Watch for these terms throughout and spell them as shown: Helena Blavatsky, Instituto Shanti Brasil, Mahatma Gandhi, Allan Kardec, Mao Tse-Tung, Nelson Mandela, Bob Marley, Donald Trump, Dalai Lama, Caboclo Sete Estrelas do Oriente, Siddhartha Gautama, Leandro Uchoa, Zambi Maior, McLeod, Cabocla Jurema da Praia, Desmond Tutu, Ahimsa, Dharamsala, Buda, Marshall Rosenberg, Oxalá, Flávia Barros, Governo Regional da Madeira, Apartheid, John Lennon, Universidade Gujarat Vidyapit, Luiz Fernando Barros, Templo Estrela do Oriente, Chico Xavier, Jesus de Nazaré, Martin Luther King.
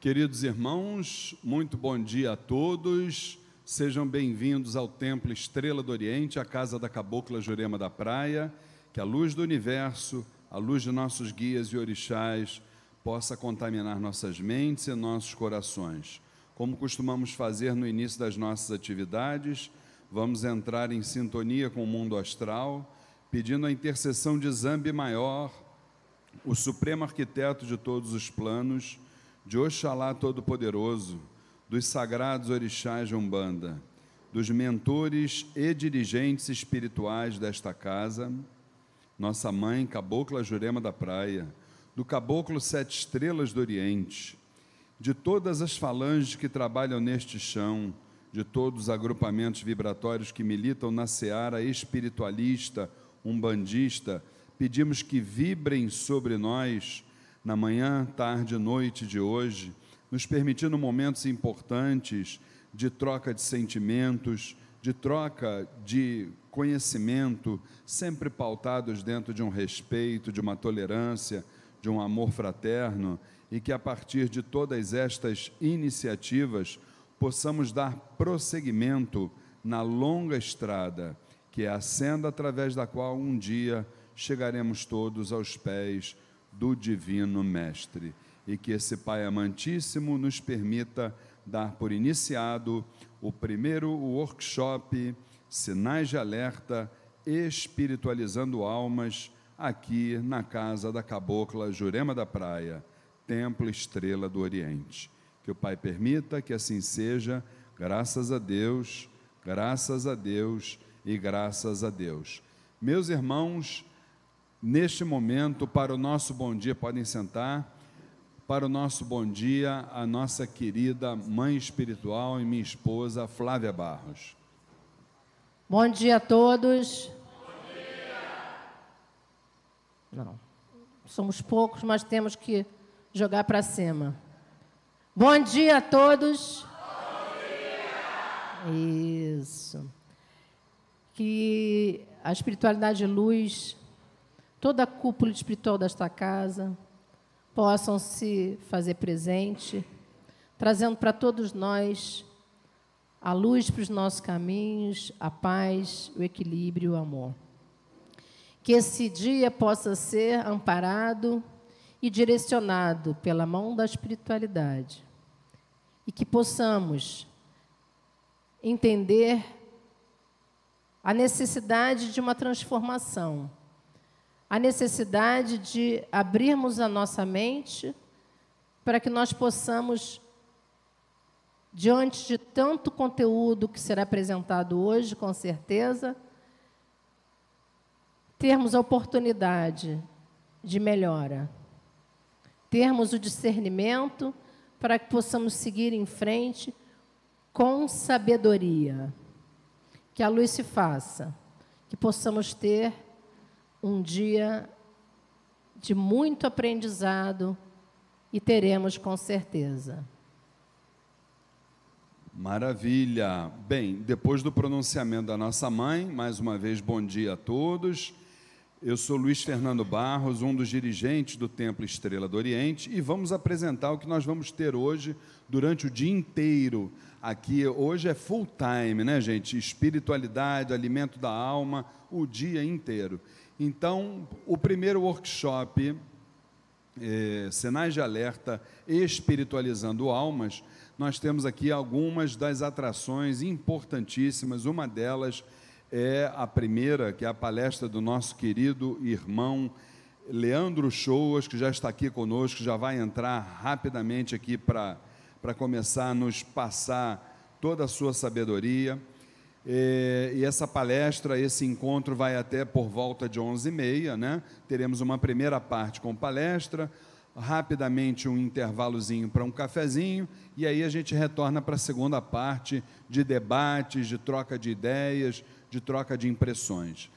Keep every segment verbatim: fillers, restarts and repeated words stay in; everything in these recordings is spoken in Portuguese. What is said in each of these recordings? Queridos irmãos, muito bom dia a todos, sejam bem-vindos ao Templo Estrela do Oriente, a casa da Cabocla Jurema da Praia, que a luz do universo, a luz de nossos guias e orixás, possa contaminar nossas mentes e nossos corações. Como costumamos fazer no início das nossas atividades, vamos entrar em sintonia com o mundo astral, pedindo a intercessão de Zambi Maior, o supremo arquiteto de todos os planos, de Oxalá Todo-Poderoso, dos sagrados orixás de Umbanda, dos mentores e dirigentes espirituais desta casa, nossa mãe Cabocla Jurema da Praia, do Caboclo Sete Estrelas do Oriente, de todas as falanges que trabalham neste chão, de todos os agrupamentos vibratórios que militam na seara espiritualista, umbandista, pedimos que vibrem sobre nós na manhã, tarde e noite de hoje, nos permitindo momentos importantes de troca de sentimentos, de troca de conhecimento, sempre pautados dentro de um respeito, de uma tolerância, de um amor fraterno, e que a partir de todas estas iniciativas possamos dar prosseguimento na longa estrada, que é a senda através da qual um dia chegaremos todos aos pés do Divino Mestre, e que esse Pai amantíssimo nos permita dar por iniciado o primeiro workshop Sinais de Alerta Espiritualizando Almas, aqui na casa da Cabocla Jurema da Praia, Templo Estrela do Oriente. Que o Pai permita que assim seja, graças a Deus, graças a Deus e graças a Deus. Meus irmãos, neste momento, para o nosso bom dia, podem sentar, para o nosso bom dia, a nossa querida mãe espiritual e minha esposa, Flávia Barros. Bom dia a todos. Bom dia. Não, somos poucos, mas temos que jogar para cima. Bom dia a todos. Bom dia. Isso. Que a espiritualidade luz, toda a cúpula espiritual desta casa, possam se fazer presente, trazendo para todos nós a luz para os nossos caminhos, a paz, o equilíbrio e o amor. Que esse dia possa ser amparado e direcionado pela mão da espiritualidade, e que possamos entender a necessidade de uma transformação, a necessidade de abrirmos a nossa mente para que nós possamos, diante de tanto conteúdo que será apresentado hoje, com certeza, termos a oportunidade de melhora, termos o discernimento para que possamos seguir em frente com sabedoria. Que a luz se faça, que possamos ter um dia de muito aprendizado, e teremos com certeza. Maravilha! Bem, depois do pronunciamento da nossa mãe, mais uma vez, bom dia a todos. Eu sou Luiz Fernando Barros, um dos dirigentes do Templo Estrela do Oriente, e vamos apresentar o que nós vamos ter hoje durante o dia inteiro. Aqui hoje é full time, né, gente? Espiritualidade, alimento da alma, o dia inteiro. Então, o primeiro workshop, eh, Sinais de Alerta, Espiritualizando Almas, nós temos aqui algumas das atrações importantíssimas. Uma delas é a primeira, que é a palestra do nosso querido irmão Leandro Uchoa, que já está aqui conosco, já vai entrar rapidamente aqui para para começar a nos passar toda a sua sabedoria. E essa palestra, esse encontro vai até por volta de onze e meia, né? Teremos uma primeira parte com palestra, rapidamente um intervalozinho para um cafezinho, e aí a gente retorna para a segunda parte de debates, de troca de ideias, de troca de impressões.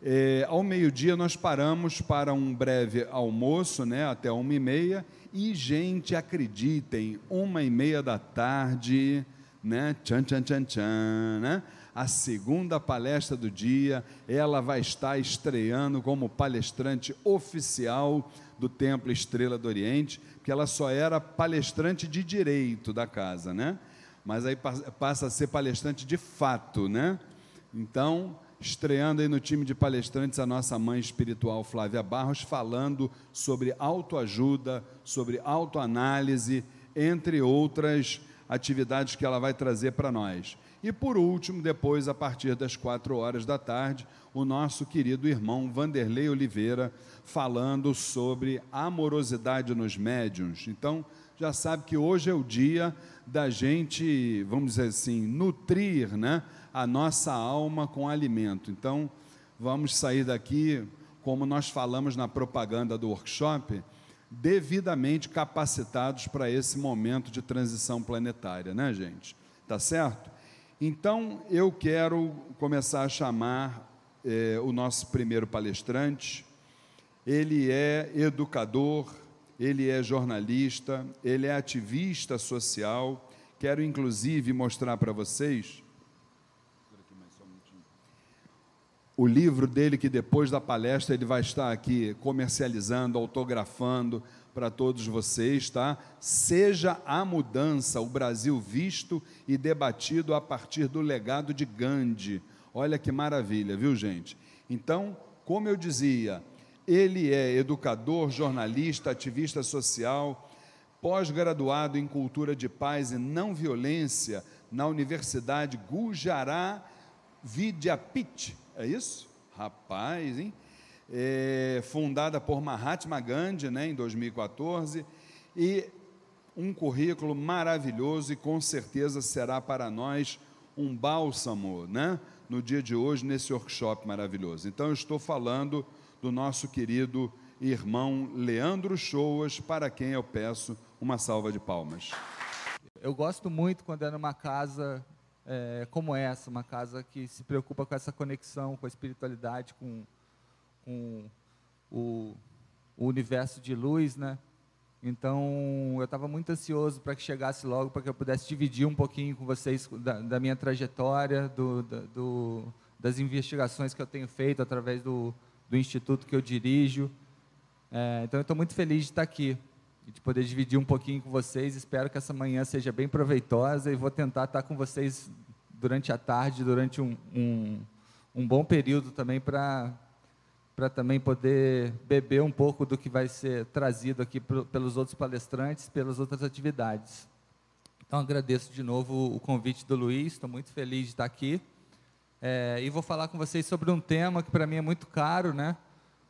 É, ao meio-dia, nós paramos para um breve almoço, né, até uma e meia, e, gente, acreditem, uma e meia da tarde, né, tchan, tchan, tchan, tchan, né, a segunda palestra do dia, ela vai estar estreando como palestrante oficial do Templo Estrela do Oriente, porque ela só era palestrante de direito da casa, né, mas aí passa a ser palestrante de fato, né, então... Estreando aí no time de palestrantes a nossa mãe espiritual Flávia Barros, falando sobre autoajuda, sobre autoanálise, entre outras atividades que ela vai trazer para nós. E por último, depois, a partir das quatro horas da tarde, o nosso querido irmão Vanderlei Oliveira, falando sobre amorosidade nos médiuns. Então, já sabe que hoje é o dia da gente, vamos dizer assim, nutrir, né, a nossa alma com alimento. Então, vamos sair daqui, como nós falamos na propaganda do workshop, devidamente capacitados para esse momento de transição planetária, né, gente? Tá certo? Então, eu quero começar a chamar eh, o nosso primeiro palestrante. Ele é educador, ele é jornalista, ele é ativista social. Quero, inclusive, mostrar para vocês o livro dele, que depois da palestra ele vai estar aqui comercializando, autografando para todos vocês, tá? Seja a Mudança, o Brasil visto e debatido a partir do legado de Gandhi. Olha que maravilha, viu, gente? Então, como eu dizia, ele é educador, jornalista, ativista social, pós-graduado em cultura de paz e não violência na Universidade Gujarat Vidyapit. É isso? Rapaz, hein? É, fundada por Mahatma Gandhi, né, em dois mil e quatorze, e um currículo maravilhoso e com certeza será para nós um bálsamo, né, no dia de hoje, nesse workshop maravilhoso. Então, eu estou falando do nosso querido irmão Leandro Uchoa, para quem eu peço uma salva de palmas. Eu gosto muito quando é numa casa... É, como essa, uma casa que se preocupa com essa conexão, com a espiritualidade, com, com o, o universo de luz, né? Então, eu estava muito ansioso para que chegasse logo, para que eu pudesse dividir um pouquinho com vocês da, da minha trajetória, do, da, do, das investigações que eu tenho feito através do, do instituto que eu dirijo. É, então, eu estou muito feliz de estar aqui, de poder dividir um pouquinho com vocês. Espero que essa manhã seja bem proveitosa e vou tentar estar com vocês durante a tarde, durante um, um, um bom período também, para para também poder beber um pouco do que vai ser trazido aqui pro, pelos outros palestrantes, pelas outras atividades. Então, agradeço de novo o convite do Luiz, estou muito feliz de estar aqui. É, e vou falar com vocês sobre um tema que para mim é muito caro, né?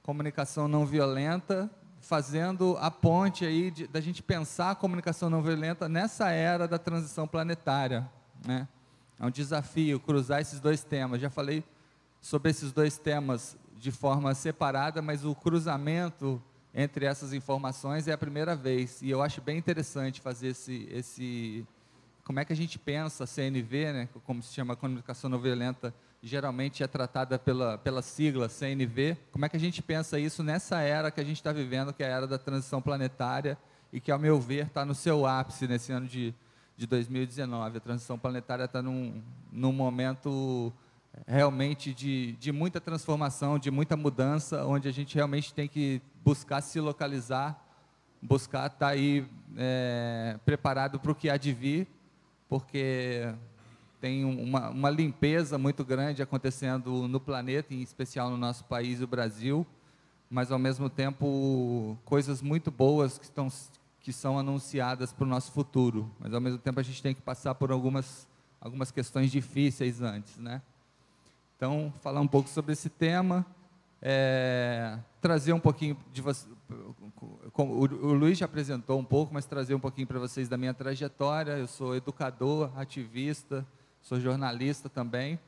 Comunicação não violenta, fazendo a ponte aí de, da gente pensar a comunicação não violenta nessa era da transição planetária, né? É um desafio cruzar esses dois temas. Já falei sobre esses dois temas de forma separada, mas o cruzamento entre essas informações é a primeira vez, e eu acho bem interessante fazer esse, esse como é que a gente pensa a C N V, né? Como se chama a comunicação não violenta, geralmente é tratada pela, pela sigla C N V, como é que a gente pensa isso nessa era que a gente está vivendo, que é a era da transição planetária, e que, ao meu ver, está no seu ápice nesse ano de, de dois mil e dezenove. A transição planetária está num, num momento realmente de, de muita transformação, de muita mudança, onde a gente realmente tem que buscar se localizar, buscar estar aí é, preparado para o que há de vir, porque... Tem uma, uma limpeza muito grande acontecendo no planeta, em especial no nosso país, o Brasil, mas, ao mesmo tempo, coisas muito boas que, estão, que são anunciadas para o nosso futuro. Mas, ao mesmo tempo, a gente tem que passar por algumas, algumas questões difíceis antes, né? Então, falar um pouco sobre esse tema, é, trazer um pouquinho de vocês... O Luiz já apresentou um pouco, mas trazer um pouquinho para vocês da minha trajetória. Eu sou educador, ativista... Sou jornalista também.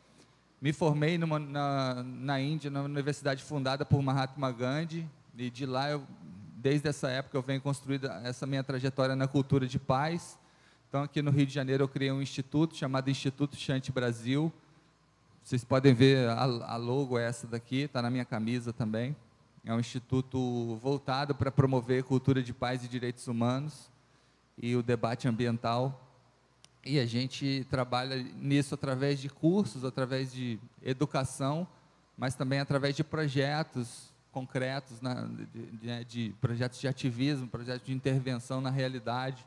Me formei numa, na, na Índia, na universidade fundada por Mahatma Gandhi, e de lá, eu, desde essa época, eu venho construindo essa minha trajetória na cultura de paz. Então, aqui no Rio de Janeiro, eu criei um instituto chamado Instituto Shanti Brasil. Vocês podem ver, a, a logo é essa daqui, está na minha camisa também. É um instituto voltado para promover cultura de paz e direitos humanos e o debate ambiental. E a gente trabalha nisso através de cursos, através de educação, mas também através de projetos concretos, na, de, de, de projetos de ativismo, projetos de intervenção na realidade.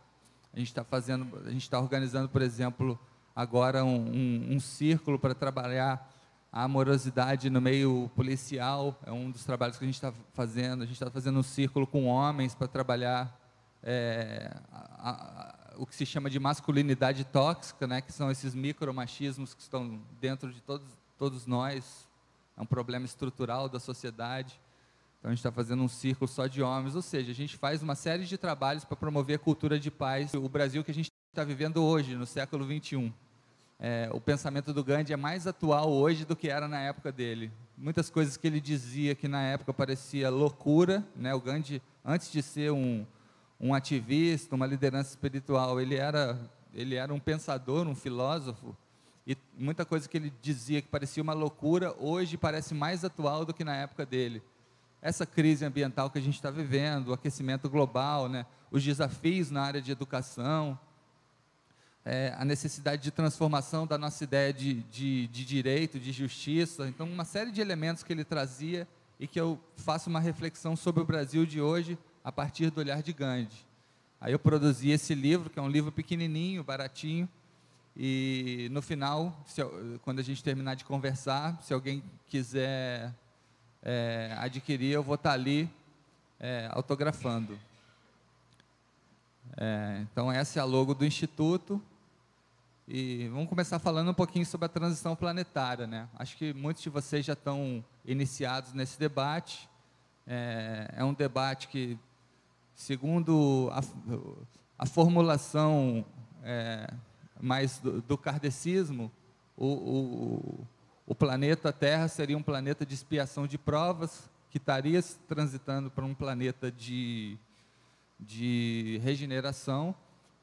A gente está fazendo, a gente está organizando, por exemplo, agora um, um, um círculo para trabalhar a amorosidade no meio policial. É um dos trabalhos que a gente está fazendo. A gente está fazendo um círculo com homens para trabalhar é, a, a, o que se chama de masculinidade tóxica, né, que são esses micromachismos que estão dentro de todos, todos nós. É um problema estrutural da sociedade. Então, a gente está fazendo um círculo só de homens. Ou seja, a gente faz uma série de trabalhos para promover a cultura de paz. O Brasil que a gente está vivendo hoje, no século vinte e um. É, o pensamento do Gandhi é mais atual hoje do que era na época dele. Muitas coisas que ele dizia que na época parecia loucura, né? O Gandhi, antes de ser um, um ativista, uma liderança espiritual, ele era, ele era um pensador, um filósofo, e muita coisa que ele dizia que parecia uma loucura, hoje parece mais atual do que na época dele. Essa crise ambiental que a gente está vivendo, o aquecimento global, né? Os desafios na área de educação, É, a necessidade de transformação da nossa ideia de, de, de direito, de justiça. Então, uma série de elementos que ele trazia e que eu faço uma reflexão sobre o Brasil de hoje a partir do olhar de Gandhi. Aí eu produzi esse livro, que é um livro pequenininho, baratinho, e no final, se eu, quando a gente terminar de conversar, se alguém quiser é, adquirir, eu vou estar ali é, autografando. É, então, essa é a logo do Instituto. E vamos começar falando um pouquinho sobre a transição planetária, né? Acho que muitos de vocês já estão iniciados nesse debate. É, é um debate que, segundo a, a formulação é, mais do, do kardecismo, o, o, o planeta Terra seria um planeta de expiação de provas, que estaria transitando para um planeta de, de regeneração.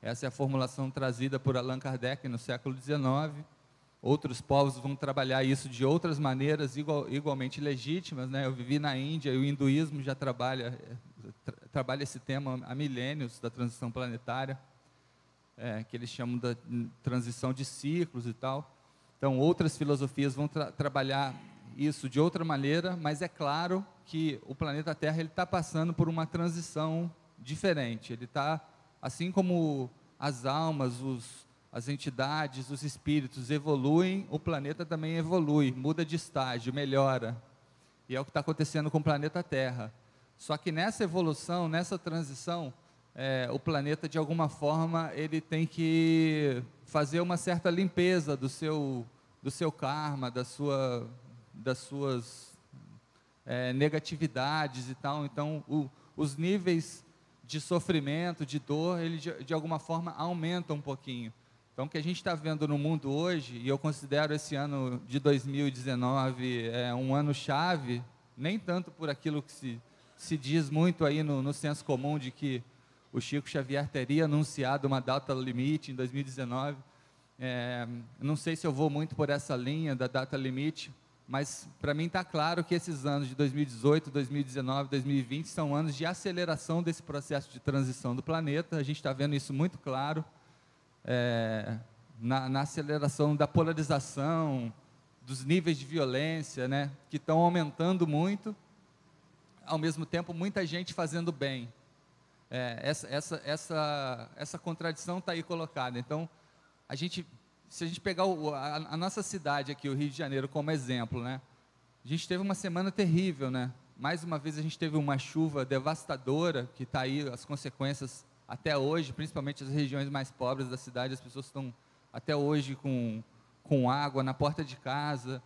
Essa é a formulação trazida por Allan Kardec no século dezenove. Outros povos vão trabalhar isso de outras maneiras igual, igualmente legítimas, né? Eu vivi na Índia e o hinduísmo já trabalha, tra, trabalha esse tema há milênios, da transição planetária, é, que eles chamam da transição de ciclos e tal. Então, outras filosofias vão tra, trabalhar isso de outra maneira, mas é claro que o planeta Terra está passando por uma transição diferente. Ele está, assim como as almas, os, as entidades, os espíritos evoluem, o planeta também evolui, muda de estágio, melhora. E é o que está acontecendo com o planeta Terra. Só que nessa evolução, nessa transição, é, o planeta, de alguma forma, ele tem que fazer uma certa limpeza do seu, do seu karma, da sua, das suas é, negatividades e tal. Então, o, os níveis de sofrimento, de dor, ele de, de alguma forma aumenta um pouquinho. Então, o que a gente está vendo no mundo hoje, e eu considero esse ano de dois mil e dezenove é, um ano chave, nem tanto por aquilo que se, se diz muito aí no, no senso comum, de que o Chico Xavier teria anunciado uma data limite em dois mil e dezenove. É, não sei se eu vou muito por essa linha da data limite, mas para mim está claro que esses anos de dois mil e dezoito, dois mil e dezenove, dois mil e vinte são anos de aceleração desse processo de transição do planeta. A gente está vendo isso muito claro é, na, na aceleração da polarização, dos níveis de violência, né, que estão aumentando muito, ao mesmo tempo muita gente fazendo bem. É, essa, essa, essa, essa contradição está aí colocada. Então, a gente... Se a gente pegar o, a, a nossa cidade aqui, o Rio de Janeiro, como exemplo, né? A gente teve uma semana terrível, né? Mais uma vez a gente teve uma chuva devastadora, que está aí as consequências até hoje, principalmente as regiões mais pobres da cidade, as pessoas estão até hoje com, com água na porta de casa,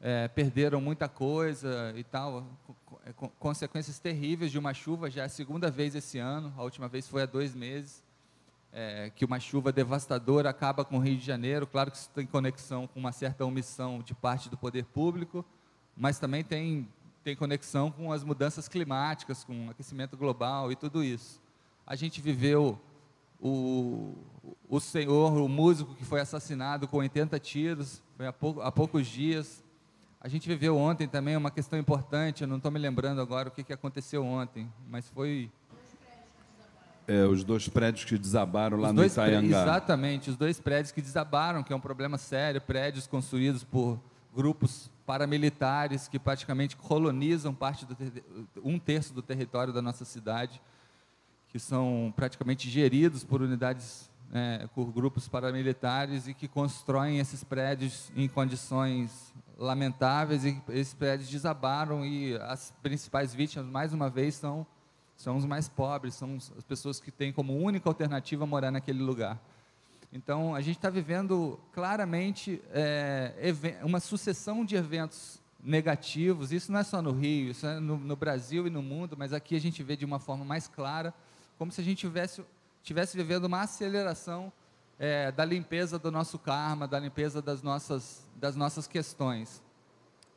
é, perderam muita coisa e tal, co- consequências terríveis de uma chuva, já é a segunda vez esse ano, a última vez foi há dois meses. É, que uma chuva devastadora acaba com o Rio de Janeiro. Claro que isso tem conexão com uma certa omissão de parte do poder público, mas também tem, tem conexão com as mudanças climáticas, com o aquecimento global e tudo isso. A gente viveu o, o, o senhor, o músico que foi assassinado com oitenta tiros, foi há, pouco, há poucos dias. A gente viveu ontem também uma questão importante, eu não estou me lembrando agora o que, que aconteceu ontem, mas foi... É, os dois prédios que desabaram lá no Itaiangá. Exatamente, os dois prédios que desabaram, que é um problema sério, prédios construídos por grupos paramilitares que praticamente colonizam parte do, um terço do território da nossa cidade, que são praticamente geridos por unidades, é, por grupos paramilitares e que constroem esses prédios em condições lamentáveis, e esses prédios desabaram e as principais vítimas, mais uma vez, são... são os mais pobres, são as pessoas que têm como única alternativa morar naquele lugar. Então, a gente está vivendo claramente é, uma sucessão de eventos negativos, isso não é só no Rio, isso é no, no Brasil e no mundo, mas aqui a gente vê de uma forma mais clara, como se a gente tivesse, tivesse vivendo uma aceleração é, da limpeza do nosso karma, da limpeza das nossas, das nossas questões.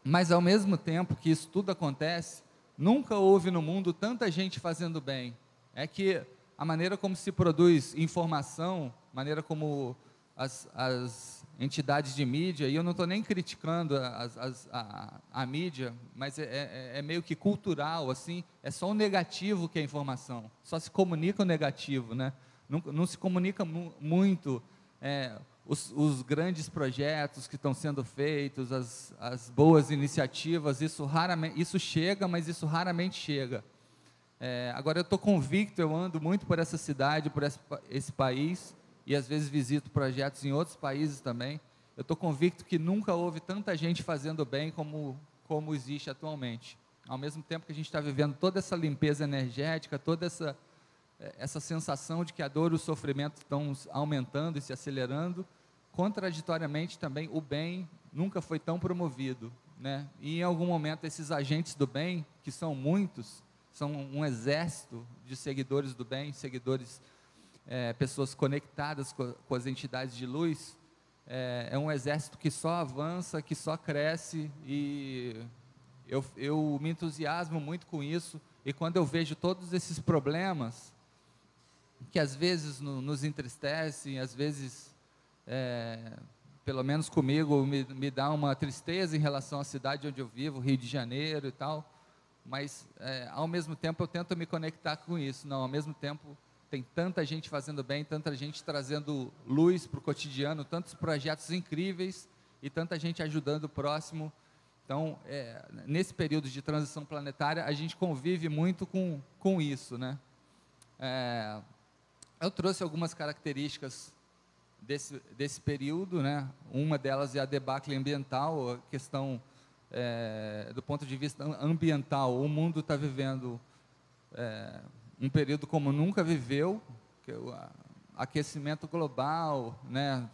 Mas, ao mesmo tempo que isso tudo acontece, nunca houve no mundo tanta gente fazendo bem. É que a maneira como se produz informação, maneira como as, as entidades de mídia, e eu não estou nem criticando as, as, a, a mídia, mas é, é, é meio que cultural, assim, é só o negativo que é informação, só se comunica o negativo, né? Não, não se comunica mu muito é, os, os grandes projetos que estão sendo feitos, as, as boas iniciativas, isso raramente, isso chega, mas isso raramente chega. É, agora, eu estou convicto, eu ando muito por essa cidade, por esse, esse país, e às vezes visito projetos em outros países também, eu estou convicto que nunca houve tanta gente fazendo bem como, como existe atualmente. Ao mesmo tempo que a gente está vivendo toda essa limpeza energética, toda essa... essa sensação de que a dor e o sofrimento estão aumentando e se acelerando, contraditoriamente também o bem nunca foi tão promovido, né? E em algum momento esses agentes do bem, que são muitos, são um exército de seguidores do bem, seguidores, é, pessoas conectadas co com as entidades de luz, é, é um exército que só avança, que só cresce, e eu, eu me entusiasmo muito com isso, e quando eu vejo todos esses problemas, que às vezes no, nos entristecem, às vezes, é, pelo menos comigo, me, me dá uma tristeza em relação à cidade onde eu vivo, Rio de Janeiro e tal, mas, é, ao mesmo tempo, eu tento me conectar com isso. Não, ao mesmo tempo, tem tanta gente fazendo bem, tanta gente trazendo luz para o cotidiano, tantos projetos incríveis e tanta gente ajudando o próximo. Então, é, nesse período de transição planetária, a gente convive muito com, com isso, né? É, eu trouxe algumas características desse, desse período, né? Uma delas é a debacle ambiental, a questão, é, do ponto de vista ambiental, o mundo está vivendo, é, um período como nunca viveu, que é o aquecimento global, né?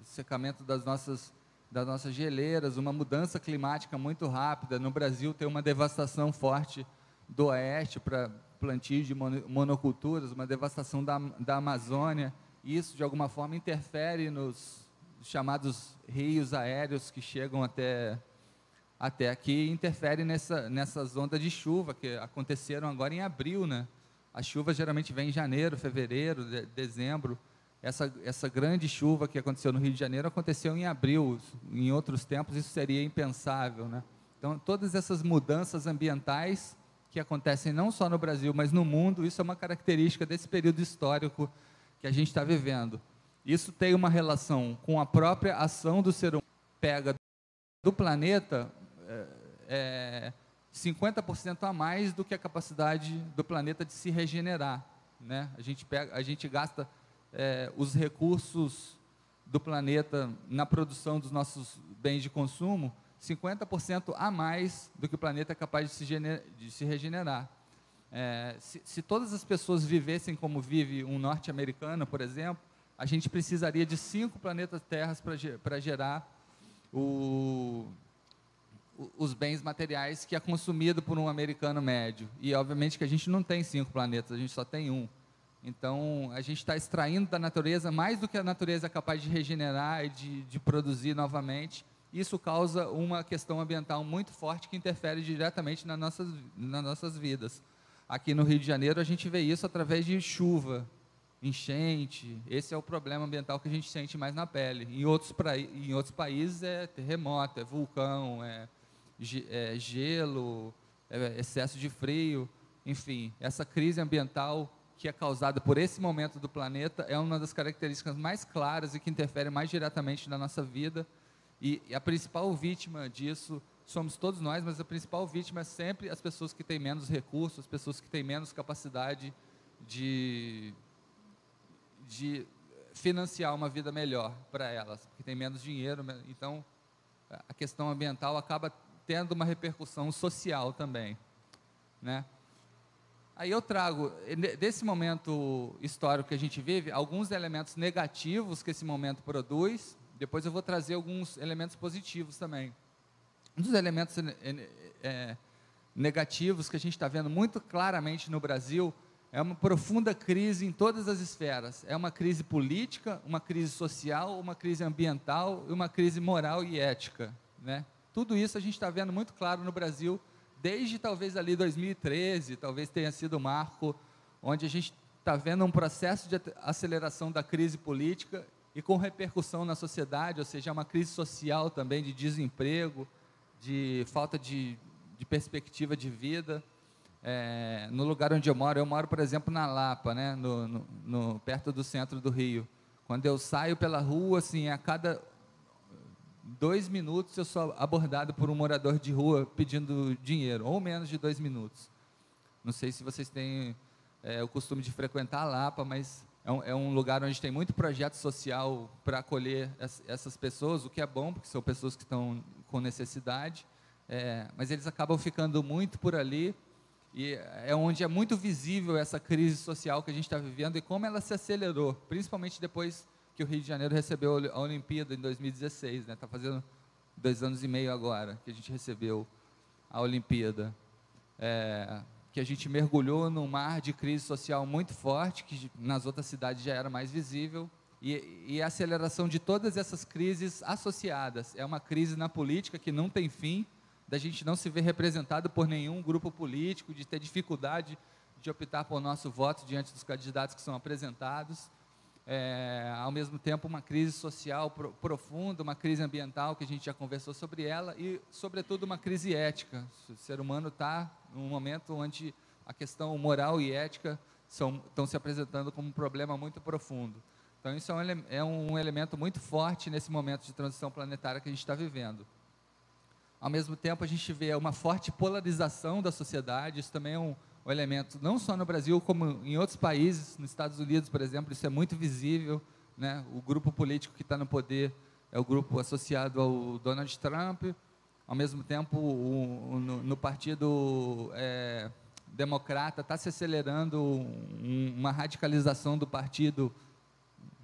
O secamento das nossas, das nossas geleiras, uma mudança climática muito rápida. No Brasil tem uma devastação forte do oeste para plantio de monoculturas, uma devastação da, da Amazônia, isso de alguma forma interfere nos chamados rios aéreos que chegam até, até aqui, interfere nessa, nessas ondas de chuva que aconteceram agora em abril, né? A chuva geralmente vem em janeiro, fevereiro, de, dezembro, essa, essa grande chuva que aconteceu no Rio de Janeiro aconteceu em abril, em outros tempos isso seria impensável, né? Então todas essas mudanças ambientais que acontecem não só no Brasil, mas no mundo, isso é uma característica desse período histórico que a gente está vivendo. Isso tem uma relação com a própria ação do ser humano, pega do planeta é, é, cinquenta por cento a mais do que a capacidade do planeta de se regenerar, né? A gente pega, a gente gasta é, os recursos do planeta na produção dos nossos bens de consumo, cinquenta por cento a mais do que o planeta é capaz de se, gener, de se regenerar. É, se, se todas as pessoas vivessem como vive um norte-americano, por exemplo, a gente precisaria de cinco planetas Terras para gerar o, o, os bens materiais que é consumido por um americano médio. E, obviamente, que a gente não tem cinco planetas, a gente só tem um. Então, a gente está extraindo da natureza mais do que a natureza é capaz de regenerar e de, de produzir novamente. Isso causa uma questão ambiental muito forte que interfere diretamente nas nossas, nas nossas vidas. Aqui no Rio de Janeiro, a gente vê isso através de chuva, enchente. Esse é o problema ambiental que a gente sente mais na pele. Em outros, pra, em outros países é terremoto, é vulcão, é, é gelo, é excesso de frio. Enfim, essa crise ambiental que é causada por esse momento do planeta é uma das características mais claras e que interfere mais diretamente na nossa vida. E, e a principal vítima disso somos todos nós, mas a principal vítima é sempre as pessoas que têm menos recursos, as pessoas que têm menos capacidade de... de financiar uma vida melhor para elas, porque tem menos dinheiro. Então, a questão ambiental acaba tendo uma repercussão social também, né? Aí eu trago, desse momento histórico que a gente vive, alguns elementos negativos que esse momento produz. Depois eu vou trazer alguns elementos positivos também. Um dos elementos é, negativos que a gente está vendo muito claramente no Brasil é uma profunda crise em todas as esferas. É uma crise política, uma crise social, uma crise ambiental, uma crise moral e ética, né? Tudo isso a gente está vendo muito claro no Brasil, desde talvez ali dois mil e treze, talvez tenha sido o marco, onde a gente está vendo um processo de aceleração da crise política e com repercussão na sociedade, ou seja, uma crise social também, de desemprego, de falta de, de perspectiva de vida. É, no lugar onde eu moro, eu moro, por exemplo, na Lapa, né, no, no, no, perto do centro do Rio. Quando eu saio pela rua, assim, a cada dois minutos eu sou abordado por um morador de rua pedindo dinheiro, ou menos de dois minutos. Não sei se vocês têm é, o costume de frequentar a Lapa, mas é um, é um lugar onde tem muito projeto social para acolher as, essas pessoas, o que é bom, porque são pessoas que estão com necessidade, é, mas eles acabam ficando muito por ali. E é onde é muito visível essa crise social que a gente está vivendo e como ela se acelerou, principalmente depois que o Rio de Janeiro recebeu a Olimpíada em dois mil e dezesseis, né? Está fazendo dois anos e meio agora que a gente recebeu a Olimpíada, é, que a gente mergulhou num mar de crise social muito forte, que nas outras cidades já era mais visível, e, e a aceleração de todas essas crises associadas. É uma crise na política que não tem fim, da gente não se ver representado por nenhum grupo político, de ter dificuldade de optar por nosso voto diante dos candidatos que são apresentados. É, ao mesmo tempo, uma crise social pro, profunda, uma crise ambiental, que a gente já conversou sobre ela, e, sobretudo, uma crise ética. O ser humano está num momento onde a questão moral e ética são, estão se apresentando como um problema muito profundo. Então, isso é um, é um elemento muito forte nesse momento de transição planetária que a gente está vivendo. Ao mesmo tempo, a gente vê uma forte polarização da sociedade. Isso também é um, um elemento, não só no Brasil, como em outros países. Nos Estados Unidos, por exemplo, isso é muito visível, né? O grupo político que está no poder é o grupo associado ao Donald Trump. Ao mesmo tempo, o, o, no, no Partido é, Democrata, está se acelerando um, uma radicalização do partido,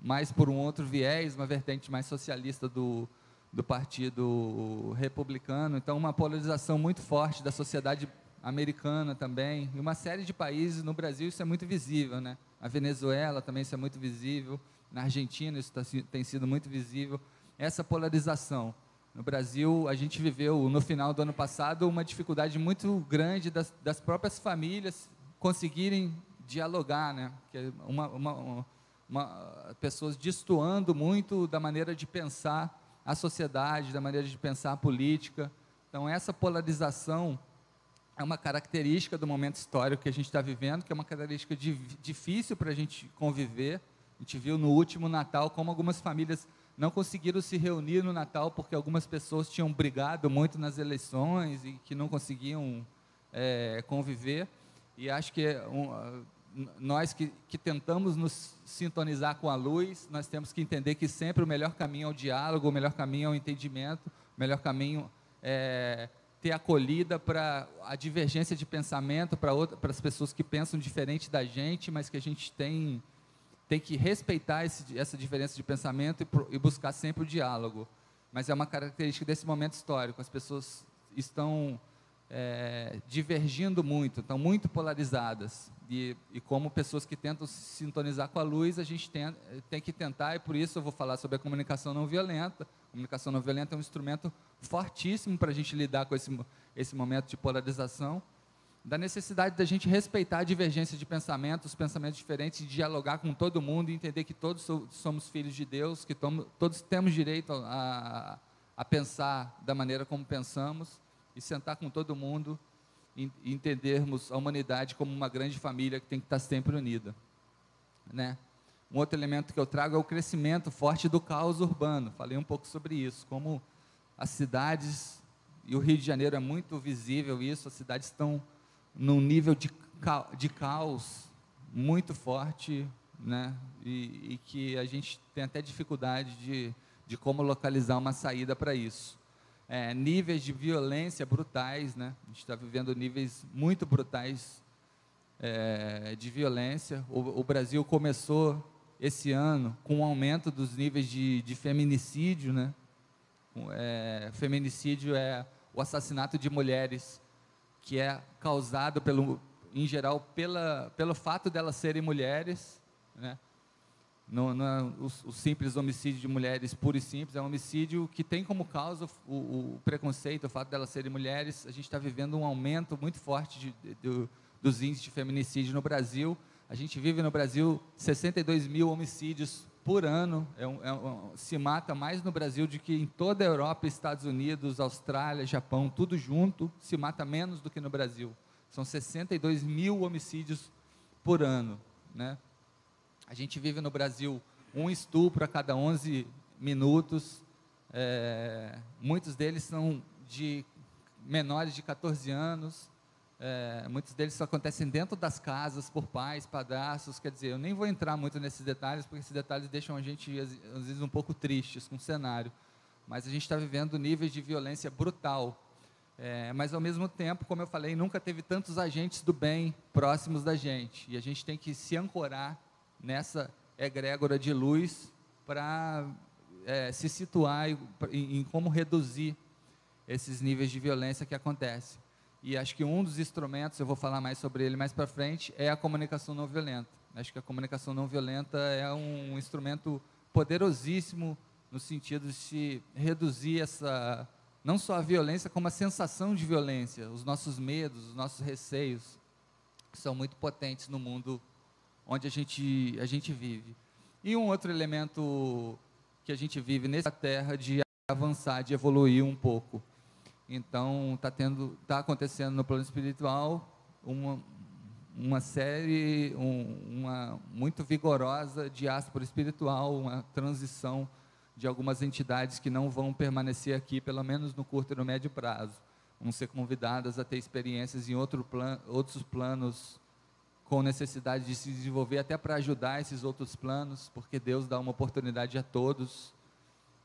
mais por um outro viés, uma vertente mais socialista do do Partido Republicano. Então, uma polarização muito forte da sociedade americana também, e uma série de países. No Brasil, isso é muito visível, né? A Venezuela também, isso é muito visível. Na Argentina, isso tá, tem sido muito visível. Essa polarização. No Brasil, a gente viveu, no final do ano passado, uma dificuldade muito grande das, das próprias famílias conseguirem dialogar, né? Que uma, uma, uma, uma, pessoas destoando muito da maneira de pensar a sociedade, da maneira de pensar a política. Então, essa polarização é uma característica do momento histórico que a gente está vivendo, que é uma característica de, difícil para a gente conviver. A gente viu no último Natal como algumas famílias não conseguiram se reunir no Natal porque algumas pessoas tinham brigado muito nas eleições e que não conseguiam é, conviver. E acho que um, nós que, que tentamos nos sintonizar com a luz, nós temos que entender que sempre o melhor caminho é o diálogo, o melhor caminho é o entendimento, o melhor caminho é ter acolhida para a divergência de pensamento, para as pessoas que pensam diferente da gente, mas que a gente tem, tem que respeitar esse, essa diferença de pensamento e, pro, e buscar sempre o diálogo. Mas é uma característica desse momento histórico, as pessoas estão... É, divergindo muito, estão muito polarizadas, e, e como pessoas que tentam se sintonizar com a luz, a gente tem, tem que tentar, e por isso eu vou falar sobre a comunicação não violenta. A comunicação não violenta é um instrumento fortíssimo para a gente lidar com esse, esse momento de polarização. da necessidade da gente respeitar a divergência de pensamentos, pensamentos diferentes, de dialogar com todo mundo e entender que todos so, somos filhos de Deus, que tomo, todos temos direito a, a pensar da maneira como pensamos e sentar com todo mundo e entendermos a humanidade como uma grande família que tem que estar sempre unida, né? Um outro elemento que eu trago é o crescimento forte do caos urbano. Falei um pouco sobre isso, como as cidades, e o Rio de Janeiro é muito visível isso, as cidades estão num nível de caos, de caos muito forte, né? E, e que a gente tem até dificuldade de, de como localizar uma saída para isso. É, níveis de violência brutais, né? A gente está vivendo níveis muito brutais é, de violência. O, o Brasil começou esse ano com um aumento dos níveis de, de feminicídio, né? É, feminicídio é o assassinato de mulheres, que é causado, pelo, em geral, pela, pelo fato delas serem mulheres, né? Não, não é o, o simples homicídio de mulheres puro e simples, é um homicídio que tem como causa o, o preconceito, o fato delas serem mulheres. A gente está vivendo um aumento muito forte de, de, dos índices de feminicídio no Brasil. A gente vive no Brasil sessenta e dois mil homicídios por ano, é um, é um, se mata mais no Brasil do que em toda a Europa, Estados Unidos, Austrália, Japão, tudo junto, se mata menos do que no Brasil. São sessenta e dois mil homicídios por ano, né? A gente vive no Brasil um estupro a cada onze minutos, é, muitos deles são de menores de quatorze anos, é, muitos deles só acontecem dentro das casas, por pais, padrastos, quer dizer, eu nem vou entrar muito nesses detalhes, porque esses detalhes deixam a gente, às vezes, um pouco tristes com o cenário, mas a gente está vivendo níveis de violência brutal, é, mas, ao mesmo tempo, como eu falei, nunca teve tantos agentes do bem próximos da gente, e a gente tem que se ancorar nessa egrégora de luz para é, se situar em, em como reduzir esses níveis de violência que acontecem. E acho que um dos instrumentos, eu vou falar mais sobre ele mais para frente, é a comunicação não violenta. Acho que a comunicação não violenta é um instrumento poderosíssimo no sentido de se reduzir essa, não só a violência, como a sensação de violência, os nossos medos, os nossos receios, que são muito potentes no mundo onde a gente, a gente vive. E um outro elemento que a gente vive nessa terra de avançar, de evoluir um pouco. Então, está tendo, tá acontecendo no plano espiritual uma, uma série um, uma, muito vigorosa de diáspora espiritual, uma transição de algumas entidades que não vão permanecer aqui, pelo menos no curto e no médio prazo. Vão ser convidadas a ter experiências em outro plan, outros planos, com necessidade de se desenvolver, até para ajudar esses outros planos, porque Deus dá uma oportunidade a todos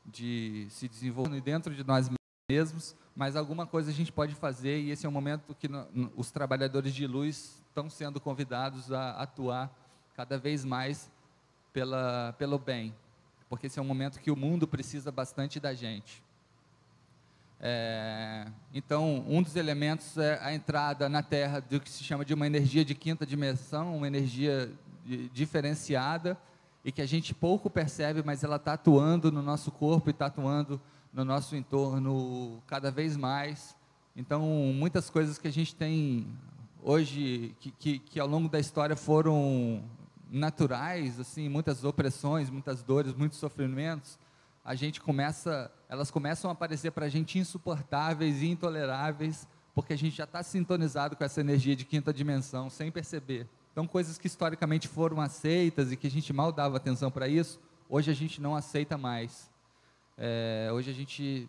de se desenvolver dentro de nós mesmos, mas alguma coisa a gente pode fazer, e esse é o momento que os trabalhadores de luz estão sendo convidados a atuar cada vez mais pela, pelo bem, porque esse é um momento que o mundo precisa bastante da gente. É, então, um dos elementos é a entrada na Terra do que se chama de uma energia de quinta dimensão, uma energia de, diferenciada, e que a gente pouco percebe, mas ela está atuando no nosso corpo e está atuando no nosso entorno cada vez mais. Então, muitas coisas que a gente tem hoje, que, que, que ao longo da história foram naturais, assim, muitas opressões, muitas dores, muitos sofrimentos, a gente começa, elas começam a aparecer para a gente insuportáveis e intoleráveis, porque a gente já está sintonizado com essa energia de quinta dimensão, sem perceber. Então, coisas que historicamente foram aceitas e que a gente mal dava atenção para isso, hoje a gente não aceita mais. É, hoje a gente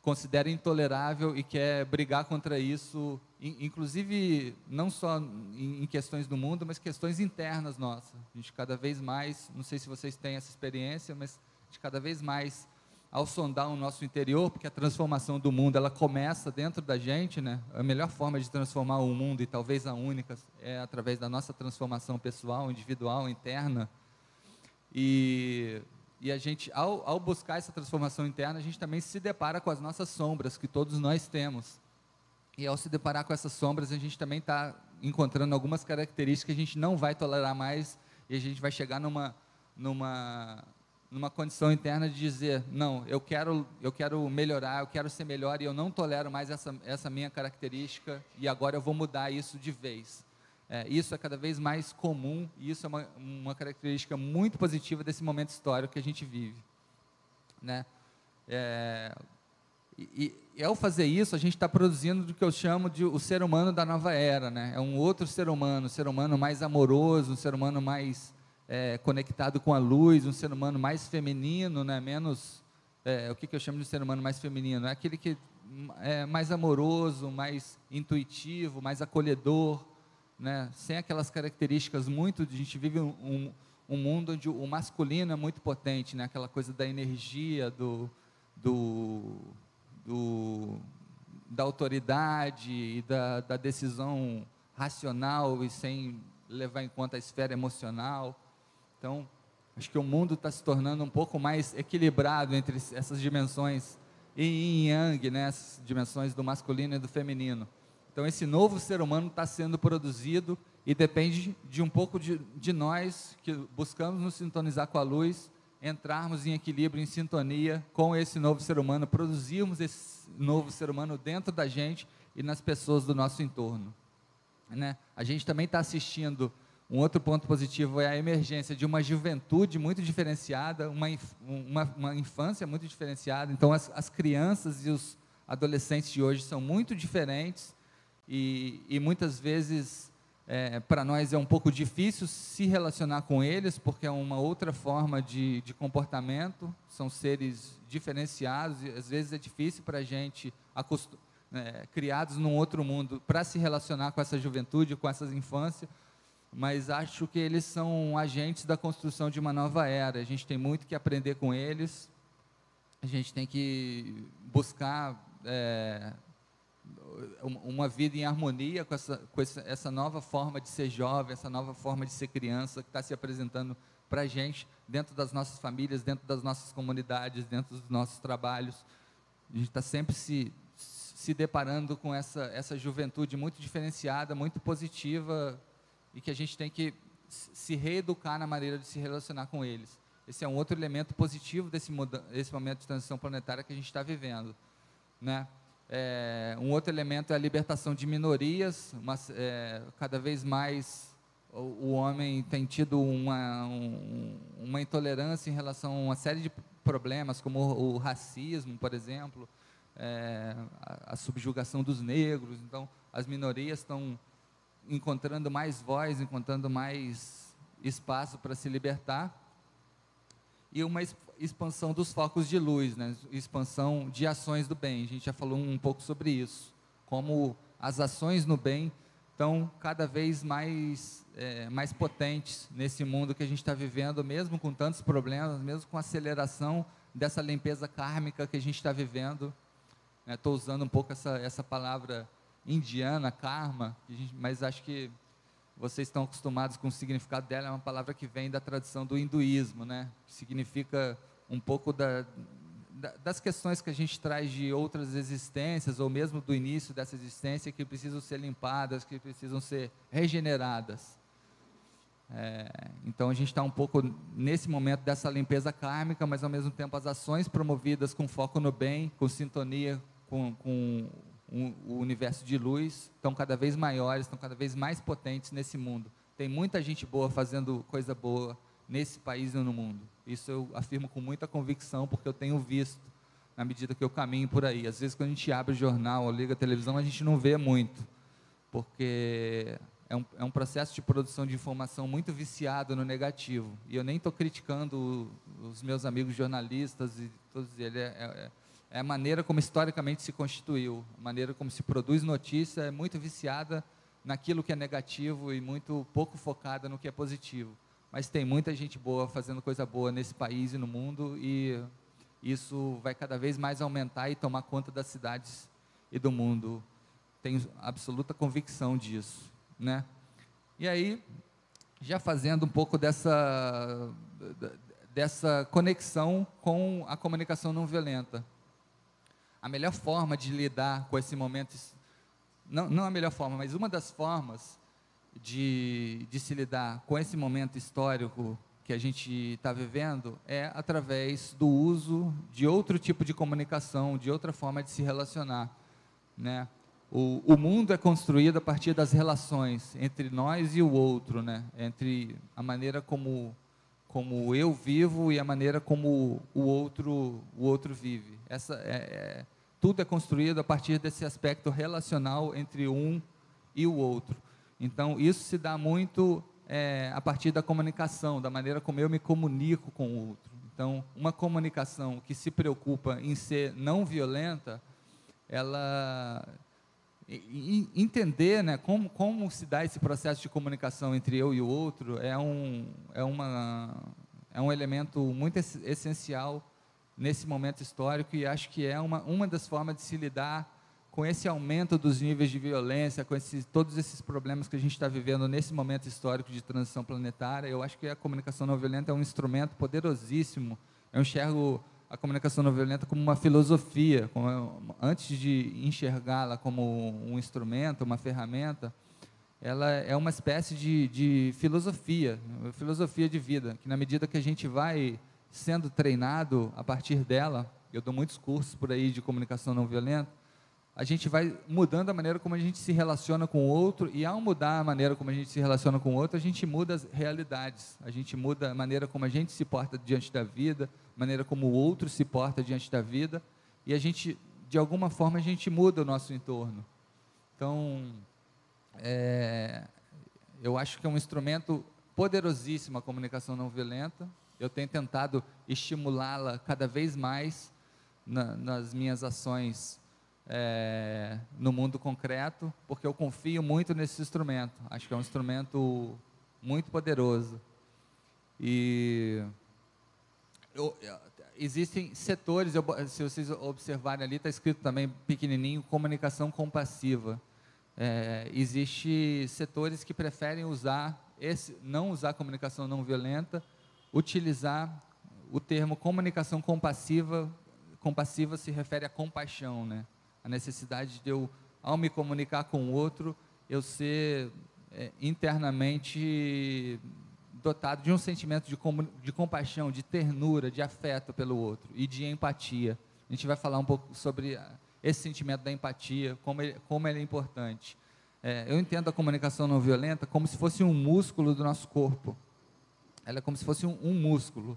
considera intolerável e quer brigar contra isso, inclusive não só em questões do mundo, mas questões internas nossas. A gente cada vez mais, não sei se vocês têm essa experiência, mas cada vez mais, ao sondar o nosso interior, porque a transformação do mundo, ela começa dentro da gente, né? A melhor forma de transformar o mundo, e talvez a única, é através da nossa transformação pessoal, individual, interna. E, e a gente, ao, ao buscar essa transformação interna, a gente também se depara com as nossas sombras, que todos nós temos. E ao se deparar com essas sombras, a gente também está encontrando algumas características que a gente não vai tolerar mais, e a gente vai chegar numa... numa numa condição interna de dizer, não, eu quero, eu quero melhorar, eu quero ser melhor e eu não tolero mais essa, essa minha característica e agora eu vou mudar isso de vez. É, isso é cada vez mais comum e isso é uma, uma característica muito positiva desse momento histórico que a gente vive, né? É, e, e ao fazer isso, a gente está produzindo do que eu chamo de o ser humano da nova era, né? É um outro ser humano, um ser humano mais amoroso, um ser humano mais... É, conectado com a luz, um ser humano mais feminino, né? Menos, é, o que, que eu chamo de ser humano mais feminino? É aquele que é mais amoroso, mais intuitivo, mais acolhedor, né? Sem aquelas características muito... A gente vive um, um mundo onde o masculino é muito potente, né? Aquela coisa da energia, do, do, do, da autoridade e da, da decisão racional e sem levar em conta a esfera emocional. Então, acho que o mundo está se tornando um pouco mais equilibrado entre essas dimensões yin e yang, né? Essas dimensões do masculino e do feminino. Então, esse novo ser humano está sendo produzido e depende de um pouco de, de nós, que buscamos nos sintonizar com a luz, entrarmos em equilíbrio, em sintonia com esse novo ser humano, produzirmos esse novo ser humano dentro da gente e nas pessoas do nosso entorno, né? A gente também está assistindo... Um outro ponto positivo é a emergência de uma juventude muito diferenciada, uma, uma, uma infância muito diferenciada. Então, as, as crianças e os adolescentes de hoje são muito diferentes e, e muitas vezes, é, para nós é um pouco difícil se relacionar com eles, porque é uma outra forma de, de comportamento, são seres diferenciados e, às vezes, é difícil para a gente, acostum, é, criados num outro mundo, para se relacionar com essa juventude, com essa infância. Mas acho que eles são agentes da construção de uma nova era. A gente tem muito que aprender com eles, a gente tem que buscar é, uma vida em harmonia com, essa, com essa, essa nova forma de ser jovem, essa nova forma de ser criança que está se apresentando para a gente dentro das nossas famílias, dentro das nossas comunidades, dentro dos nossos trabalhos. A gente está sempre se, se deparando com essa, essa juventude muito diferenciada, muito positiva, e que a gente tem que se reeducar na maneira de se relacionar com eles. Esse é um outro elemento positivo desse, desse momento de transição planetária que a gente está vivendo, né? É, um outro elemento é a libertação de minorias, mas, é, cada vez mais o, o homem tem tido uma, um, uma intolerância em relação a uma série de problemas, como o, o racismo, por exemplo, é, a, a subjugação dos negros. Então, as minorias estão... encontrando mais voz, encontrando mais espaço para se libertar, e uma expansão dos focos de luz, né? Expansão de ações do bem. A gente já falou um pouco sobre isso, como as ações no bem estão cada vez mais, é, mais potentes nesse mundo que a gente está vivendo, mesmo com tantos problemas, mesmo com a aceleração dessa limpeza kármica que a gente está vivendo. Estou usando um pouco essa, essa palavra... indiana, karma, mas acho que vocês estão acostumados com o significado dela. É uma palavra que vem da tradição do hinduísmo, né? Significa um pouco da, da, das questões que a gente traz de outras existências, ou mesmo do início dessa existência, que precisam ser limpadas, que precisam ser regeneradas. É, então, a gente está um pouco nesse momento dessa limpeza kármica, mas, ao mesmo tempo, as ações promovidas com foco no bem, com sintonia com... com o universo de luz, estão cada vez maiores, estão cada vez mais potentes nesse mundo. Tem muita gente boa fazendo coisa boa nesse país e no mundo. Isso eu afirmo com muita convicção, porque eu tenho visto, na medida que eu caminho por aí. Às vezes, quando a gente abre o jornal ou liga a televisão, a gente não vê muito, porque é um, é um processo de produção de informação muito viciado no negativo. E eu nem estou criticando os meus amigos jornalistas e todos eles. É, é, É a maneira como historicamente se constituiu, a maneira como se produz notícia é muito viciada naquilo que é negativo e muito pouco focada no que é positivo. Mas tem muita gente boa fazendo coisa boa nesse país e no mundo, e isso vai cada vez mais aumentar e tomar conta das cidades e do mundo. Tenho absoluta convicção disso, né? E aí, já fazendo um pouco dessa, dessa conexão com a comunicação não violenta. A melhor forma de lidar com esse momento, não, não a melhor forma, mas uma das formas de, de se lidar com esse momento histórico que a gente está vivendo é através do uso de outro tipo de comunicação, de outra forma de se relacionar, né? O, o mundo é construído a partir das relações entre nós e o outro, né? Entre a maneira como como eu vivo e a maneira como o outro o outro vive. Essa é, é, tudo é construído a partir desse aspecto relacional entre um e o outro. Então isso se dá muito É, a partir da comunicação, da maneira como eu me comunico com o outro. Então, uma comunicação que se preocupa em ser não violenta, ela e, e entender, né, como, como se dá esse processo de comunicação entre eu e o outro é um, é uma, é um elemento muito essencial nesse momento histórico, e acho que é uma, uma das formas de se lidar com esse aumento dos níveis de violência, com esses, todos esses problemas que a gente está vivendo nesse momento histórico de transição planetária. Eu acho que a comunicação não violenta é um instrumento poderosíssimo. Eu enxergo a comunicação não violenta como uma filosofia, como eu, antes de enxergá-la como um instrumento, uma ferramenta, ela é uma espécie de, de filosofia, filosofia de vida, que na medida que a gente vai sendo treinado a partir dela, eu dou muitos cursos por aí de comunicação não violenta, a gente vai mudando a maneira como a gente se relaciona com o outro, e ao mudar a maneira como a gente se relaciona com o outro, a gente muda as realidades, a gente muda a maneira como a gente se porta diante da vida, a maneira como o outro se porta diante da vida, e a gente, de alguma forma, a gente muda o nosso entorno. Então, é, eu acho que é um instrumento poderosíssimo a comunicação não violenta, eu tenho tentado estimulá-la cada vez mais na, nas minhas ações É, no mundo concreto, porque eu confio muito nesse instrumento. Acho que é um instrumento muito poderoso. E eu, existem setores, eu, se vocês observarem ali, está escrito também pequenininho, comunicação compassiva. É, existe setores que preferem usar, esse, não usar comunicação não violenta, utilizar o termo comunicação compassiva. Compassiva se refere à compaixão, né? A necessidade de eu, ao me comunicar com o outro, eu ser é, internamente dotado de um sentimento de, com, de compaixão, de ternura, de afeto pelo outro e de empatia. A gente vai falar um pouco sobre esse sentimento da empatia, como ele, como ele é importante. É, eu entendo a comunicação não violenta como se fosse um músculo do nosso corpo. Ela é como se fosse um, um músculo.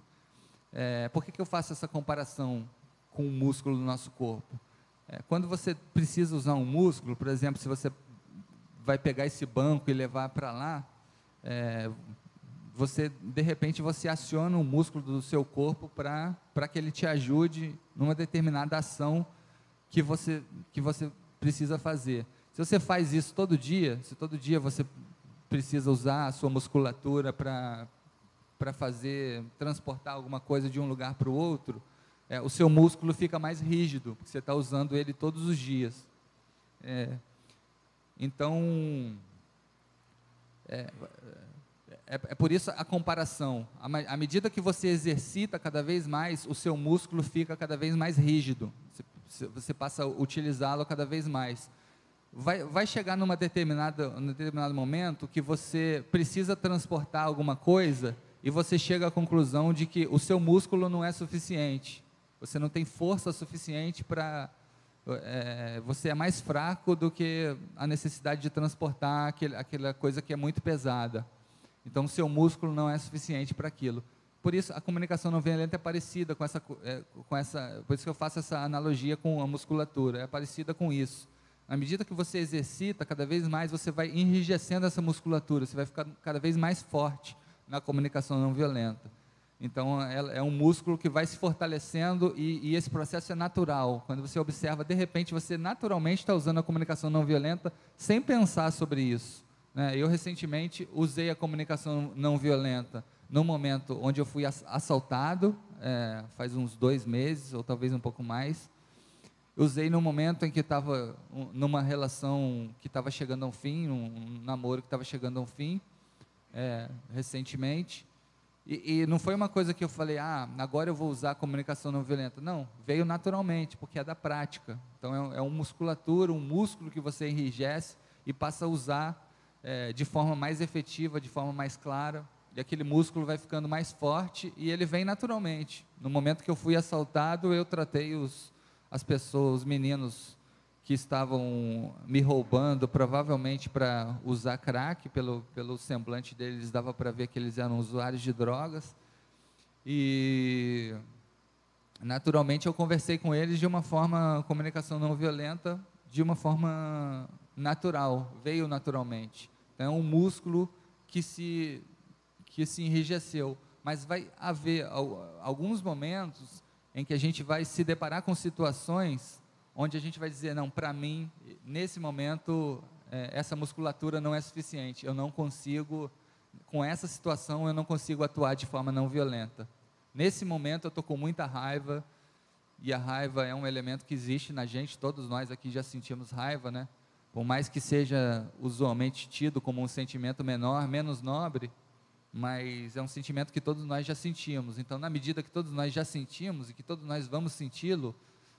É, por que que eu faço essa comparação com o músculo do nosso corpo? Quando você precisa usar um músculo, por exemplo, se você vai pegar esse banco e levar para lá, é, você, de repente, você aciona um músculo do seu corpo para para que ele te ajude numa determinada ação que você, que você precisa fazer. Se você faz isso todo dia, se todo dia você precisa usar a sua musculatura para para fazer, transportar alguma coisa de um lugar para o outro, É, o seu músculo fica mais rígido, porque você está usando ele todos os dias. É, então, é, é, é por isso a comparação. À medida que você exercita cada vez mais, o seu músculo fica cada vez mais rígido. Você, você passa a utilizá-lo cada vez mais. Vai, vai chegar numa determinada, num determinado momento que você precisa transportar alguma coisa e você chega à conclusão de que o seu músculo não é suficiente. Você não tem força suficiente para... É, você é mais fraco do que a necessidade de transportar aquele, aquela coisa que é muito pesada. Então, o seu músculo não é suficiente para aquilo. Por isso, a comunicação não violenta é parecida com essa, é, com essa... Por isso que eu faço essa analogia com a musculatura. É parecida com isso. À medida que você exercita, cada vez mais você vai enrijecendo essa musculatura. Você vai ficar cada vez mais forte na comunicação não violenta. Então, é um músculo que vai se fortalecendo e, e esse processo é natural. Quando você observa, de repente, você naturalmente está usando a comunicação não violenta sem pensar sobre isso, né? Eu, recentemente, usei a comunicação não violenta num momento onde eu fui assaltado, é, faz uns dois meses, ou talvez um pouco mais. Usei num momento em que estava numa relação que estava chegando a um fim, um namoro que estava chegando a um fim, é, recentemente. E, e não foi uma coisa que eu falei, ah, agora eu vou usar a comunicação não violenta. Não, veio naturalmente, porque é da prática. Então, é, é uma musculatura, um músculo que você enrijece e passa a usar é, de forma mais efetiva, de forma mais clara, e aquele músculo vai ficando mais forte e ele vem naturalmente. No momento que eu fui assaltado, eu tratei os, as pessoas, os meninos que estavam me roubando, provavelmente para usar crack, pelo, pelo semblante deles dava para ver que eles eram usuários de drogas, e naturalmente eu conversei com eles de uma forma, comunicação não violenta, de uma forma natural, veio naturalmente. Então, é um músculo que se, que se enrijeceu, mas vai haver alguns momentos em que a gente vai se deparar com situações onde a gente vai dizer, não, para mim, nesse momento, é, essa musculatura não é suficiente, eu não consigo, com essa situação, eu não consigo atuar de forma não violenta. Nesse momento, eu estou com muita raiva, e a raiva é um elemento que existe na gente, todos nós aqui já sentimos raiva, né? Por mais que seja usualmente tido como um sentimento menor, menos nobre, mas é um sentimento que todos nós já sentimos. Então, na medida que todos nós já sentimos, e que todos nós vamos senti-lo,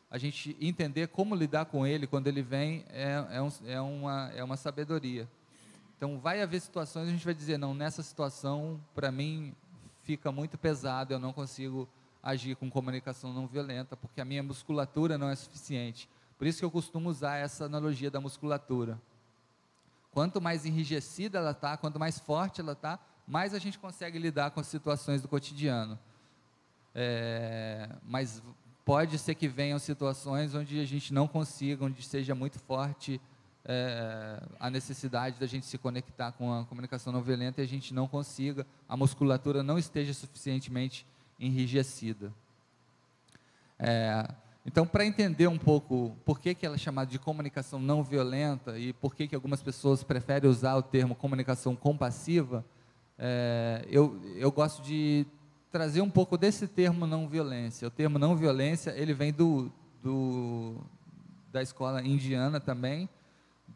a gente entender como lidar com ele quando ele vem é, é, um, é, uma, é uma sabedoria. Então, vai haver situações, a gente vai dizer, não, nessa situação, para mim, fica muito pesado, eu não consigo agir com comunicação não violenta, porque a minha musculatura não é suficiente. Por isso que eu costumo usar essa analogia da musculatura. Quanto mais enrijecida ela está, quanto mais forte ela está, mais a gente consegue lidar com as situações do cotidiano. É, mas pode ser que venham situações onde a gente não consiga, onde seja muito forte é, a necessidade da gente se conectar com a comunicação não violenta e a gente não consiga, a musculatura não esteja suficientemente enrijecida. É, Então, para entender um pouco por que, que ela é chamada de comunicação não violenta e por que, que algumas pessoas preferem usar o termo comunicação compassiva, é, eu, eu gosto de trazer um pouco desse termo não violência. O termo não violência, ele vem do, do, da escola indiana também,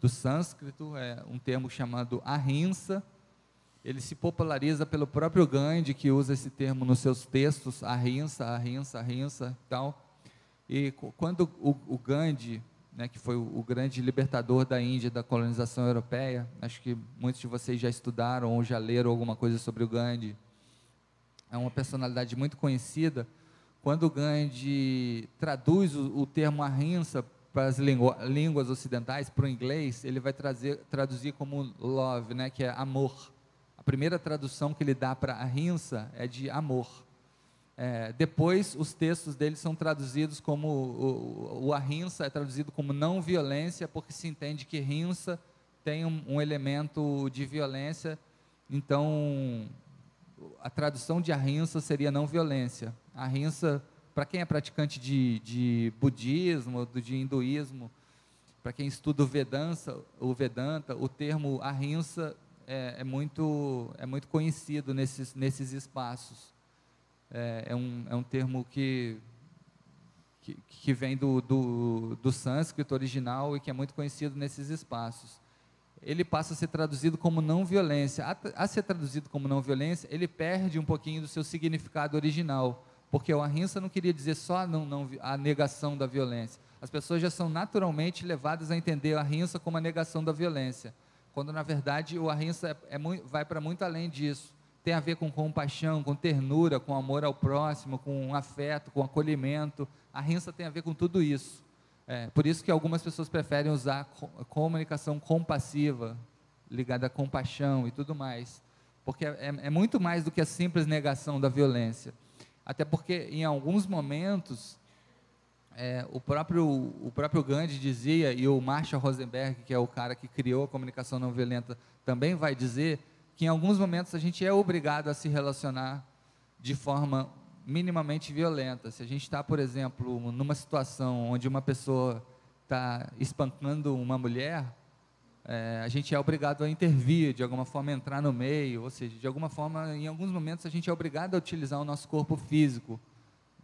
do sânscrito, é um termo chamado Ahimsa. Ele se populariza pelo próprio Gandhi, que usa esse termo nos seus textos, Ahimsa, Ahimsa, Ahimsa e tal. E quando o Gandhi, né, que foi o grande libertador da Índia, da colonização europeia, acho que muitos de vocês já estudaram ou já leram alguma coisa sobre o Gandhi, é uma personalidade muito conhecida. Quando o Gandhi traduz o, o termo ahimsa para as línguas ocidentais, para o inglês, ele vai trazer, traduzir como love, né, que é amor. A primeira tradução que ele dá para ahimsa é de amor. É, depois, os textos dele são traduzidos como, o, o ahimsa é traduzido como não violência, porque se entende que ahimsa tem um, um elemento de violência, então, a tradução de ahimsa seria não violência. Ahimsa, para quem é praticante de, de budismo, de hinduísmo, para quem estuda o Vedanta, o, Vedanta, o termo ahimsa é, é, muito, é muito conhecido nesses, nesses espaços. É, é, um, é um termo que, que, que vem do, do, do sânscrito original e que é muito conhecido nesses espaços. Ele passa a ser traduzido como não violência. A, a ser traduzido como não violência, ele perde um pouquinho do seu significado original, porque o ahimsa não queria dizer só não, não, a negação da violência. As pessoas já são naturalmente levadas a entender a ahimsa como a negação da violência, quando, na verdade, o ahimsa é, é, vai para muito além disso. Tem a ver com compaixão, com ternura, com amor ao próximo, com afeto, com acolhimento. A ahimsa tem a ver com tudo isso. É, por isso que algumas pessoas preferem usar comunicação compassiva, ligada à compaixão e tudo mais, porque é, é muito mais do que a simples negação da violência. Até porque, em alguns momentos, é, o, próprio, o próprio Gandhi dizia, e o Marshall Rosenberg, que é o cara que criou a comunicação não violenta, também vai dizer que em alguns momentos a gente é obrigado a se relacionar de forma minimamente violenta. Se a gente está, por exemplo, numa situação onde uma pessoa está espancando uma mulher, é, a gente é obrigado a intervir, de alguma forma entrar no meio, ou seja, de alguma forma, em alguns momentos a gente é obrigado a utilizar o nosso corpo físico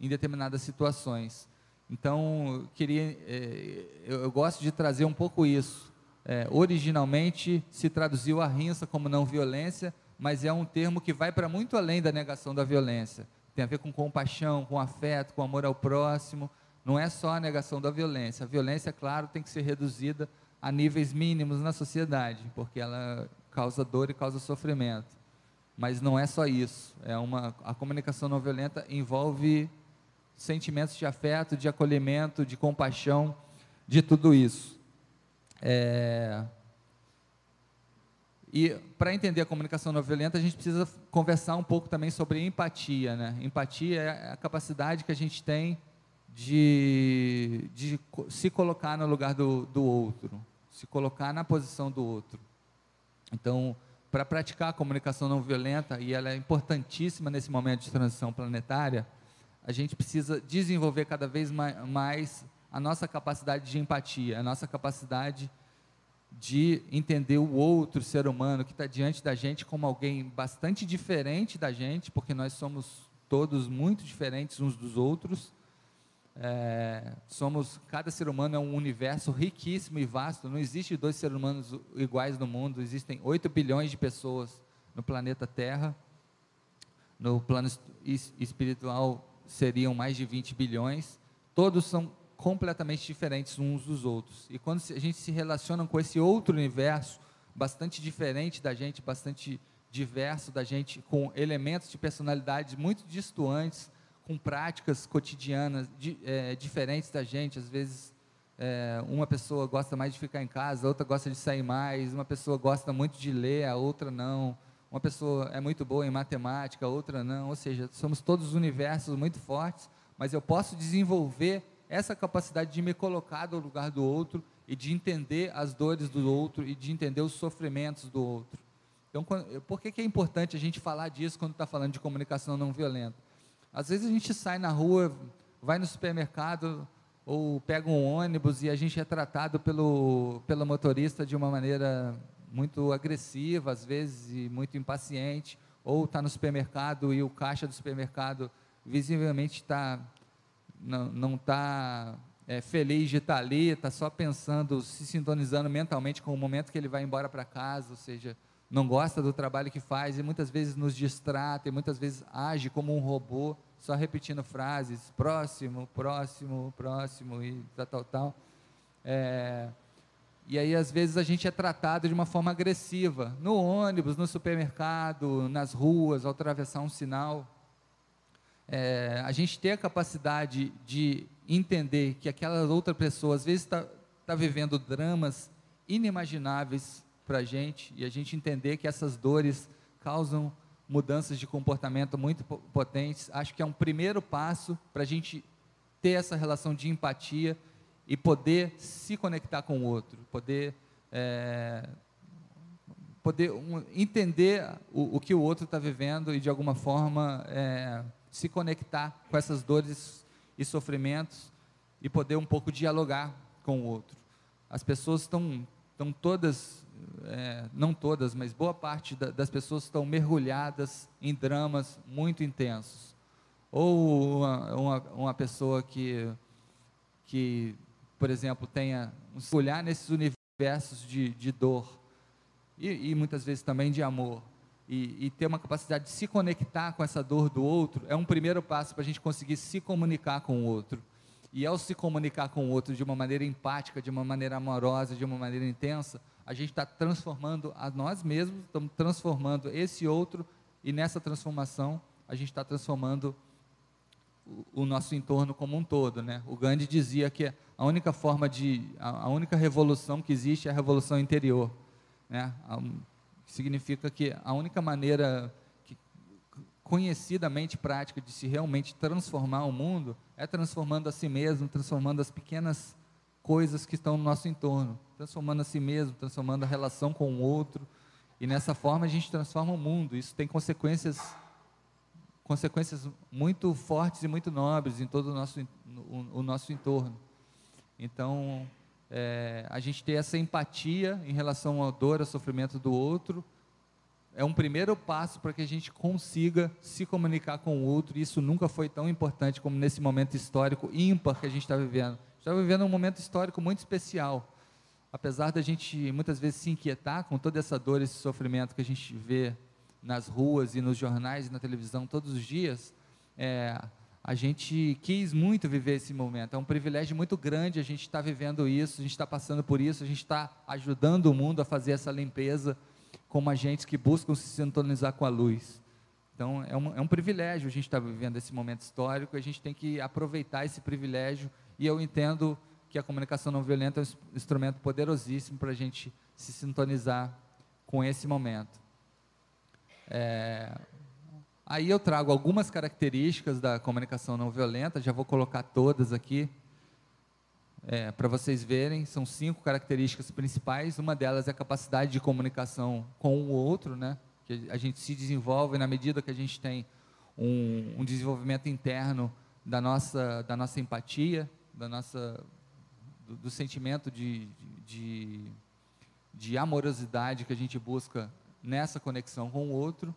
em determinadas situações. Então, eu, queria, é, eu, eu gosto de trazer um pouco isso. É, originalmente se traduziu a ahimsa como não violência, mas é um termo que vai para muito além da negação da violência. Tem a ver com compaixão, com afeto, com amor ao próximo. Não é só a negação da violência. A violência, claro, tem que ser reduzida a níveis mínimos na sociedade, porque ela causa dor e causa sofrimento. Mas não é só isso. É uma, a comunicação não violenta envolve sentimentos de afeto, de acolhimento, de compaixão, de tudo isso. É... E para entender a comunicação não violenta, a gente precisa conversar um pouco também sobre empatia, né? Empatia é a capacidade que a gente tem de, de se colocar no lugar do, do outro, se colocar na posição do outro. Então, para praticar a comunicação não violenta, e ela é importantíssima nesse momento de transição planetária, a gente precisa desenvolver cada vez mais a nossa capacidade de empatia, a nossa capacidade de entender o outro ser humano que está diante da gente como alguém bastante diferente da gente, porque nós somos todos muito diferentes uns dos outros. É, somos, cada ser humano é um universo riquíssimo e vasto, não existe dois seres humanos iguais no mundo, existem oito bilhões de pessoas no planeta Terra, no plano espiritual seriam mais de vinte bilhões, todos são completamente diferentes uns dos outros. E quando a gente se relaciona com esse outro universo, bastante diferente da gente, bastante diverso da gente, com elementos de personalidades muito distantes, com práticas cotidianas de, é, diferentes da gente, às vezes é, uma pessoa gosta mais de ficar em casa, outra gosta de sair mais, uma pessoa gosta muito de ler, a outra não, uma pessoa é muito boa em matemática, a outra não, ou seja, somos todos universos muito fortes, mas eu posso desenvolver essa capacidade de me colocar no lugar do outro e de entender as dores do outro e de entender os sofrimentos do outro. Então, quando, por que que é importante a gente falar disso quando está falando de comunicação não violenta? Às vezes a gente sai na rua, vai no supermercado ou pega um ônibus e a gente é tratado pelo, pelo motorista de uma maneira muito agressiva, às vezes, e muito impaciente, ou está no supermercado e o caixa do supermercado visivelmente tá, não está é, feliz de estar ali, está só pensando, se sintonizando mentalmente com o momento que ele vai embora para casa, ou seja, não gosta do trabalho que faz e muitas vezes nos distrata e muitas vezes age como um robô, só repetindo frases, próximo, próximo, próximo e tal, tal, tal. É, e aí, às vezes, a gente é tratado de uma forma agressiva, no ônibus, no supermercado, nas ruas, ao atravessar um sinal. É, a gente tem a capacidade de entender que aquela outra pessoa, às vezes, está tá vivendo dramas inimagináveis para a gente, e a gente entender que essas dores causam mudanças de comportamento muito potentes. Acho que é um primeiro passo para a gente ter essa relação de empatia e poder se conectar com o outro, poder, é, poder um, entender o, o que o outro está vivendo e, de alguma forma, é, se conectar com essas dores e sofrimentos e poder um pouco dialogar com o outro. As pessoas estão estão todas, é, não todas, mas boa parte da, das pessoas estão mergulhadas em dramas muito intensos. Ou uma, uma, uma pessoa que, que, por exemplo, tenha um mergulhar nesses universos de, de dor e, e muitas vezes também de amor. E, e ter uma capacidade de se conectar com essa dor do outro é um primeiro passo para a gente conseguir se comunicar com o outro. E ao se comunicar com o outro de uma maneira empática, de uma maneira amorosa, de uma maneira intensa, a gente está transformando a nós mesmos, estamos transformando esse outro, e nessa transformação a gente está transformando o, o nosso entorno como um todo, né? O Gandhi dizia que a única forma de, a, a única revolução que existe é a revolução interior, né? A, significa que a única maneira que, conhecidamente prática de se realmente transformar o mundo é transformando a si mesmo, transformando as pequenas coisas que estão no nosso entorno, transformando a si mesmo, transformando a relação com o outro, e nessa forma a gente transforma o mundo. Isso tem consequências, consequências muito fortes e muito nobres em todo o nosso, o, o nosso entorno. Então, É, a gente ter essa empatia em relação à dor, ao sofrimento do outro, é um primeiro passo para que a gente consiga se comunicar com o outro, e isso nunca foi tão importante como nesse momento histórico ímpar que a gente está vivendo. Está vivendo um momento histórico muito especial, apesar da gente muitas vezes se inquietar com toda essa dor, esse sofrimento que a gente vê nas ruas e nos jornais e na televisão todos os dias. É, a gente quis muito viver esse momento, é um privilégio muito grande a gente estar vivendo isso, a gente está passando por isso, a gente está ajudando o mundo a fazer essa limpeza, como agentes que buscam se sintonizar com a luz. Então, é um, é um privilégio a gente estar vivendo esse momento histórico, a gente tem que aproveitar esse privilégio, e eu entendo que a comunicação não violenta é um instrumento poderosíssimo para a gente se sintonizar com esse momento. É, aí eu trago algumas características da comunicação não violenta, já vou colocar todas aqui, é, para vocês verem, são cinco características principais, uma delas é a capacidade de comunicação com o outro, né? Que a gente se desenvolve na medida que a gente tem um, um desenvolvimento interno da nossa, da nossa empatia, da nossa, do, do sentimento de, de, de amorosidade que a gente busca nessa conexão com o outro,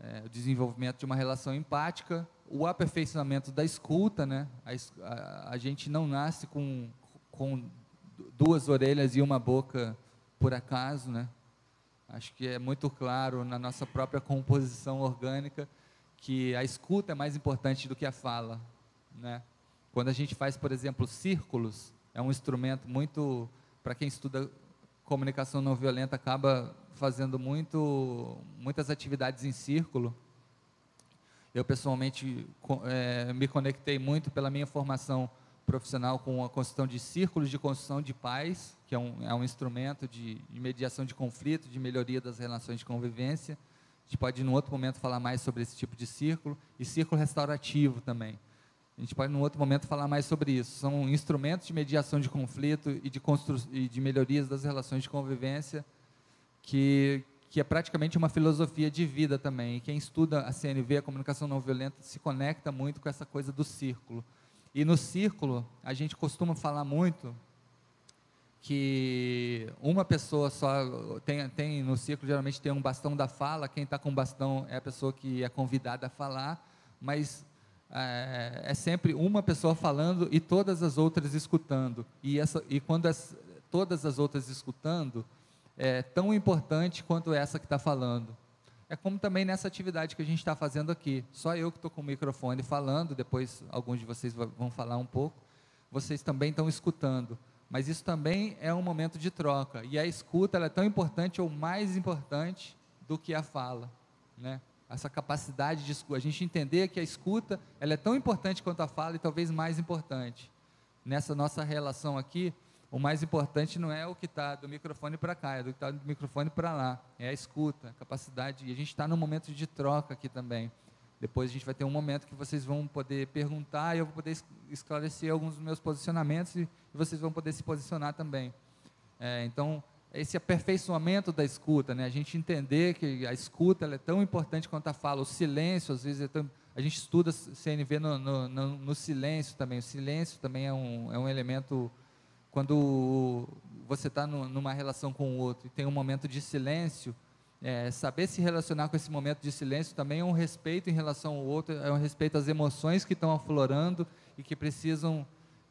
é, o desenvolvimento de uma relação empática, o aperfeiçoamento da escuta, né? a, a, a gente não nasce com, com duas orelhas e uma boca por acaso, né? Acho que é muito claro na nossa própria composição orgânica que a escuta é mais importante do que a fala, né? Quando a gente faz, por exemplo, círculos, é um instrumento muito, para quem estuda comunicação não violenta, acaba fazendo muito, muitas atividades em círculo. Eu, pessoalmente, é, me conectei muito pela minha formação profissional com a construção de círculos de construção de paz, que é um, é um instrumento de, de mediação de conflito, de melhoria das relações de convivência. A gente pode, num outro momento, falar mais sobre esse tipo de círculo, e círculo restaurativo também. A gente pode, num outro momento, falar mais sobre isso. São instrumentos de mediação de conflito e de, constru... e de melhorias das relações de convivência, que, que é praticamente uma filosofia de vida também. E quem estuda a C N V, a comunicação não violenta, se conecta muito com essa coisa do círculo. E no círculo, a gente costuma falar muito que uma pessoa só, tem, tem no círculo geralmente tem um bastão da fala, quem está com o bastão é a pessoa que é convidada a falar, mas é, é sempre uma pessoa falando e todas as outras escutando. E, essa, e quando as, todas as outras escutando, é tão importante quanto essa que está falando. É como também nessa atividade que a gente está fazendo aqui. Só eu que estou com o microfone falando, depois alguns de vocês vão falar um pouco, vocês também estão escutando. Mas isso também é um momento de troca. E a escuta ela é tão importante ou mais importante do que a fala, né? Essa capacidade de escuta. A gente entender que a escuta ela é tão importante quanto a fala e talvez mais importante. Nessa nossa relação aqui, o mais importante não é o que está do microfone para cá, é do que está do microfone para lá. É a escuta, a capacidade. E a gente está num momento de troca aqui também. Depois a gente vai ter um momento que vocês vão poder perguntar e eu vou poder esclarecer alguns dos meus posicionamentos e vocês vão poder se posicionar também. É, então, esse aperfeiçoamento da escuta, né? A gente entender que a escuta ela é tão importante quanto a fala. O silêncio, às vezes, é tão... a gente estuda C N V no, no, no, no silêncio também. O silêncio também é um, é um elemento... Quando você está numa relação com o outro e tem um momento de silêncio, é, saber se relacionar com esse momento de silêncio também é um respeito em relação ao outro, é um respeito às emoções que estão aflorando e que precisam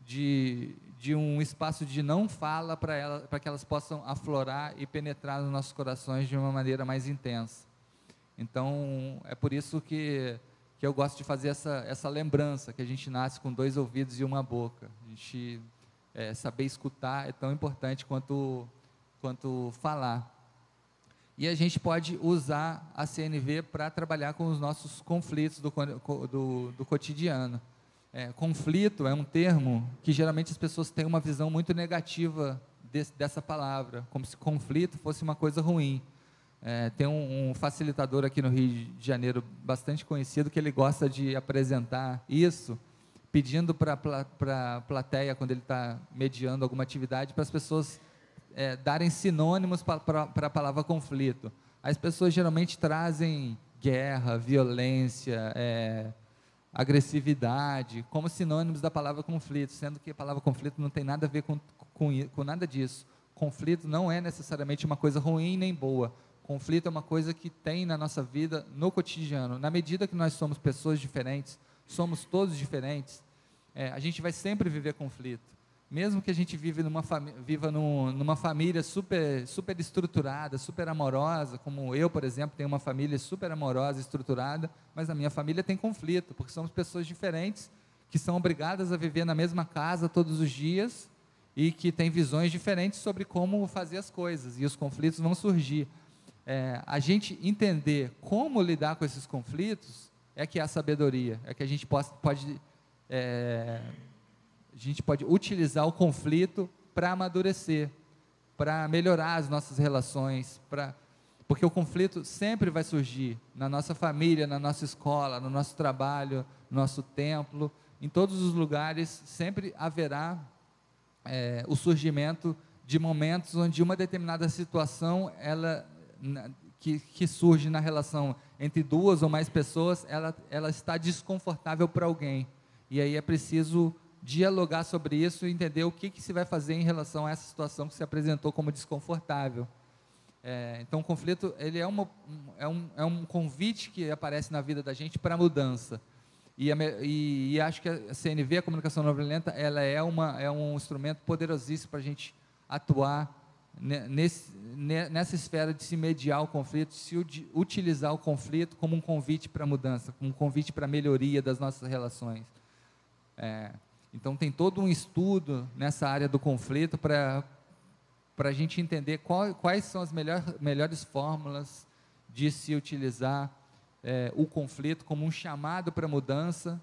de, de um espaço de não fala para ela, para que elas possam aflorar e penetrar nos nossos corações de uma maneira mais intensa. Então, é por isso que, que eu gosto de fazer essa, essa lembrança, que a gente nasce com dois ouvidos e uma boca. A gente... É, saber escutar é tão importante quanto, quanto falar. E a gente pode usar a C N V para trabalhar com os nossos conflitos do, do, do cotidiano. É, conflito é um termo que geralmente as pessoas têm uma visão muito negativa desse, dessa palavra, como se conflito fosse uma coisa ruim. É, tem um, um facilitador aqui no Rio de Janeiro bastante conhecido que ele gosta de apresentar isso, pedindo para a plateia, quando ele está mediando alguma atividade, para as pessoas é, darem sinônimos para a palavra conflito. As pessoas geralmente trazem guerra, violência, é, agressividade, como sinônimos da palavra conflito, sendo que a palavra conflito não tem nada a ver com, com, com nada disso. Conflito não é necessariamente uma coisa ruim nem boa. Conflito é uma coisa que tem na nossa vida, no cotidiano. Na medida que nós somos pessoas diferentes, somos todos diferentes, é, a gente vai sempre viver conflito. Mesmo que a gente vive numa viva num, numa família super, super estruturada, super amorosa, como eu, por exemplo, tenho uma família super amorosa, estruturada, mas a minha família tem conflito, porque somos pessoas diferentes, que são obrigadas a viver na mesma casa todos os dias e que têm visões diferentes sobre como fazer as coisas, e os conflitos vão surgir. é, a gente entender como lidar com esses conflitos é que é a sabedoria, é que a gente pode, pode, é, a gente pode utilizar o conflito para amadurecer, para melhorar as nossas relações, para... Porque o conflito sempre vai surgir na nossa família, na nossa escola, no nosso trabalho, no nosso templo, em todos os lugares sempre haverá é, o surgimento de momentos onde uma determinada situação ela, na, que, que surge na relação entre duas ou mais pessoas, ela, ela está desconfortável para alguém. E aí é preciso dialogar sobre isso e entender o que, que se vai fazer em relação a essa situação que se apresentou como desconfortável. É, então, o conflito ele é, uma, é, um, é um convite que aparece na vida da gente para a mudança. E, e, e acho que a C N V, a comunicação não violenta, ela é, uma, é um instrumento poderosíssimo para a gente atuar nesse, nessa esfera de se mediar o conflito, se utilizar o conflito como um convite para a mudança, como um convite para a melhoria das nossas relações. É, então, tem todo um estudo nessa área do conflito para... para a gente entender qual, quais são as melhor, melhores fórmulas de se utilizar é, o conflito como um chamado para mudança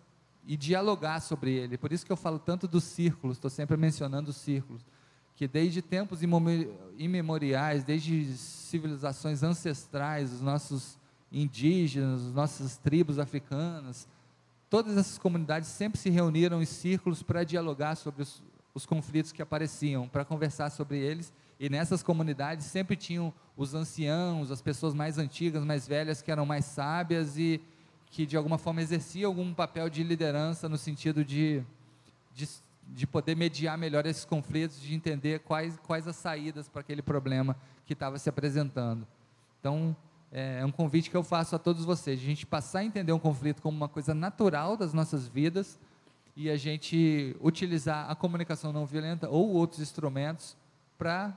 e dialogar sobre ele. Por isso que eu falo tanto dos círculos, estou sempre mencionando os círculos, que desde tempos imemoriais, desde civilizações ancestrais, os nossos indígenas, as nossas tribos africanas, todas essas comunidades sempre se reuniram em círculos para dialogar sobre os, os conflitos que apareciam, para conversar sobre eles. E nessas comunidades sempre tinham os anciãos, as pessoas mais antigas, mais velhas, que eram mais sábias e que, de alguma forma, exerciam algum papel de liderança no sentido de, de, de poder mediar melhor esses conflitos, de entender quais, quais as saídas para aquele problema que estava se apresentando. Então, é um convite que eu faço a todos vocês, a gente passar a entender um conflito como uma coisa natural das nossas vidas e a gente utilizar a comunicação não violenta ou outros instrumentos para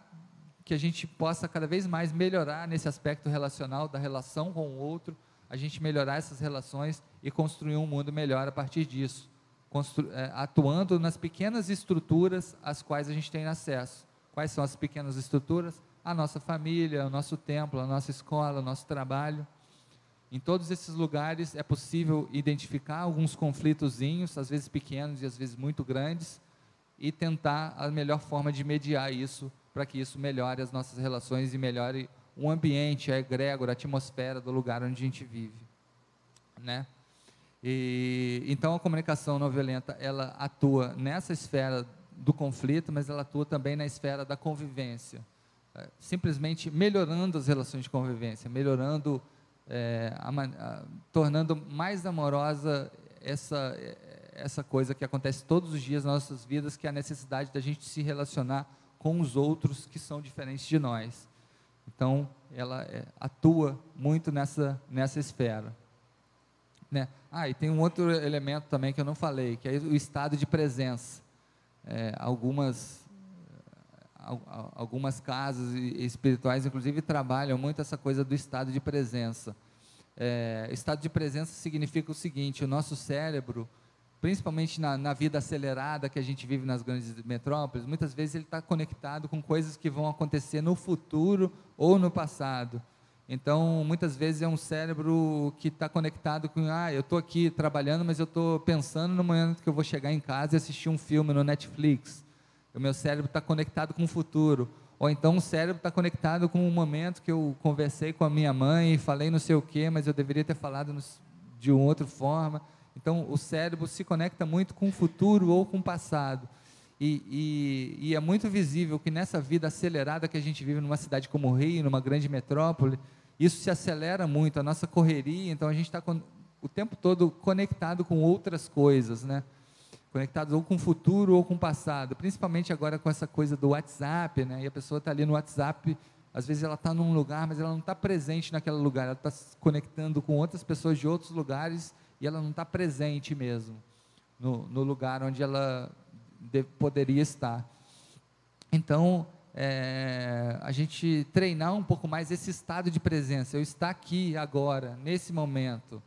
que a gente possa cada vez mais melhorar nesse aspecto relacional, da relação com o outro, a gente melhorar essas relações e construir um mundo melhor a partir disso, constru- atuando nas pequenas estruturas às quais a gente tem acesso. Quais são as pequenas estruturas? A nossa família, o nosso templo, a nossa escola, o nosso trabalho. Em todos esses lugares é possível identificar alguns conflitozinhos, às vezes pequenos e às vezes muito grandes, e tentar a melhor forma de mediar isso, para que isso melhore as nossas relações e melhore o ambiente, a egrégora, a atmosfera do lugar onde a gente vive, né? E, então, a comunicação não violenta, ela atua nessa esfera do conflito, mas ela atua também na esfera da convivência, simplesmente melhorando as relações de convivência, melhorando... É, a, a, tornando mais amorosa essa, essa coisa que acontece todos os dias nas nossas vidas, que é a necessidade da gente se relacionar com os outros que são diferentes de nós. Então, ela é, atua muito nessa, nessa esfera, né? Ah, e tem um outro elemento também que eu não falei, que é o estado de presença. É, algumas... algumas casas espirituais, inclusive, trabalham muito essa coisa do estado de presença. É, estado de presença significa o seguinte: o nosso cérebro, principalmente na, na vida acelerada que a gente vive nas grandes metrópoles, muitas vezes ele está conectado com coisas que vão acontecer no futuro ou no passado. Então, muitas vezes é um cérebro que está conectado com, ah, eu estou aqui trabalhando, mas eu estou pensando no momento que eu vou chegar em casa e assistir um filme no Netflix. O meu cérebro está conectado com o futuro. Ou então o cérebro está conectado com o momento que eu conversei com a minha mãe e falei não sei o quê, mas eu deveria ter falado de uma outra forma. Então, o cérebro se conecta muito com o futuro ou com o passado. E, e, e é muito visível que nessa vida acelerada que a gente vive numa cidade como o Rio, numa grande metrópole, isso se acelera muito, a nossa correria. Então, a gente está o tempo todo conectado com outras coisas, né? Conectados ou com o futuro ou com o passado, principalmente agora com essa coisa do WhatsApp, né? E a pessoa está ali no WhatsApp, às vezes ela está num lugar, mas ela não está presente naquele lugar, ela está se conectando com outras pessoas de outros lugares e ela não está presente mesmo no, no lugar onde ela de, poderia estar. Então, é, a gente treinar um pouco mais esse estado de presença, eu estar aqui agora, nesse momento,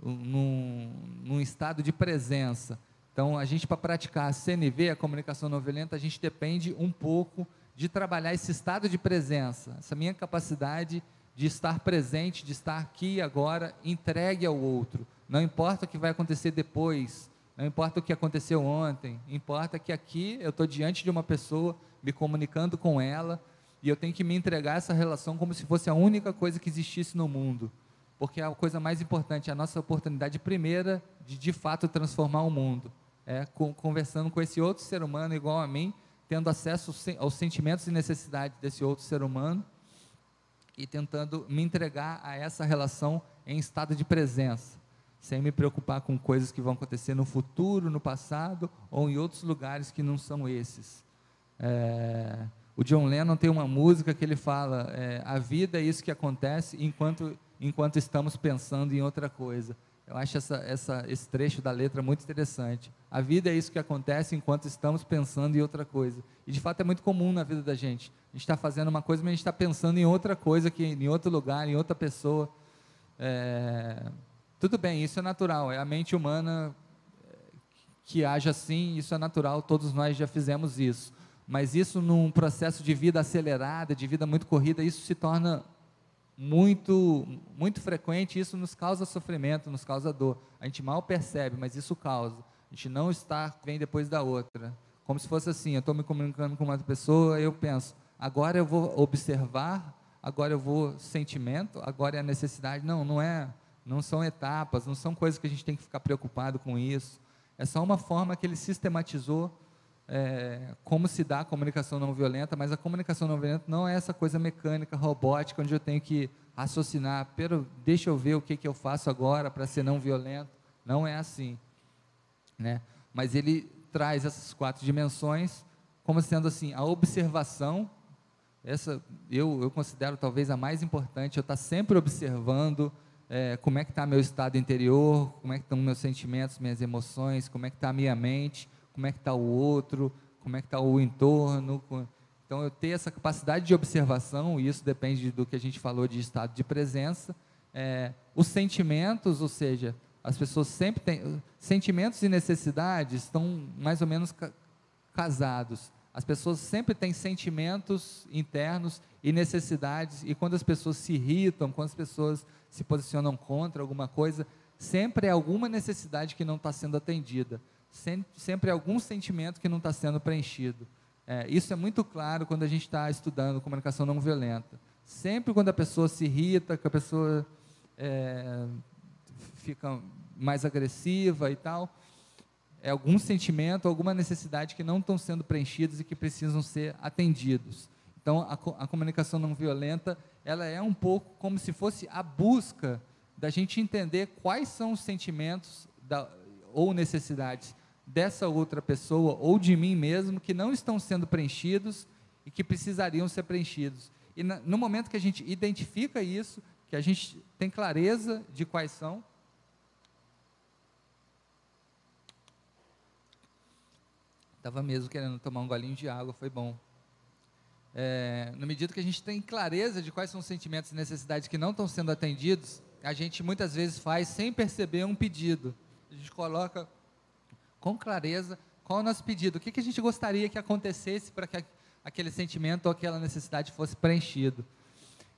num, num estado de presença. Então, a gente, para praticar a C N V, a comunicação não violenta, a gente depende um pouco de trabalhar esse estado de presença, essa minha capacidade de estar presente, de estar aqui agora, entregue ao outro. Não importa o que vai acontecer depois, não importa o que aconteceu ontem, importa que aqui eu estou diante de uma pessoa, me comunicando com ela, e eu tenho que me entregar a essa relação como se fosse a única coisa que existisse no mundo, porque a coisa mais importante, a nossa oportunidade primeira de, de fato, transformar o mundo, é conversando com esse outro ser humano igual a mim, tendo acesso aos sentimentos e necessidades desse outro ser humano, e tentando me entregar a essa relação em estado de presença, sem me preocupar com coisas que vão acontecer no futuro, no passado, ou em outros lugares que não são esses. É, o John Lennon tem uma música que ele fala, é, a vida é isso que acontece enquanto, enquanto estamos pensando em outra coisa. Eu acho essa, essa, esse trecho da letra muito interessante. A vida é isso que acontece enquanto estamos pensando em outra coisa. E, de fato, é muito comum na vida da gente. A gente está fazendo uma coisa, mas a gente está pensando em outra coisa, que, em outro lugar, em outra pessoa. É... Tudo bem, isso é natural. É a mente humana que age assim, isso é natural. Todos nós já fizemos isso. Mas isso, num processo de vida acelerada, de vida muito corrida, isso se torna... muito, muito frequente, isso nos causa sofrimento, nos causa dor. A gente mal percebe, mas isso causa. A gente não está, vem depois da outra. Como se fosse assim, eu estou me comunicando com uma pessoa, eu penso, agora eu vou observar, agora eu vou sentimento, agora é a necessidade. Não, não é, não são etapas, não são coisas que a gente tem que ficar preocupado com isso. É só uma forma que ele sistematizou É, como se dá a comunicação não violenta, mas a comunicação não violenta não é essa coisa mecânica, robótica, onde eu tenho que raciocinar, pero deixa eu ver o que, que eu faço agora para ser não violento, não é assim, né? Mas ele traz essas quatro dimensões como sendo assim, a observação, essa eu, eu considero talvez a mais importante, eu estar sempre observando é, como é que está meu estado interior, como é que estão meus sentimentos, minhas emoções, como é que está a minha mente, como é que está o outro, como é que está o entorno. Então, eu ter essa capacidade de observação, e isso depende do que a gente falou de estado de presença. É, os sentimentos, ou seja, as pessoas sempre têm... Sentimentos e necessidades estão mais ou menos ca- casados. As pessoas sempre têm sentimentos internos e necessidades, e quando as pessoas se irritam, quando as pessoas se posicionam contra alguma coisa, sempre é alguma necessidade que não está sendo atendida. Sempre algum sentimento que não está sendo preenchido. É, isso é muito claro quando a gente está estudando comunicação não violenta. Sempre quando a pessoa se irrita, que a pessoa é, fica mais agressiva e tal, é algum sentimento, alguma necessidade que não estão sendo preenchidos e que precisam ser atendidos. Então, a, a comunicação não violenta, ela é um pouco como se fosse a busca da gente entender quais são os sentimentos da, ou necessidades dessa outra pessoa ou de mim mesmo, que não estão sendo preenchidos e que precisariam ser preenchidos. E na, no momento que a gente identifica isso, que a gente tem clareza de quais são, estava mesmo querendo tomar um golinho de água, foi bom. É, no medida que a gente tem clareza de quais são os sentimentos e necessidades que não estão sendo atendidos, a gente muitas vezes faz sem perceber um pedido. A gente coloca com clareza qual é o nosso pedido, o que, que a gente gostaria que acontecesse para que aquele sentimento ou aquela necessidade fosse preenchido.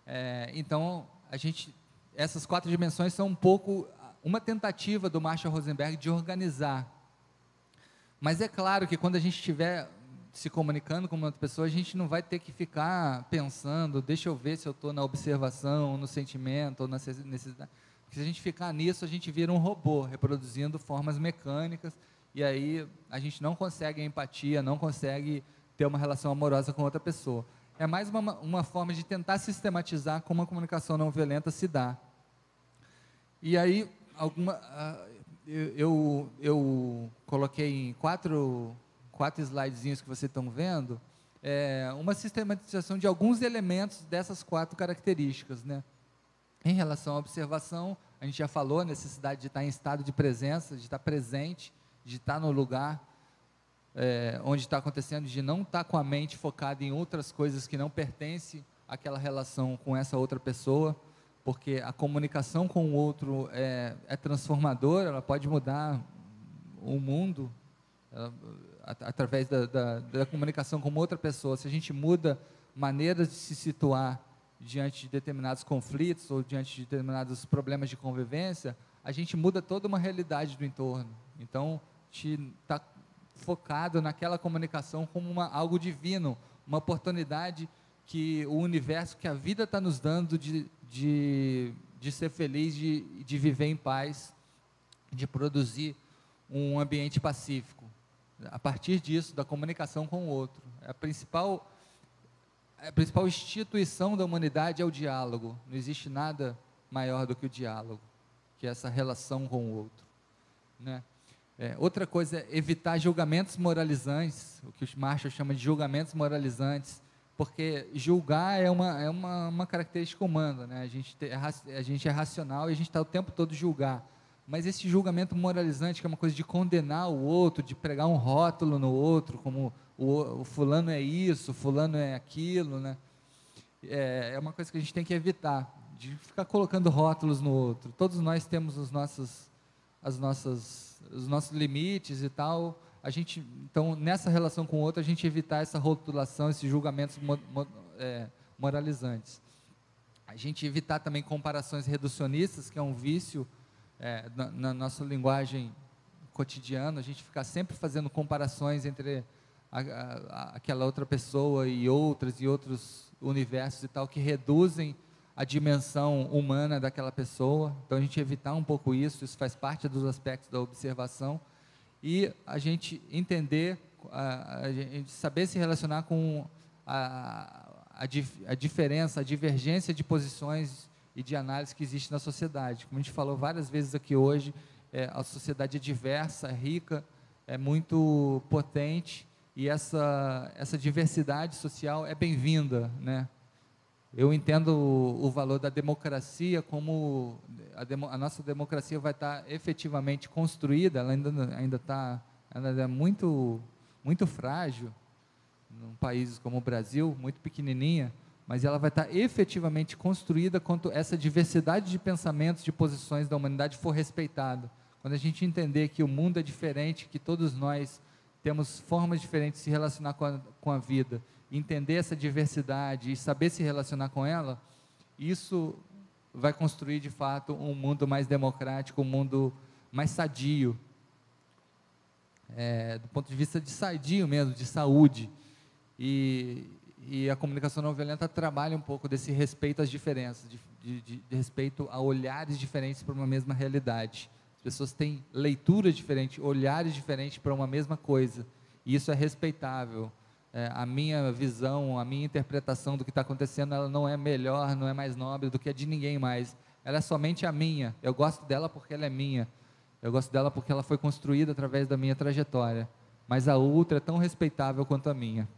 É, então, a gente, essas quatro dimensões são um pouco uma tentativa do Marshall Rosenberg de organizar. Mas é claro que quando a gente estiver se comunicando com uma outra pessoa, a gente não vai ter que ficar pensando, deixa eu ver se eu estou na observação, no sentimento, ou na necessidade... Porque se a gente ficar nisso, a gente vira um robô, reproduzindo formas mecânicas, e aí a gente não consegue empatia, não consegue ter uma relação amorosa com outra pessoa. É mais uma, uma forma de tentar sistematizar como a comunicação não violenta se dá. E aí, alguma, eu, eu coloquei em quatro, quatro slidezinhos que vocês estão vendo, é, uma sistematização de alguns elementos dessas quatro características, né? Em relação à observação, a gente já falou a necessidade de estar em estado de presença, de estar presente, de estar no lugar é, onde está acontecendo, de não estar com a mente focada em outras coisas que não pertencem àquela relação com essa outra pessoa, porque a comunicação com o outro é, é transformadora, ela pode mudar o mundo ela, at- através da, da, da comunicação com outra pessoa. Se a gente muda maneiras de se situar diante de determinados conflitos ou diante de determinados problemas de convivência, a gente muda toda uma realidade do entorno. Então, te tá focado naquela comunicação como uma, algo divino, uma oportunidade que o universo, que a vida está nos dando de, de, de ser feliz, de, de viver em paz, de produzir um ambiente pacífico. A partir disso, da comunicação com o outro. A principal, a principal instituição da humanidade é o diálogo. Não existe nada maior do que o diálogo, que é essa relação com o outro, né? É, outra coisa é evitar julgamentos moralizantes, o que os Marshall chama de julgamentos moralizantes, porque julgar é uma, é uma, uma característica humana, né? A gente, te, a gente é racional e a gente está o tempo todo julgar. Mas esse julgamento moralizante, que é uma coisa de condenar o outro, de pregar um rótulo no outro, como o, o fulano é isso, fulano é aquilo, né? É, é uma coisa que a gente tem que evitar, de ficar colocando rótulos no outro. Todos nós temos os nossos, as nossas, os nossos limites e tal. A gente, então, nessa relação com o outro, a gente evitar essa rotulação, esses julgamentos mo, mo, é, moralizantes. A gente evitar também comparações reducionistas, que é um vício, É, na, na nossa linguagem cotidiana, a gente fica sempre fazendo comparações entre a, a, a, aquela outra pessoa e outras, e outros universos e tal, que reduzem a dimensão humana daquela pessoa. Então, a gente evitar um pouco isso, isso faz parte dos aspectos da observação. E a gente entender, a, a gente saber se relacionar com a, a, a diferença, a divergência de posições e de análise que existe na sociedade. Como a gente falou várias vezes aqui hoje, é, a sociedade é diversa, é rica, é muito potente, e essa, essa diversidade social é bem-vinda, né? Eu entendo o, o valor da democracia, como a, demo, a nossa democracia vai estar efetivamente construída, ela ainda, ainda tá, ela é muito, muito frágil, num país como o Brasil, muito pequenininha, mas ela vai estar efetivamente construída quando essa diversidade de pensamentos, de posições da humanidade for respeitada. Quando a gente entender que o mundo é diferente, que todos nós temos formas diferentes de se relacionar com a, com a vida, entender essa diversidade e saber se relacionar com ela, isso vai construir, de fato, um mundo mais democrático, um mundo mais sadio. É, do ponto de vista de sadio mesmo, de saúde. E... E a comunicação não violenta trabalha um pouco desse respeito às diferenças, de, de, de, de respeito a olhares diferentes para uma mesma realidade. As pessoas têm leituras diferentes, olhares diferentes para uma mesma coisa. E isso é respeitável. É, a minha visão, a minha interpretação do que está acontecendo, ela não é melhor, não é mais nobre do que a de ninguém mais. Ela é somente a minha. Eu gosto dela porque ela é minha. Eu gosto dela porque ela foi construída através da minha trajetória. Mas a outra é tão respeitável quanto a minha.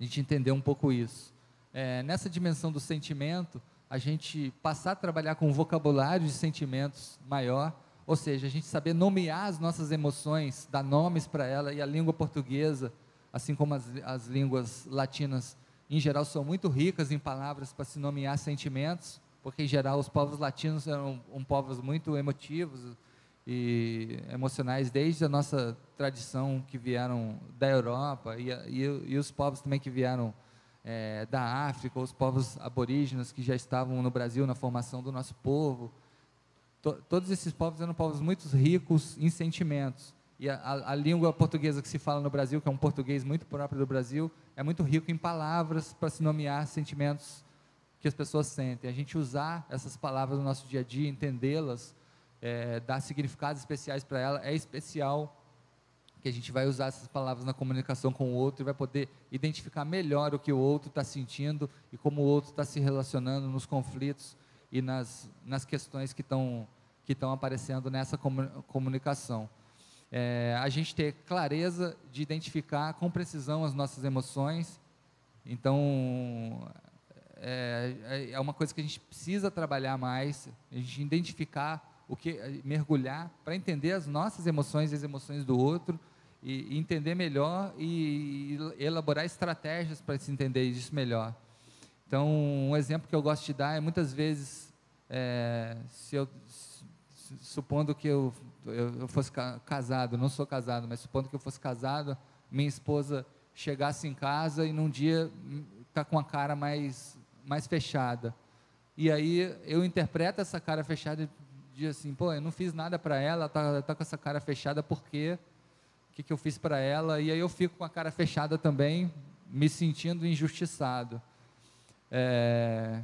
A gente entender um pouco isso. É, nessa dimensão do sentimento, a gente passar a trabalhar com um vocabulário de sentimentos maior, ou seja, a gente saber nomear as nossas emoções, dar nomes para ela, e a língua portuguesa, assim como as, as línguas latinas, em geral, são muito ricas em palavras para se nomear sentimentos, porque, em geral, os povos latinos eram um, um povos muito emotivos e emocionais, desde a nossa tradição que vieram da Europa e, e, e os povos também que vieram é, da África, os povos aborígenes que já estavam no Brasil na formação do nosso povo. To, todos esses povos eram povos muito ricos em sentimentos. E a, a, a língua portuguesa que se fala no Brasil, que é um português muito próprio do Brasil, é muito rico em palavras para se nomear sentimentos que as pessoas sentem. A gente usar essas palavras no nosso dia a dia, entendê-las, É, dar significados especiais para ela, é especial que a gente vai usar essas palavras na comunicação com o outro e vai poder identificar melhor o que o outro está sentindo e como o outro está se relacionando nos conflitos e nas, nas questões que estão que estão aparecendo nessa comunicação. É, a gente ter clareza de identificar com precisão as nossas emoções, então é, é uma coisa que a gente precisa trabalhar mais, a gente identificar o que mergulhar para entender as nossas emoções e as emoções do outro e, e entender melhor e, e elaborar estratégias para se entender isso melhor. Então, um exemplo que eu gosto de dar é muitas vezes, é, se eu se, supondo que eu, eu, eu fosse casado, não sou casado, mas supondo que eu fosse casado, minha esposa chegasse em casa e num dia tá com a cara mais mais fechada. E aí eu interpreto essa cara fechada de assim, pô, eu não fiz nada para ela, ela tá, ela tá com essa cara fechada porque o que, que eu fiz para ela? E aí eu fico com a cara fechada também, me sentindo injustiçado. É,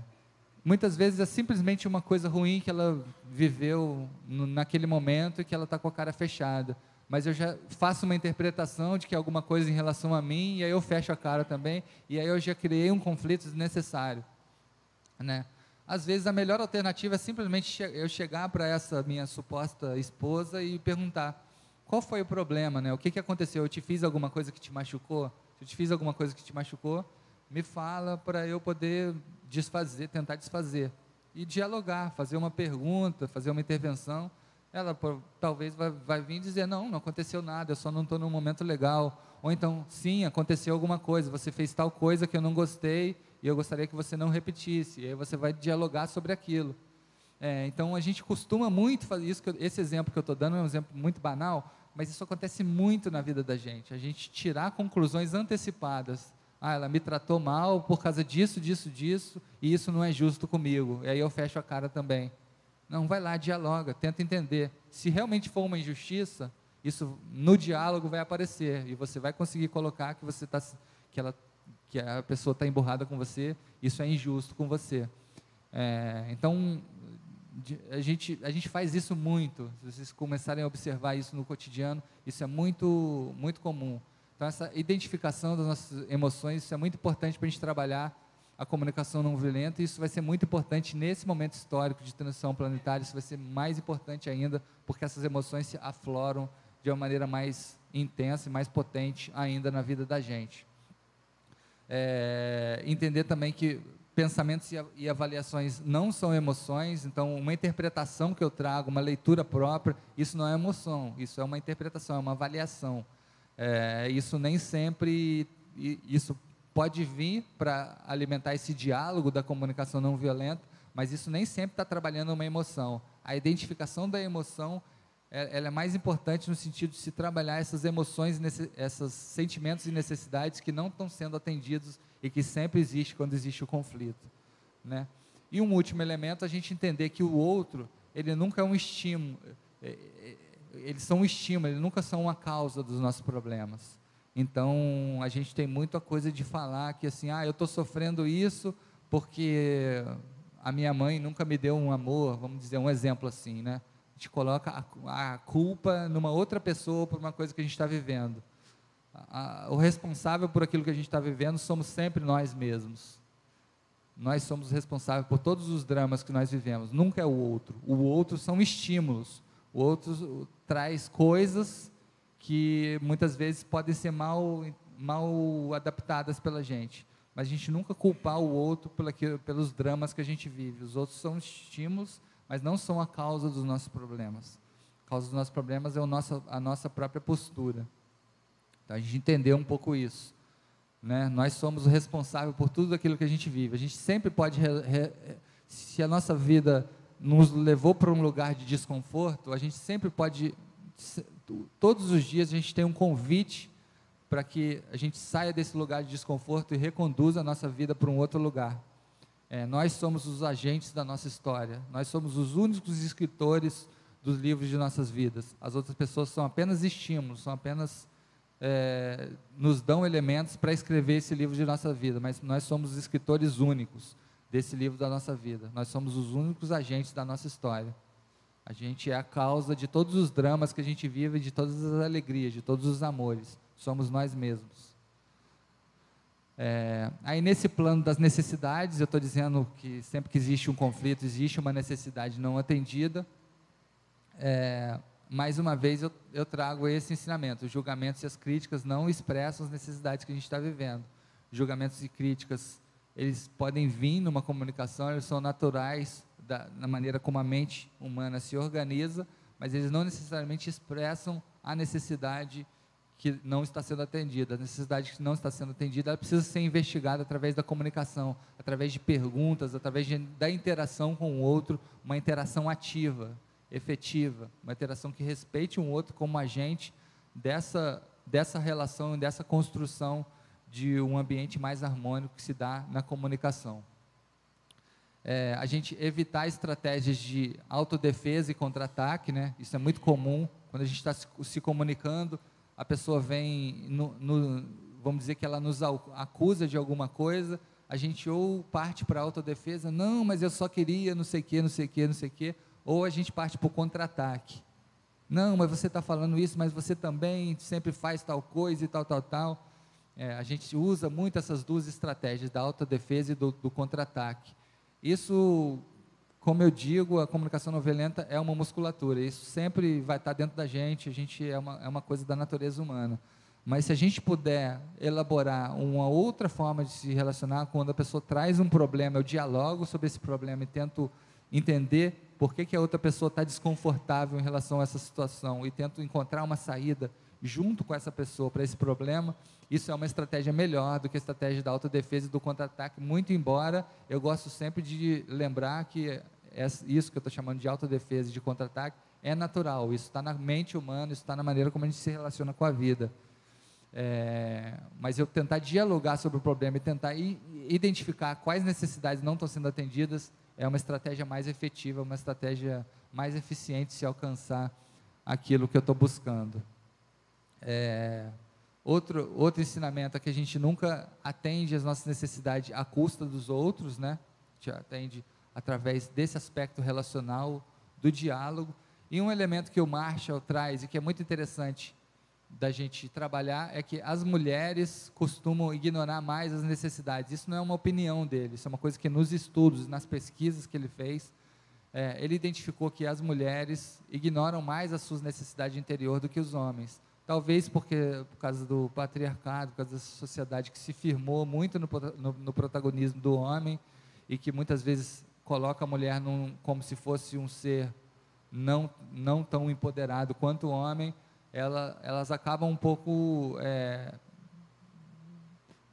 muitas vezes é simplesmente uma coisa ruim que ela viveu no, naquele momento e que ela está com a cara fechada. Mas eu já faço uma interpretação de que é alguma coisa em relação a mim, e aí eu fecho a cara também, e aí eu já criei um conflito desnecessário, né? Às vezes a melhor alternativa é simplesmente che eu chegar para essa minha suposta esposa e perguntar, qual foi o problema, né? O que, que aconteceu? Eu te fiz alguma coisa que te machucou? Se eu te fiz alguma coisa que te machucou, me fala para eu poder desfazer, tentar desfazer. E dialogar, fazer uma pergunta, fazer uma intervenção. Ela por, talvez vai, vai vir dizer, não, não aconteceu nada, eu só não estou num momento legal. Ou então, sim, aconteceu alguma coisa, você fez tal coisa que eu não gostei e eu gostaria que você não repetisse. E aí você vai dialogar sobre aquilo. É, então, a gente costuma muito fazer isso. Que eu, esse exemplo que eu estou dando é um exemplo muito banal, mas isso acontece muito na vida da gente. A gente tirar conclusões antecipadas. Ah, ela me tratou mal por causa disso, disso, disso, e isso não é justo comigo. E aí eu fecho a cara também. Não, vai lá, dialoga, tenta entender. Se realmente for uma injustiça, isso no diálogo vai aparecer e você vai conseguir colocar que você tá, que ela, que a pessoa está emburrada com você, isso é injusto com você. É, então, a gente, a gente faz isso muito. Se vocês começarem a observar isso no cotidiano, isso é muito, muito comum. Então, essa identificação das nossas emoções, isso é muito importante para a gente trabalhar a comunicação não violenta, e isso vai ser muito importante nesse momento histórico de transição planetária. Isso vai ser mais importante ainda, porque essas emoções se afloram de uma maneira mais intensa e mais potente ainda na vida da gente. É, entender também que pensamentos e avaliações não são emoções, então uma interpretação que eu trago, uma leitura própria, isso não é emoção, isso é uma interpretação, é uma avaliação. É, isso nem sempre, isso pode vir para alimentar esse diálogo da comunicação não violenta, mas isso nem sempre está trabalhando uma emoção. A identificação da emoção, ela é mais importante no sentido de se trabalhar essas emoções, esses sentimentos e necessidades que não estão sendo atendidos e que sempre existe quando existe o conflito, né? E um último elemento, a gente entender que o outro, ele nunca é um estímulo, eles são um estímulo, eles nunca são uma causa dos nossos problemas. Então, a gente tem muita coisa de falar que, assim, ah, eu estou sofrendo isso porque a minha mãe nunca me deu um amor, vamos dizer, um exemplo assim, né? A gente coloca a, a culpa numa outra pessoa por uma coisa que a gente está vivendo. A, a, o responsável por aquilo que a gente está vivendo somos sempre nós mesmos. Nós somos responsáveis por todos os dramas que nós vivemos, nunca é o outro. O outro são estímulos, o outro traz coisas que muitas vezes podem ser mal, mal adaptadas pela gente. Mas a gente nunca culpar o outro pelos dramas que a gente vive. Os outros são estímulos, mas não são a causa dos nossos problemas. A causa dos nossos problemas é o nosso, a nossa própria postura. Então, a gente entendeu um pouco isso, né? Nós somos o responsável por tudo aquilo que a gente vive. A gente sempre pode... Re, re, se a nossa vida nos levou para um lugar de desconforto, a gente sempre pode... Todos os dias a gente tem um convite para que a gente saia desse lugar de desconforto e reconduza a nossa vida para um outro lugar. É, nós somos os agentes da nossa história, nós somos os únicos escritores dos livros de nossas vidas. As outras pessoas são apenas estímulos, são apenas, é, nos dão elementos para escrever esse livro de nossa vida, mas nós somos os escritores únicos desse livro da nossa vida, nós somos os únicos agentes da nossa história. A gente é a causa de todos os dramas que a gente vive, de todas as alegrias, de todos os amores. Somos nós mesmos. É, aí, nesse plano das necessidades, eu estou dizendo que sempre que existe um conflito, existe uma necessidade não atendida. É, mais uma vez, eu, eu trago esse ensinamento. Os julgamentos e as críticas não expressam as necessidades que a gente está vivendo. Julgamentos e críticas, eles podem vir numa comunicação, eles são naturais, Da, na maneira como a mente humana se organiza, mas eles não necessariamente expressam a necessidade que não está sendo atendida. A necessidade que não está sendo atendida, ela precisa ser investigada através da comunicação, através de perguntas, através de, da interação com o outro, uma interação ativa, efetiva, uma interação que respeite um outro como agente dessa, dessa relação, dessa construção de um ambiente mais harmônico que se dá na comunicação. é, a gente evitar estratégias de autodefesa e contra-ataque, né? Isso é muito comum. Quando a gente está se, se comunicando, a pessoa vem, no, no, vamos dizer que ela nos acusa de alguma coisa, a gente ou parte para a autodefesa, não, mas eu só queria não sei o quê, não sei o quê, não sei o quê, ou a gente parte para o contra-ataque. Não, mas você está falando isso, mas você também sempre faz tal coisa e tal, tal, tal. É, a gente usa muito essas duas estratégias, da autodefesa e do, do contra-ataque. Isso, como eu digo, a comunicação não violenta é uma musculatura, isso sempre vai estar dentro da gente, a gente é uma, é uma coisa da natureza humana. Mas se a gente puder elaborar uma outra forma de se relacionar, quando a pessoa traz um problema, eu dialogo sobre esse problema e tento entender por que que a outra pessoa está desconfortável em relação a essa situação e tento encontrar uma saída junto com essa pessoa para esse problema, isso é uma estratégia melhor do que a estratégia da autodefesa e do contra-ataque, muito embora eu gosto sempre de lembrar que isso que eu estou chamando de autodefesa e de contra-ataque é natural, isso está na mente humana, isso está na maneira como a gente se relaciona com a vida. É, mas eu tentar dialogar sobre o problema e tentar identificar quais necessidades não estão sendo atendidas é uma estratégia mais efetiva, uma estratégia mais eficiente se alcançar aquilo que eu estou buscando. É, outro, outro ensinamento é que a gente nunca atende as nossas necessidades à custa dos outros, né? A gente atende através desse aspecto relacional do diálogo. E um elemento que o Marshall traz e que é muito interessante da gente trabalhar é que as mulheres costumam ignorar mais as necessidades. Isso não é uma opinião dele, isso é uma coisa que nos estudos, nas pesquisas que ele fez, é, ele identificou que as mulheres ignoram mais as suas necessidades interior do que os homens. Talvez porque, por causa do patriarcado, por causa da sociedade que se firmou muito no, no, no protagonismo do homem e que muitas vezes coloca a mulher num, como se fosse um ser não, não tão empoderado quanto o homem, ela, elas acabam um pouco, é,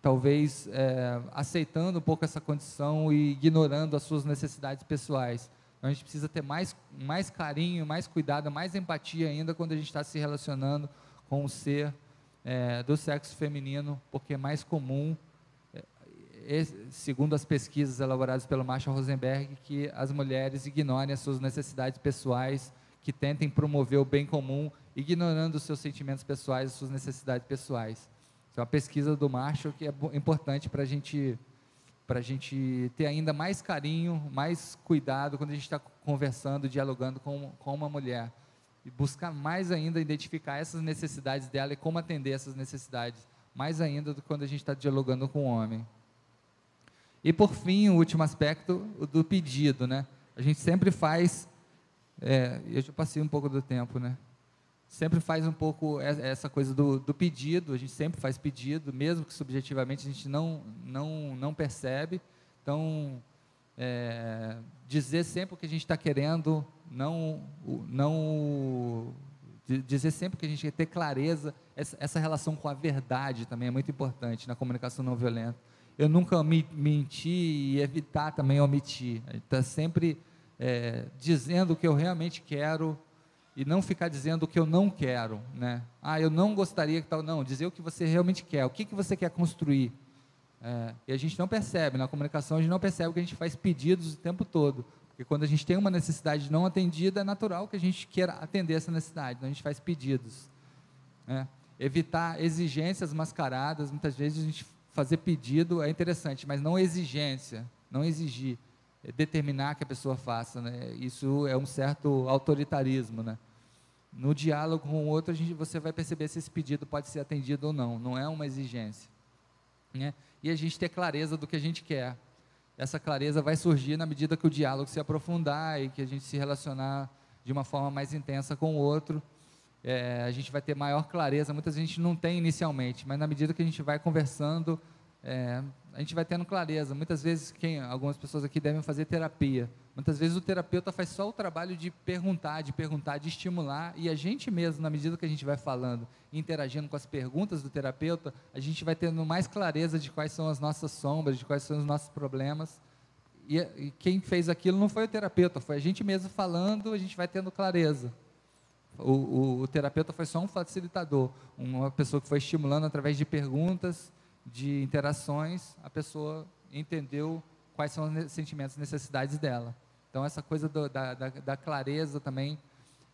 talvez, é, aceitando um pouco essa condição e ignorando as suas necessidades pessoais. Então, a gente precisa ter mais, mais carinho, mais cuidado, mais empatia ainda quando a gente está se relacionando com o ser é, do sexo feminino, porque é mais comum, é, segundo as pesquisas elaboradas pelo Marshall Rosenberg, que as mulheres ignorem as suas necessidades pessoais, que tentem promover o bem comum, ignorando os seus sentimentos pessoais, as suas necessidades pessoais. Isso é uma pesquisa do Marshall que é importante para a gente, para a gente ter ainda mais carinho, mais cuidado quando a gente está conversando, dialogando com, com uma mulher. E buscar mais ainda identificar essas necessidades dela e como atender essas necessidades, mais ainda do que quando a gente está dialogando com o homem. E, por fim, o último aspecto, o do pedido, né? A gente sempre faz, é, eu já passei um pouco do tempo, né? Sempre faz um pouco essa coisa do, do pedido, a gente sempre faz pedido, mesmo que subjetivamente a gente não, não, não percebe. Então, é, dizer sempre o que a gente está querendo, não, não dizer sempre que a gente quer, ter clareza, essa, essa relação com a verdade também é muito importante na comunicação não violenta. Eu nunca me, menti e evitar também omitir, tá sempre é, dizendo o que eu realmente quero e não ficar dizendo o que eu não quero, né? Ah, eu não gostaria que tal, não, dizer o que você realmente quer, o que, que você quer construir. É, e a gente não percebe, na comunicação a gente não percebe que a gente faz pedidos o tempo todo. Porque quando a gente tem uma necessidade não atendida, é natural que a gente queira atender essa necessidade, então a gente faz pedidos. Né? Evitar exigências mascaradas, muitas vezes a gente fazer pedido é interessante, mas não exigência, não exigir, é determinar que a pessoa faça, né? Isso é um certo autoritarismo. Né? No diálogo com o outro, a gente, você vai perceber se esse pedido pode ser atendido ou não, não é uma exigência. Né? E a gente ter clareza do que a gente quer. Essa clareza vai surgir na medida que o diálogo se aprofundar e que a gente se relacionar de uma forma mais intensa com o outro, é, a gente vai ter maior clareza, muitas vezes a gente não tem inicialmente, mas na medida que a gente vai conversando, é, a gente vai tendo clareza. Muitas vezes, quem, algumas pessoas aqui devem fazer terapia, muitas vezes o terapeuta faz só o trabalho de perguntar, de perguntar, de estimular, e a gente mesmo, na medida que a gente vai falando, interagindo com as perguntas do terapeuta, a gente vai tendo mais clareza de quais são as nossas sombras, de quais são os nossos problemas, e, e quem fez aquilo não foi o terapeuta, foi a gente mesmo falando, a gente vai tendo clareza. O, o, o terapeuta foi só um facilitador, uma pessoa que foi estimulando através de perguntas, de interações, a pessoa entendeu quais são os sentimentos e necessidades dela. Então, essa coisa do, da, da, da clareza também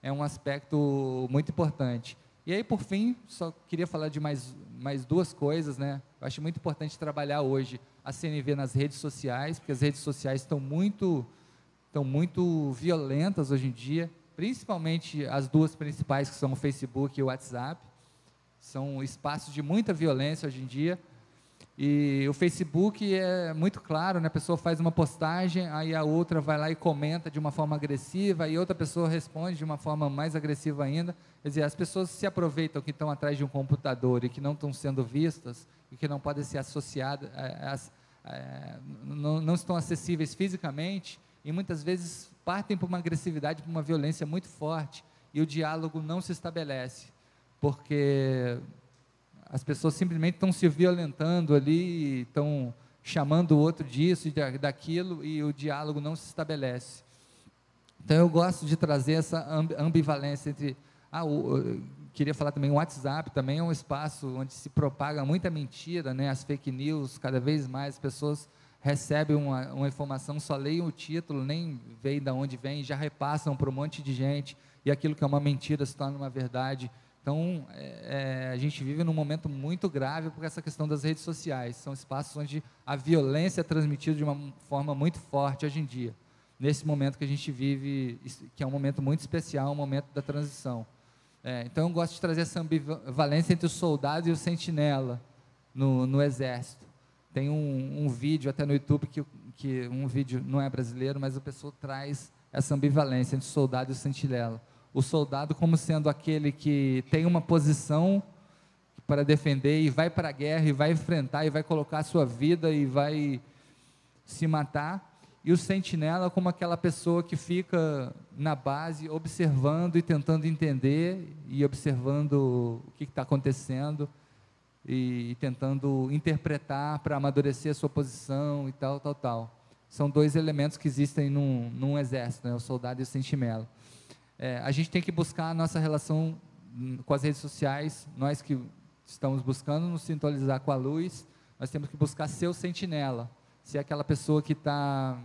é um aspecto muito importante. E aí, por fim, só queria falar de mais, mais duas coisas, né? Eu acho muito importante trabalhar hoje a C N V nas redes sociais, porque as redes sociais estão muito, estão muito violentas hoje em dia, principalmente as duas principais, que são o Facebook e o WhatsApp. São espaços de muita violência hoje em dia. E o Facebook é muito claro, né? A pessoa faz uma postagem, aí a outra vai lá e comenta de uma forma agressiva, e outra pessoa responde de uma forma mais agressiva ainda. Quer dizer, as pessoas se aproveitam que estão atrás de um computador e que não estão sendo vistas, e que não podem ser associadas, não estão acessíveis fisicamente, e muitas vezes partem para uma agressividade, para uma violência muito forte, e o diálogo não se estabelece, porque as pessoas simplesmente estão se violentando ali, estão chamando o outro disso e daquilo, e o diálogo não se estabelece. Então, eu gosto de trazer essa ambivalência entre... Ah, eu queria falar também, o WhatsApp também é um espaço onde se propaga muita mentira, né? As fake news, cada vez mais as pessoas recebem uma, uma informação, só leem o título, nem veem de onde vem, já repassam para um monte de gente, e aquilo que é uma mentira se torna uma verdade. Então, é, a gente vive num momento muito grave por essa questão das redes sociais. São espaços onde a violência é transmitida de uma forma muito forte hoje em dia. Nesse momento que a gente vive, que é um momento muito especial, um momento da transição. É, então, eu gosto de trazer essa ambivalência entre o soldado e o sentinela no, no Exército. Tem um, um vídeo até no YouTube, que, que um vídeo não é brasileiro, mas a pessoa traz essa ambivalência entre o soldado e o sentinela. O soldado como sendo aquele que tem uma posição para defender e vai para a guerra, e vai enfrentar, e vai colocar a sua vida, e vai se matar. E o sentinela como aquela pessoa que fica na base, observando e tentando entender, e observando o que está acontecendo, e tentando interpretar para amadurecer a sua posição, e tal, tal, tal. São dois elementos que existem num, num exército, né? O soldado e o sentinela. É, a gente tem que buscar a nossa relação com as redes sociais, nós que estamos buscando nos sintonizar com a luz, nós temos que buscar ser o sentinela, ser aquela pessoa que está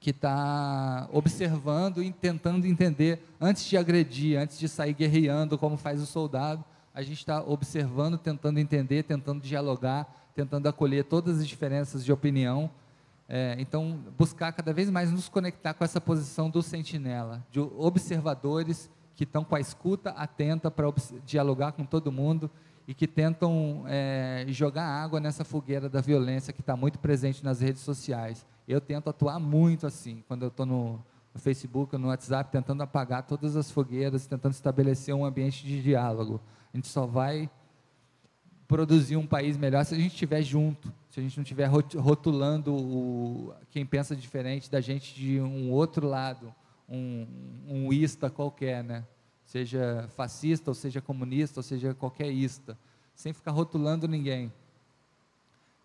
que tá observando e tentando entender, antes de agredir, antes de sair guerreando, como faz o soldado, a gente está observando, tentando entender, tentando dialogar, tentando acolher todas as diferenças de opinião. É, então, buscar cada vez mais nos conectar com essa posição do sentinela, de observadores que estão com a escuta atenta para dialogar com todo mundo e que tentam é, jogar água nessa fogueira da violência que está muito presente nas redes sociais. Eu tento atuar muito assim, quando eu estou no, no Facebook, no WhatsApp, tentando apagar todas as fogueiras, tentando estabelecer um ambiente de diálogo. A gente só vai produzir um país melhor se a gente estiver junto, se a gente não estiver rotulando o, quem pensa diferente da gente de um outro lado, um, um ista qualquer, né? Seja fascista, ou seja comunista, ou seja qualquer ista, sem ficar rotulando ninguém.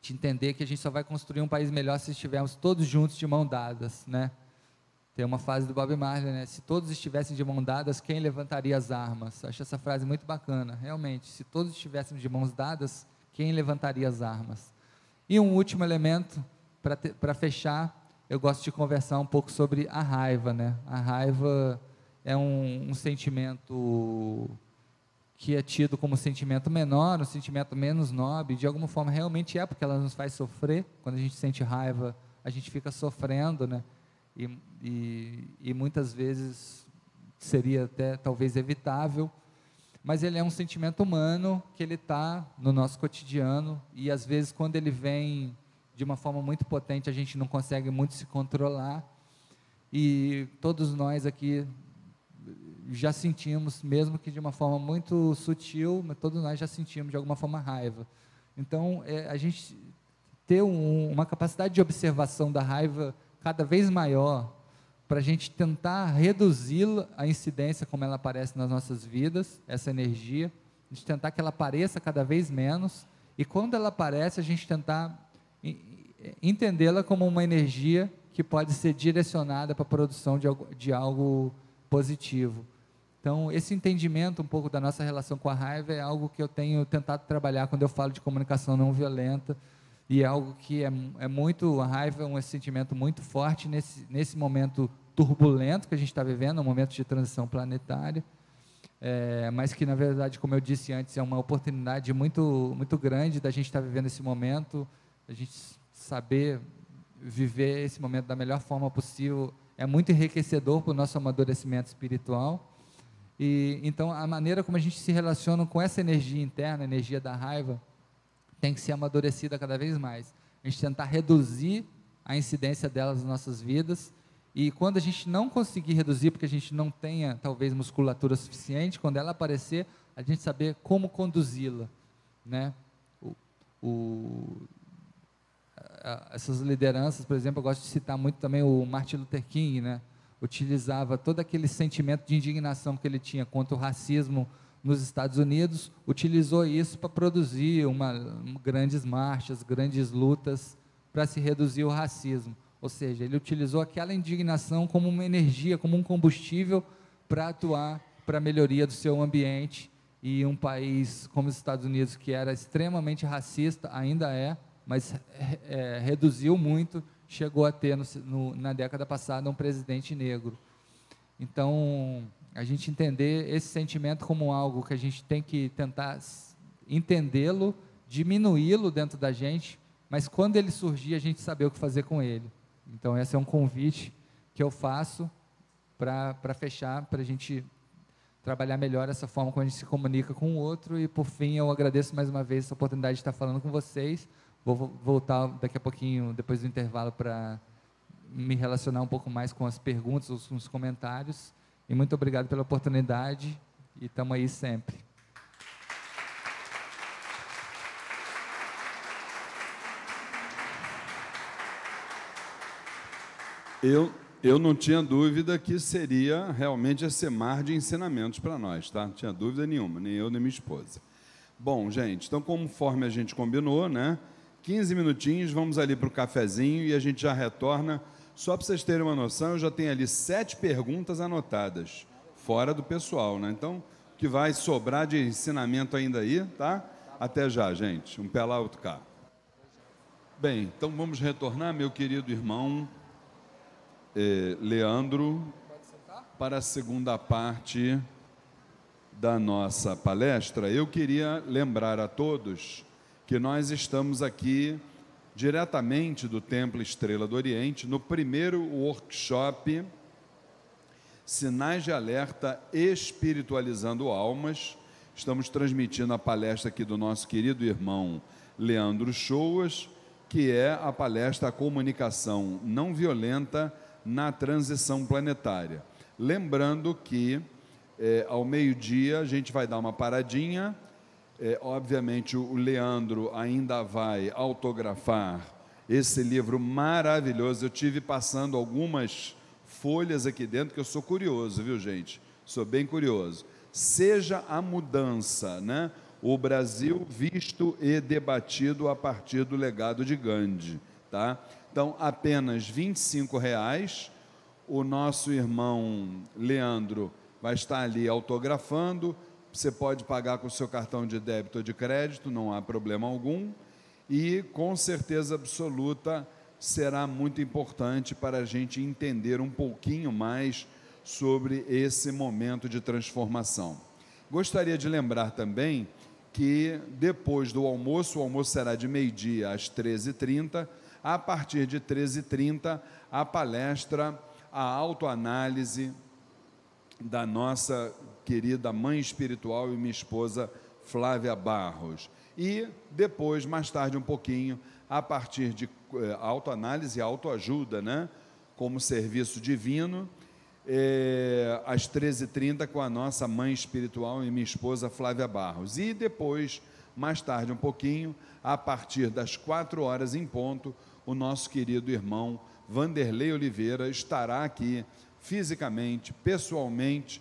De entender que a gente só vai construir um país melhor se estivermos todos juntos de mão dadas, né? Tem uma frase do Bob Marley, né? Se todos estivessem de mão dadas, quem levantaria as armas? Acho essa frase muito bacana, realmente. Se todos estivessem de mãos dadas, quem levantaria as armas? E um último elemento, para fechar, eu gosto de conversar um pouco sobre a raiva, né? A raiva é um, um sentimento que é tido como um sentimento menor, um sentimento menos nobre, de alguma forma realmente é, porque ela nos faz sofrer. Quando a gente sente raiva, a gente fica sofrendo, né? E, e, e muitas vezes seria até talvez evitável, mas ele é um sentimento humano que ele está no nosso cotidiano, e às vezes quando ele vem de uma forma muito potente a gente não consegue muito se controlar, e todos nós aqui já sentimos, mesmo que de uma forma muito sutil, mas todos nós já sentimos de alguma forma raiva. Então é, a gente ter um, uma capacidade de observação da raiva cada vez maior, para a gente tentar reduzi-la, a incidência como ela aparece nas nossas vidas, essa energia, a gente tentar que ela apareça cada vez menos, e quando ela aparece, a gente tentar entendê-la como uma energia que pode ser direcionada para a produção de algo, de algo positivo. Então, esse entendimento um pouco da nossa relação com a raiva é algo que eu tenho tentado trabalhar quando eu falo de comunicação não violenta, e é algo que é, é muito, a raiva é um sentimento muito forte nesse, nesse momento turbulento que a gente está vivendo, um momento de transição planetária, é, mas que, na verdade, como eu disse antes, é uma oportunidade muito, muito grande da gente estar tá vivendo esse momento, a gente saber viver esse momento da melhor forma possível, é muito enriquecedor para o nosso amadurecimento espiritual. E, então, a maneira como a gente se relaciona com essa energia interna, a energia da raiva, tem que ser amadurecida cada vez mais. A gente tentar reduzir a incidência dela nas nossas vidas, e quando a gente não conseguir reduzir, porque a gente não tenha, talvez, musculatura suficiente, quando ela aparecer, a gente saber como conduzi-la, né? O, o, a, essas lideranças, por exemplo, eu gosto de citar muito também o Martin Luther King, né? Utilizava todo aquele sentimento de indignação que ele tinha contra o racismo nos Estados Unidos, utilizou isso para produzir uma, grandes marchas, grandes lutas para se reduzir o racismo. Ou seja, ele utilizou aquela indignação como uma energia, como um combustível para atuar para a melhoria do seu ambiente. E um país como os Estados Unidos, que era extremamente racista, ainda é, mas é, reduziu muito, chegou a ter no, no, na década passada um presidente negro. Então, a gente entender esse sentimento como algo que a gente tem que tentar entendê-lo, diminuí-lo dentro da gente, mas quando ele surgir, a gente saber o que fazer com ele. Então, esse é um convite que eu faço para fechar, para a gente trabalhar melhor essa forma como a gente se comunica com o outro. E, por fim, eu agradeço mais uma vez essa oportunidade de estar falando com vocês. Vou voltar daqui a pouquinho, depois do intervalo, para me relacionar um pouco mais com as perguntas, ou com os comentários. E muito obrigado pela oportunidade, e estamos aí sempre. Eu, eu não tinha dúvida que seria realmente esse mar de ensinamentos para nós, tá? Não tinha dúvida nenhuma, nem eu, nem minha esposa. Bom, gente, então, conforme a gente combinou, né? quinze minutinhos, vamos ali para o cafezinho e a gente já retorna. Só para vocês terem uma noção, eu já tenho ali sete perguntas anotadas, fora do pessoal, né? Então, o que vai sobrar de ensinamento ainda aí, tá? Até já, gente. Um pé lá, outro cá. Bem, então vamos retornar, meu querido irmão eh, Leandro, para a segunda parte da nossa palestra. Eu queria lembrar a todos que nós estamos aqui diretamente do Templo Estrela do Oriente, no primeiro workshop Sinais de Alerta Espiritualizando Almas. Estamos transmitindo a palestra aqui do nosso querido irmão Leandro Uchoa, que é a palestra Comunicação Não Violenta na Transição Planetária. Lembrando que eh, ao meio-dia a gente vai dar uma paradinha. É, obviamente, o Leandro ainda vai autografar esse livro maravilhoso. Eu tive passando algumas folhas aqui dentro, que eu sou curioso, viu, gente? Sou bem curioso. Seja a mudança, né? O Brasil visto e debatido a partir do legado de Gandhi, tá? Então, apenas vinte e cinco reais. O nosso irmão Leandro vai estar ali autografando. Você pode pagar com o seu cartão de débito ou de crédito, não há problema algum. E, com certeza absoluta, será muito importante para a gente entender um pouquinho mais sobre esse momento de transformação. Gostaria de lembrar também que, depois do almoço, o almoço será de meio-dia às treze e trinta. A partir de treze e trinta, a palestra, a autoanálise da nossa querida mãe espiritual e minha esposa Flávia Barros. E depois, mais tarde um pouquinho, a partir de eh, autoanálise e autoajuda, né? Como serviço divino, eh, às treze e trinta, com a nossa mãe espiritual e minha esposa Flávia Barros. E depois, mais tarde um pouquinho, a partir das quatro horas em ponto, o nosso querido irmão Vanderlei Oliveira estará aqui fisicamente, pessoalmente,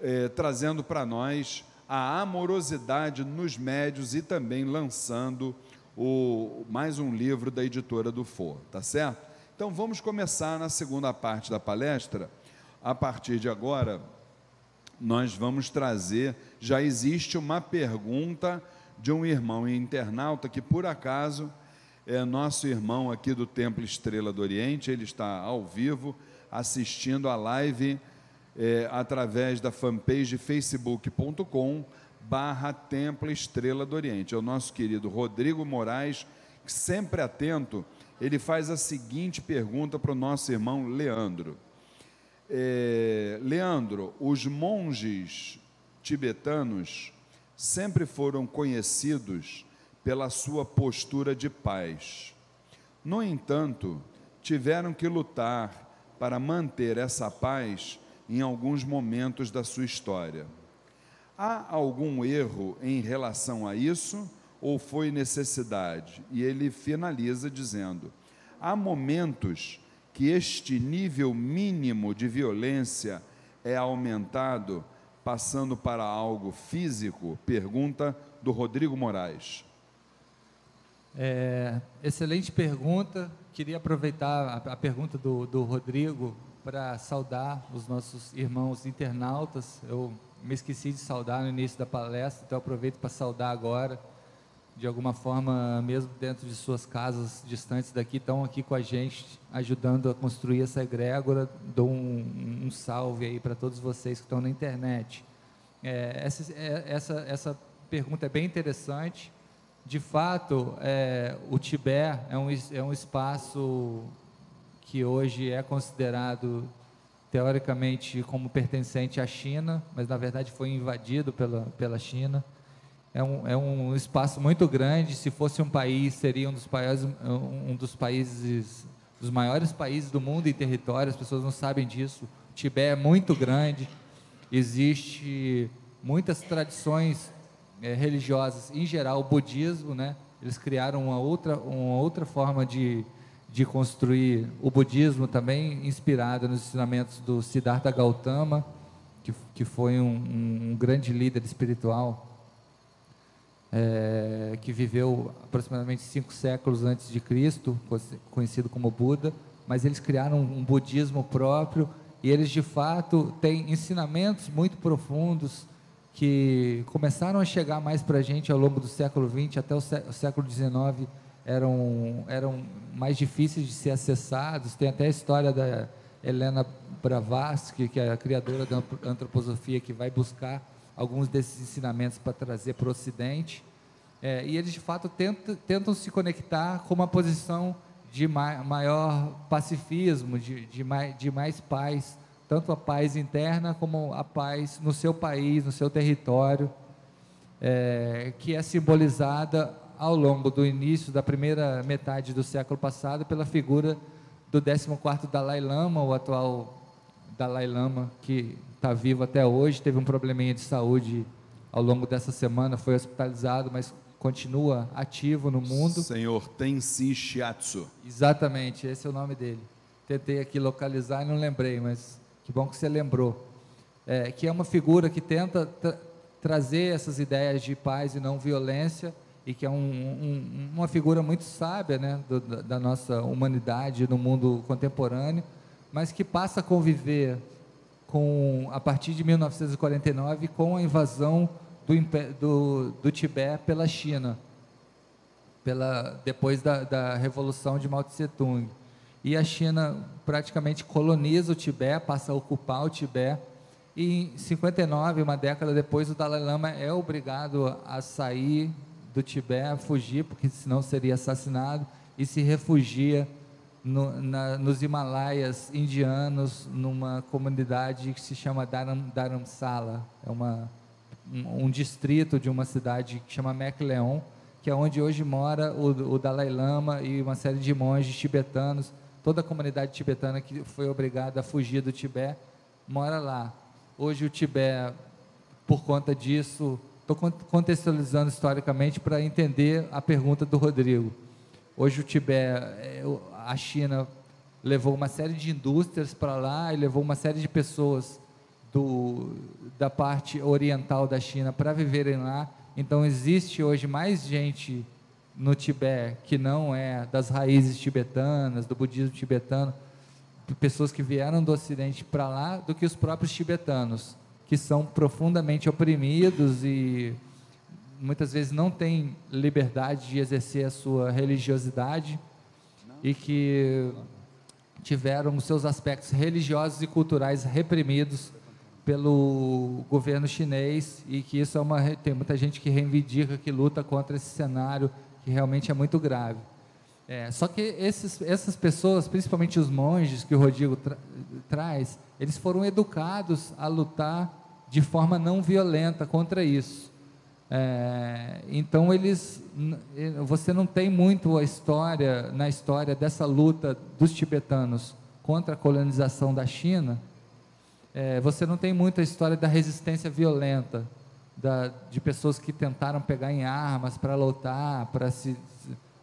É, trazendo para nós a amorosidade nos médios e também lançando o, mais um livro da editora do For, tá certo? Então, vamos começar na segunda parte da palestra. A partir de agora, nós vamos trazer, já existe uma pergunta de um irmão internauta que, por acaso, é nosso irmão aqui do Templo Estrela do Oriente, ele está ao vivo assistindo a live é, através da fanpage facebook.com barra Templo Estrela do Oriente. É o nosso querido Rodrigo Moraes, que sempre atento, ele faz a seguinte pergunta para o nosso irmão Leandro. É, Leandro, os monges tibetanos sempre foram conhecidos pela sua postura de paz. No entanto, tiveram que lutar para manter essa paz em alguns momentos da sua história. Há algum erro em relação a isso ou foi necessidade? E ele finaliza dizendo: há momentos que este nível mínimo de violência é aumentado, passando para algo físico? Pergunta do Rodrigo Moraes. É, excelente pergunta. Queria aproveitar a, a pergunta do, do Rodrigo para saudar os nossos irmãos internautas. Eu me esqueci de saudar no início da palestra, então aproveito para saudar agora. De alguma forma, mesmo dentro de suas casas distantes daqui, estão aqui com a gente, ajudando a construir essa egrégora. Dou um, um salve aí para todos vocês que estão na internet. É, essa, essa, essa pergunta é bem interessante. De fato, é, o Tibete é um, é um espaço que hoje é considerado, teoricamente, como pertencente à China, mas, na verdade, foi invadido pela, pela China. É um, é um espaço muito grande. Se fosse um país, seria um dos países, um dos países, dos maiores países do mundo em território. As pessoas não sabem disso. O Tibete é muito grande. Existe muitas tradições É, religiosas, em geral, o budismo, né? Eles criaram uma outra, uma outra forma de, de construir o budismo, também inspirada nos ensinamentos do Siddhartha Gautama, que, que foi um, um, um grande líder espiritual, é, que viveu aproximadamente cinco séculos antes de Cristo, conhecido como Buda, mas eles criaram um budismo próprio e eles, de fato, têm ensinamentos muito profundos que começaram a chegar mais para a gente ao longo do século vinte, até o século dezenove, eram, eram mais difíceis de ser acessados. Tem até a história da Helena Blavatsky, que é a criadora da antroposofia, que vai buscar alguns desses ensinamentos para trazer para o Ocidente. É, e eles, de fato, tentam, tentam se conectar com uma posição de ma maior pacifismo, de, de, mais, de mais paz, tanto a paz interna como a paz no seu país, no seu território, é, que é simbolizada ao longo do início da primeira metade do século passado pela figura do décimo quarto Dalai Lama, o atual Dalai Lama, que está vivo até hoje, teve um probleminha de saúde ao longo dessa semana, foi hospitalizado, mas continua ativo no mundo. Senhor Tenzin Shiatsu. Exatamente, esse é o nome dele. Tentei aqui localizar e não lembrei, mas... que bom que você lembrou, é, que é uma figura que tenta tra trazer essas ideias de paz e não violência, e que é um, um, uma figura muito sábia, né, do, da nossa humanidade no mundo contemporâneo, mas que passa a conviver com, a partir de mil novecentos e quarenta e nove, com a invasão do, do, do Tibete pela China, pela, depois da, da Revolução de Mao Tse-Tung. E a China praticamente coloniza o Tibete, passa a ocupar o Tibete, e em cinquenta e nove, uma década depois, o Dalai Lama é obrigado a sair do Tibete, fugir, porque senão seria assassinado, e se refugia no, na, nos Himalaias indianos, numa comunidade que se chama Dharam, Dharamsala, é uma, um, um distrito de uma cidade que chama McLeod, que é onde hoje mora o, o Dalai Lama e uma série de monges tibetanos. Toda a comunidade tibetana que foi obrigada a fugir do Tibete mora lá. Hoje o Tibete, por conta disso, estou contextualizando historicamente para entender a pergunta do Rodrigo. Hoje o Tibete, a China levou uma série de indústrias para lá e levou uma série de pessoas do, da parte oriental da China para viverem lá. Então existe hoje mais gente no Tibete que não é das raízes tibetanas, do budismo tibetano, pessoas que vieram do Ocidente para lá, do que os próprios tibetanos, que são profundamente oprimidos e muitas vezes não tem liberdade de exercer a sua religiosidade e que tiveram seus aspectos religiosos e culturais reprimidos pelo governo chinês, e que isso é uma, tem muita gente que reivindica, que luta contra esse cenário, que realmente é muito grave. É, só que esses, essas pessoas, principalmente os monges que o Rodrigo tra traz, eles foram educados a lutar de forma não violenta contra isso. É, então eles, você não tem muito a história na história dessa luta dos tibetanos contra a colonização da China. É, você não tem muita história da resistência violenta, da, de pessoas que tentaram pegar em armas para lutar, para se,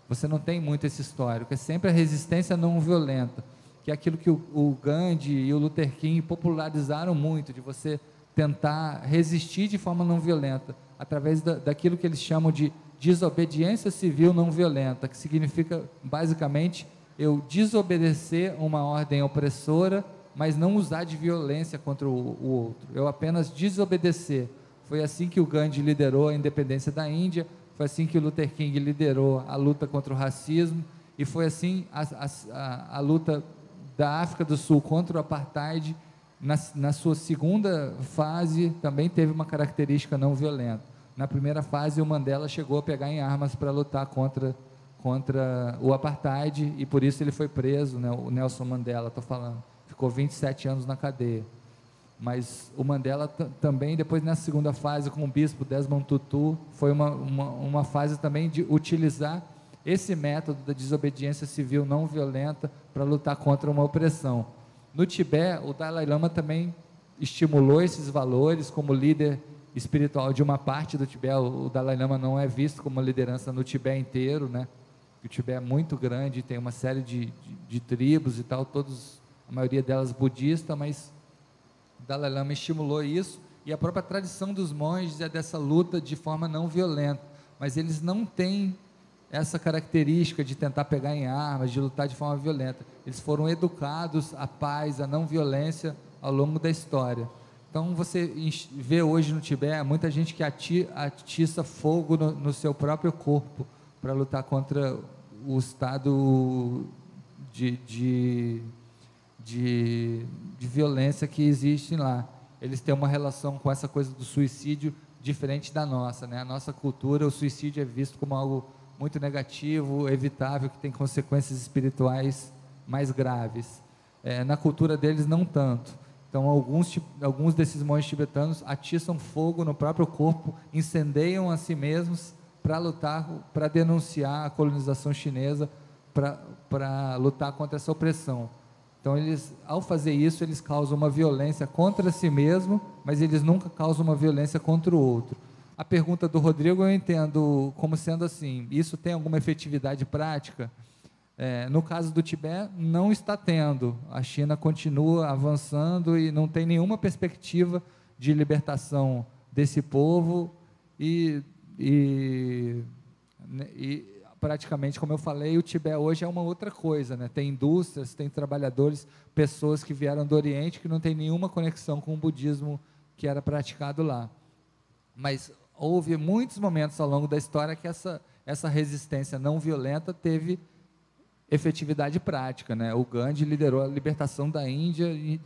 você não tem muito esse histórico. É sempre a resistência não violenta, que é aquilo que o, o Gandhi e o Luther King popularizaram muito, de você tentar resistir de forma não violenta, através da, daquilo que eles chamam de desobediência civil não violenta, que significa, basicamente, eu desobedecer uma ordem opressora, mas não usar de violência contra o, o outro, eu apenas desobedecer. Foi assim que o Gandhi liderou a independência da Índia, foi assim que o Luther King liderou a luta contra o racismo, e foi assim a, a, a luta da África do Sul contra o Apartheid, na, na sua segunda fase, também teve uma característica não violenta. Na primeira fase, o Mandela chegou a pegar em armas para lutar contra, contra o Apartheid, e por isso ele foi preso, né? O Nelson Mandela, estou falando. Ficou vinte e sete anos na cadeia. Mas o Mandela também, depois, na segunda fase, com o bispo Desmond Tutu, foi uma, uma, uma fase também de utilizar esse método da desobediência civil não violenta para lutar contra uma opressão. No Tibete, o Dalai Lama também estimulou esses valores como líder espiritual de uma parte do Tibete. O Dalai Lama não é visto como liderança no Tibete inteiro, né? O Tibete é muito grande, tem uma série de, de, de tribos e tal, todos... a maioria delas budista, mas o Dalai Lama estimulou isso, e a própria tradição dos monges é dessa luta de forma não violenta, mas eles não têm essa característica de tentar pegar em armas, de lutar de forma violenta. Eles foram educados à paz, à não violência ao longo da história. Então você vê hoje no Tibete muita gente que atiça fogo no, no seu próprio corpo para lutar contra o estado de... de De, de violência que existe lá. Eles têm uma relação com essa coisa do suicídio diferente da nossa, né? A nossa cultura, o suicídio é visto como algo muito negativo, evitável, que tem consequências espirituais mais graves. É, na cultura deles, não tanto. Então, alguns, alguns desses monges tibetanos atiçam fogo no próprio corpo, incendeiam a si mesmos para lutar, para denunciar a colonização chinesa, para lutar contra essa opressão. Então, eles, ao fazer isso, eles causam uma violência contra si mesmo, mas eles nunca causam uma violência contra o outro. A pergunta do Rodrigo eu entendo como sendo assim, isso tem alguma efetividade prática? É, no caso do Tibete, não está tendo. A China continua avançando e não tem nenhuma perspectiva de libertação desse povo e, e, e praticamente, como eu falei, o Tibete hoje é uma outra coisa, né? Tem indústrias, tem trabalhadores, pessoas que vieram do Oriente que não tem nenhuma conexão com o budismo que era praticado lá. Mas houve muitos momentos ao longo da história que essa, essa resistência não violenta teve efetividade prática, né? O Gandhi liderou a libertação da Índia e,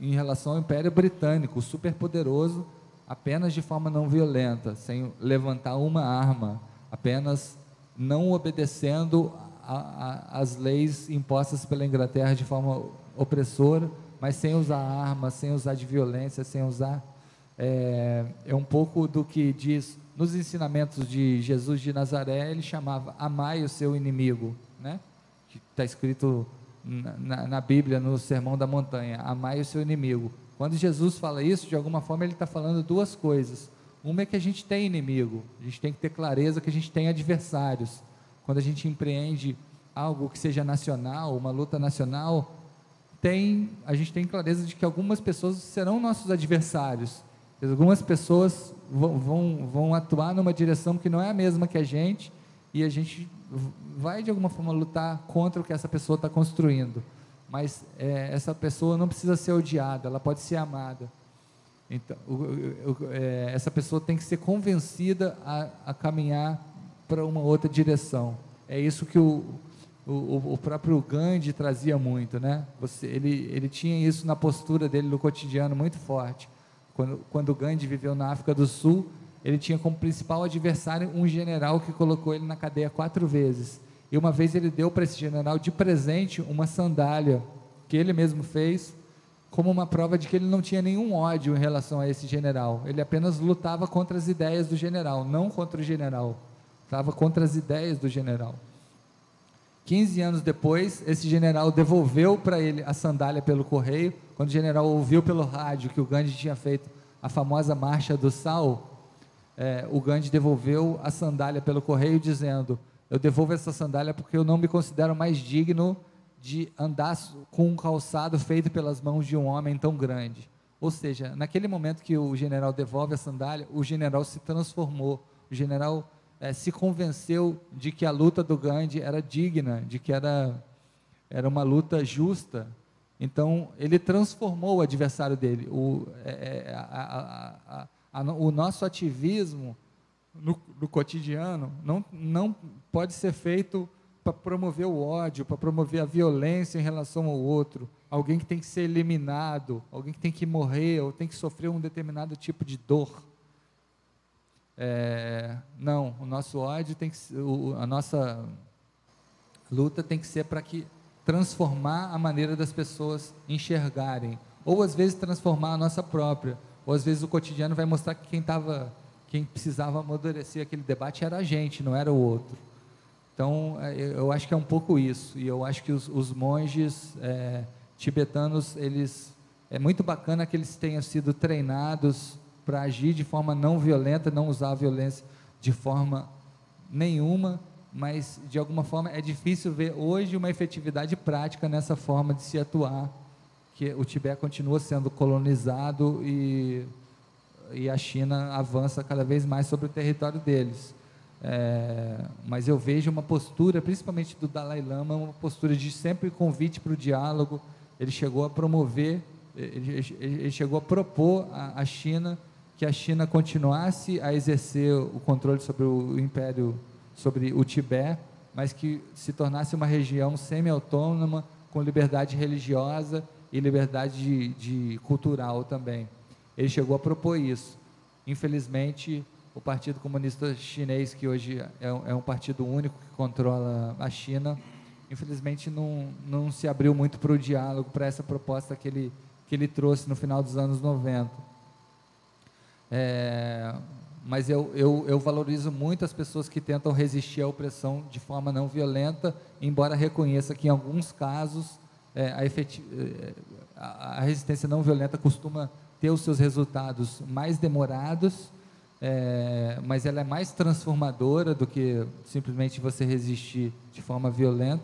em relação ao Império Britânico, superpoderoso, apenas de forma não violenta, sem levantar uma arma, apenas não obedecendo às leis impostas pela Inglaterra de forma opressora, mas sem usar armas, sem usar de violência, sem usar... É, é um pouco do que diz nos ensinamentos de Jesus de Nazaré, ele chamava amai o seu inimigo, né? Que está escrito na, na Bíblia, no Sermão da Montanha, amai o seu inimigo. Quando Jesus fala isso, de alguma forma ele está falando duas coisas. Uma é que a gente tem inimigo, a gente tem que ter clareza que a gente tem adversários. Quando a gente empreende algo que seja nacional, uma luta nacional, tem, a gente tem clareza de que algumas pessoas serão nossos adversários. Algumas pessoas vão, vão, vão atuar numa direção que não é a mesma que a gente, e a gente vai, de alguma forma, lutar contra o que essa pessoa está construindo. Mas é, essa pessoa não precisa ser odiada, ela pode ser amada. Então, o, o, é, essa pessoa tem que ser convencida a, a caminhar para uma outra direção. É isso que o, o, o próprio Gandhi trazia muito, né? Você, ele, ele tinha isso na postura dele no cotidiano muito forte. Quando, quando Gandhi viveu na África do Sul, ele tinha como principal adversário um general que colocou ele na cadeia quatro vezes. E uma vez ele deu para esse general de presente uma sandália que ele mesmo fez, como uma prova de que ele não tinha nenhum ódio em relação a esse general. Ele apenas lutava contra as ideias do general, não contra o general. Estava contra as ideias do general. quinze anos depois, esse general devolveu para ele a sandália pelo correio, quando o general ouviu pelo rádio que o Gandhi tinha feito a famosa Marcha do Sal, é, o Gandhi devolveu a sandália pelo correio dizendo: eu devolvo essa sandália porque eu não me considero mais digno de andar com um calçado feito pelas mãos de um homem tão grande. Ou seja, naquele momento que o general devolve a sandália, o general se transformou, o general eh, se convenceu de que a luta do Gandhi era digna, de que era, era uma luta justa. Então, ele transformou o adversário dele. O, é, a, a, a, a, a, o nosso ativismo no, no cotidiano não, não pode ser feito para promover o ódio, para promover a violência em relação ao outro, alguém que tem que ser eliminado, alguém que tem que morrer, ou tem que sofrer um determinado tipo de dor. É, não, o nosso ódio tem que, o, a nossa luta tem que ser para que transformar a maneira das pessoas enxergarem, ou às vezes transformar a nossa própria, ou às vezes o cotidiano vai mostrar que quem tava, quem precisava amadurecer aquele debate era a gente, não era o outro. Então, eu acho que é um pouco isso, e eu acho que os, os monges é, tibetanos, eles, é muito bacana que eles tenham sido treinados para agir de forma não violenta, não usar a violência de forma nenhuma, mas, de alguma forma, é difícil ver hoje uma efetividade prática nessa forma de se atuar, que o Tibete continua sendo colonizado e, e a China avança cada vez mais sobre o território deles. É, mas eu vejo uma postura, principalmente do Dalai Lama, uma postura de sempre convite para o diálogo. Ele chegou a promover, ele, ele chegou a propor à China que a China continuasse a exercer o controle sobre o império, sobre o Tibete, mas que se tornasse uma região semi-autônoma, com liberdade religiosa e liberdade de, de cultural também. Ele chegou a propor isso. Infelizmente, o Partido Comunista Chinês, que hoje é, é um partido único que controla a China, infelizmente não, não se abriu muito para o diálogo, para essa proposta que ele, que ele trouxe no final dos anos noventa. É, mas eu, eu, eu valorizo muito as pessoas que tentam resistir à opressão de forma não violenta, embora reconheça que, em alguns casos, é, a, efetiva, a resistência não violenta costuma ter os seus resultados mais demorados, É, mas ela é mais transformadora do que simplesmente você resistir de forma violenta,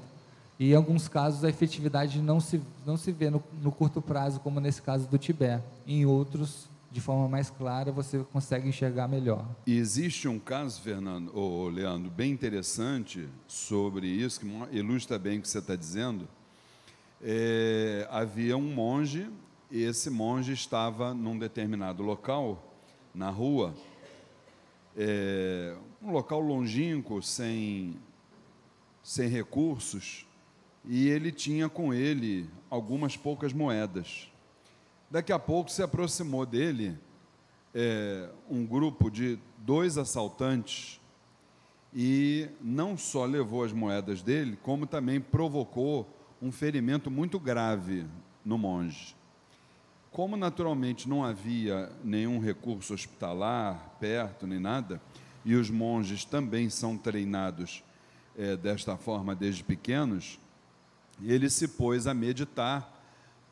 e em alguns casos a efetividade não se, não se vê no, no curto prazo, como nesse caso do Tibete. Em outros, de forma mais clara, você consegue enxergar melhor. E existe um caso, Fernando, ou Leandro, bem interessante sobre isso, que ilustra bem o que você está dizendo. É, havia um monge, e esse monge estava num determinado local, na rua, É, um local longínquo, sem, sem recursos, e ele tinha com ele algumas poucas moedas. Daqui a pouco se aproximou dele é, um grupo de dois assaltantes, e não só levou as moedas dele, como também provocou um ferimento muito grave no monge. Como, naturalmente, não havia nenhum recurso hospitalar perto, nem nada, e os monges também são treinados é, desta forma desde pequenos, ele se pôs a meditar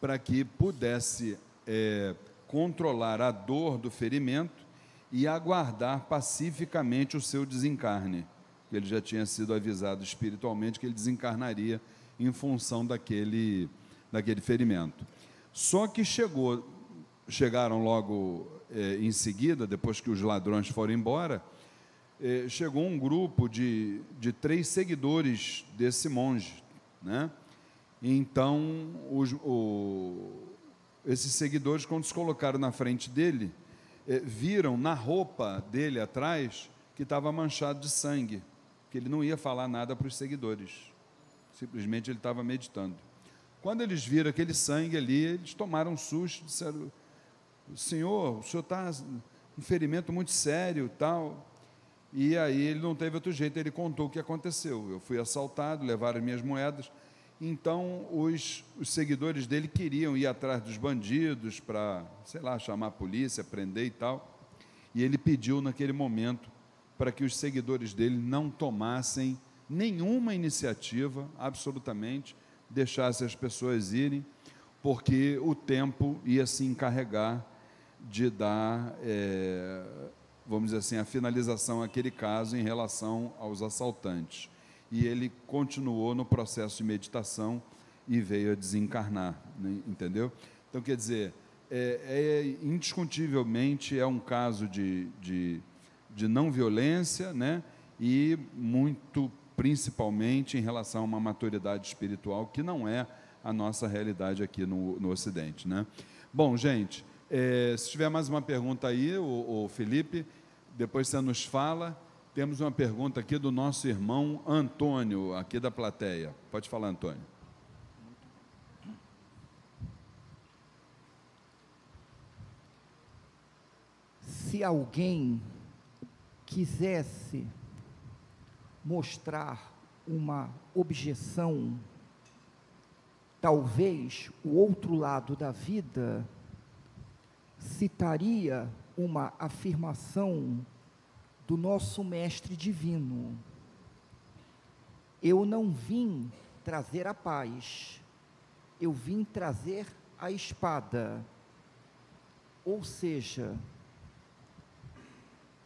para que pudesse é, controlar a dor do ferimento e aguardar pacificamente o seu desencarne. Ele já tinha sido avisado espiritualmente que ele desencarnaria em função daquele, daquele ferimento. Só que chegou, chegaram logo eh, em seguida, depois que os ladrões foram embora, eh, chegou um grupo de, de três seguidores desse monge, né? Então, os, o, esses seguidores, quando se colocaram na frente dele, eh, viram na roupa dele atrás que estava manchado de sangue, que ele não ia falar nada para os seguidores, simplesmente ele estava meditando. Quando eles viram aquele sangue ali, eles tomaram um susto, disseram: Senhor, o senhor está um ferimento muito sério, tal. E aí ele não teve outro jeito, ele contou o que aconteceu. Eu fui assaltado, levaram minhas moedas. Então os, os seguidores dele queriam ir atrás dos bandidos para, sei lá, chamar a polícia, prender e tal. E ele pediu naquele momento para que os seguidores dele não tomassem nenhuma iniciativa, absolutamente, deixassem as pessoas irem, porque o tempo ia se encarregar de dar, é, vamos dizer assim, a finalização àquele caso em relação aos assaltantes. E ele continuou no processo de meditação e veio a desencarnar, né? Entendeu? Então, quer dizer, é, é, indiscutivelmente é um caso de, de, de não violência, né? E muito principalmente em relação a uma maturidade espiritual que não é a nossa realidade aqui no, no Ocidente, né? Bom, gente, é, se tiver mais uma pergunta aí, o, o Felipe, depois você nos fala. Temos uma pergunta aqui do nosso irmão Antônio, aqui da plateia. Pode falar, Antônio. Se alguém quisesse mostrar uma objeção, talvez o outro lado da vida citaria uma afirmação do nosso mestre divino: eu não vim trazer a paz, eu vim trazer a espada. Ou seja,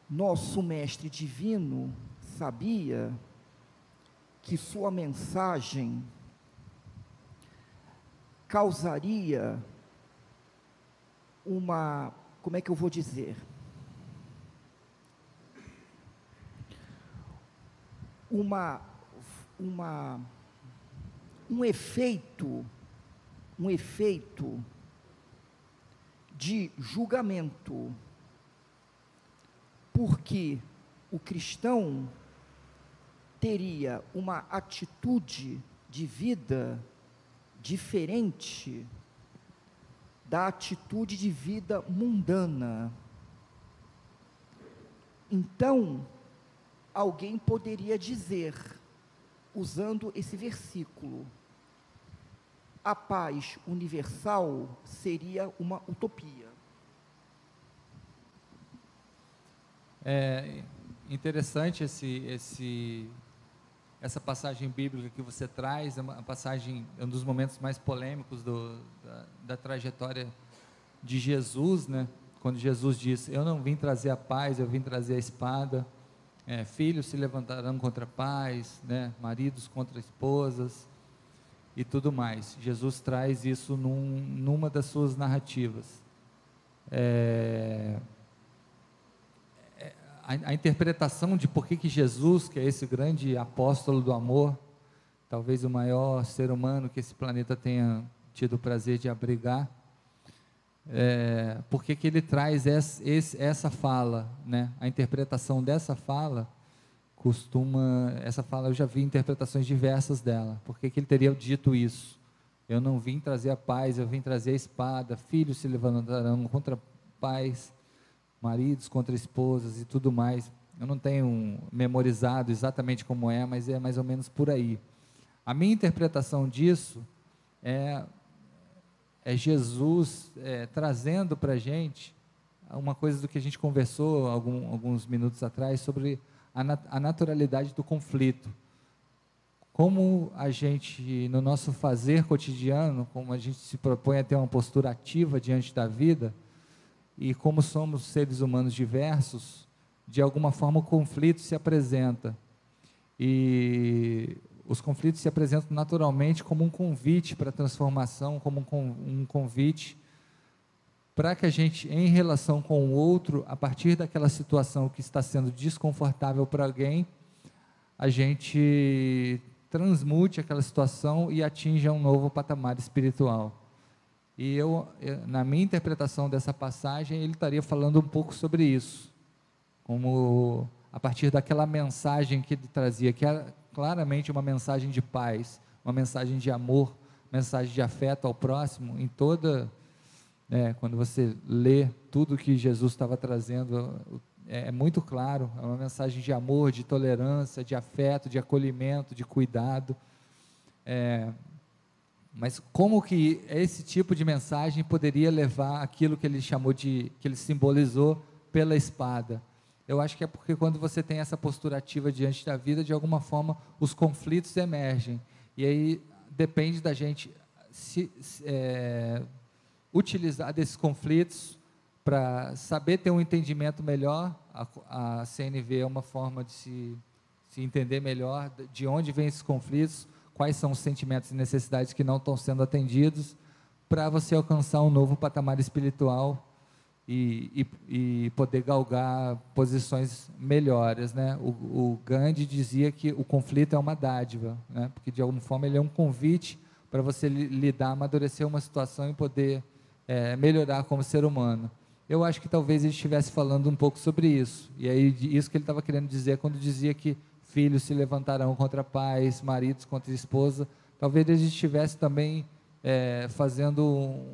nosso mestre divino sabia que sua mensagem causaria uma, como é que eu vou dizer? Uma, uma, um efeito, um efeito de julgamento, porque o cristão teria uma atitude de vida diferente da atitude de vida mundana. Então, alguém poderia dizer, usando esse versículo, a paz universal seria uma utopia. É interessante esse, esse, essa passagem bíblica que você traz, é uma passagem, um dos momentos mais polêmicos do, da, da trajetória de Jesus, né? Quando Jesus diz: eu não vim trazer a paz, eu vim trazer a espada. É, filhos se levantarão contra pais, né? Maridos contra esposas e tudo mais. Jesus traz isso num, numa das suas narrativas. É, a, a interpretação de por que que Jesus, que é esse grande apóstolo do amor, talvez o maior ser humano que esse planeta tenha tido o prazer de abrigar, É, porque que ele traz essa, essa fala, né? A interpretação dessa fala costuma, essa fala eu já vi interpretações diversas dela. Por que que ele teria dito isso? Eu não vim trazer a paz, eu vim trazer a espada. Filhos se levantarão contra pais, maridos contra esposas e tudo mais. Eu não tenho memorizado exatamente como é, mas é mais ou menos por aí. A minha interpretação disso é é Jesus é, trazendo para a gente uma coisa do que a gente conversou algum, alguns minutos atrás, sobre a, nat a naturalidade do conflito. Como a gente, no nosso fazer cotidiano, como a gente se propõe a ter uma postura ativa diante da vida, e como somos seres humanos diversos, de alguma forma o conflito se apresenta. E os conflitos se apresentam naturalmente como um convite para a transformação, como um convite para que a gente, em relação com o outro, a partir daquela situação que está sendo desconfortável para alguém, a gente transmute aquela situação e atinja um novo patamar espiritual. E eu, na minha interpretação dessa passagem, ele estaria falando um pouco sobre isso, como a partir daquela mensagem que ele trazia, que era claramente uma mensagem de paz, uma mensagem de amor, mensagem de afeto ao próximo, em toda, né, quando você lê tudo que Jesus estava trazendo, é, é muito claro, é uma mensagem de amor, de tolerância, de afeto, de acolhimento, de cuidado, é... Mas como que esse tipo de mensagem poderia levar aquilo que ele chamou de, que ele simbolizou pela espada? Eu acho que é porque quando você tem essa postura ativa diante da vida, de alguma forma os conflitos emergem. E aí depende da gente se, é, utilizar desses conflitos para saber ter um entendimento melhor. A, a C N V é uma forma de se, se entender melhor de onde vêm esses conflitos, quais são os sentimentos e necessidades que não estão sendo atendidos, para você alcançar um novo patamar espiritual e, e, e poder galgar posições melhores, né? O, o Gandhi dizia que o conflito é uma dádiva, né? Porque, de alguma forma, ele é um convite para você lidar, amadurecer uma situação e poder é, melhorar como ser humano. Eu acho que talvez ele estivesse falando um pouco sobre isso, e aí isso que ele estava querendo dizer quando dizia que filhos se levantarão contra pais, maridos contra esposa. Talvez ele estivesse também é, fazendo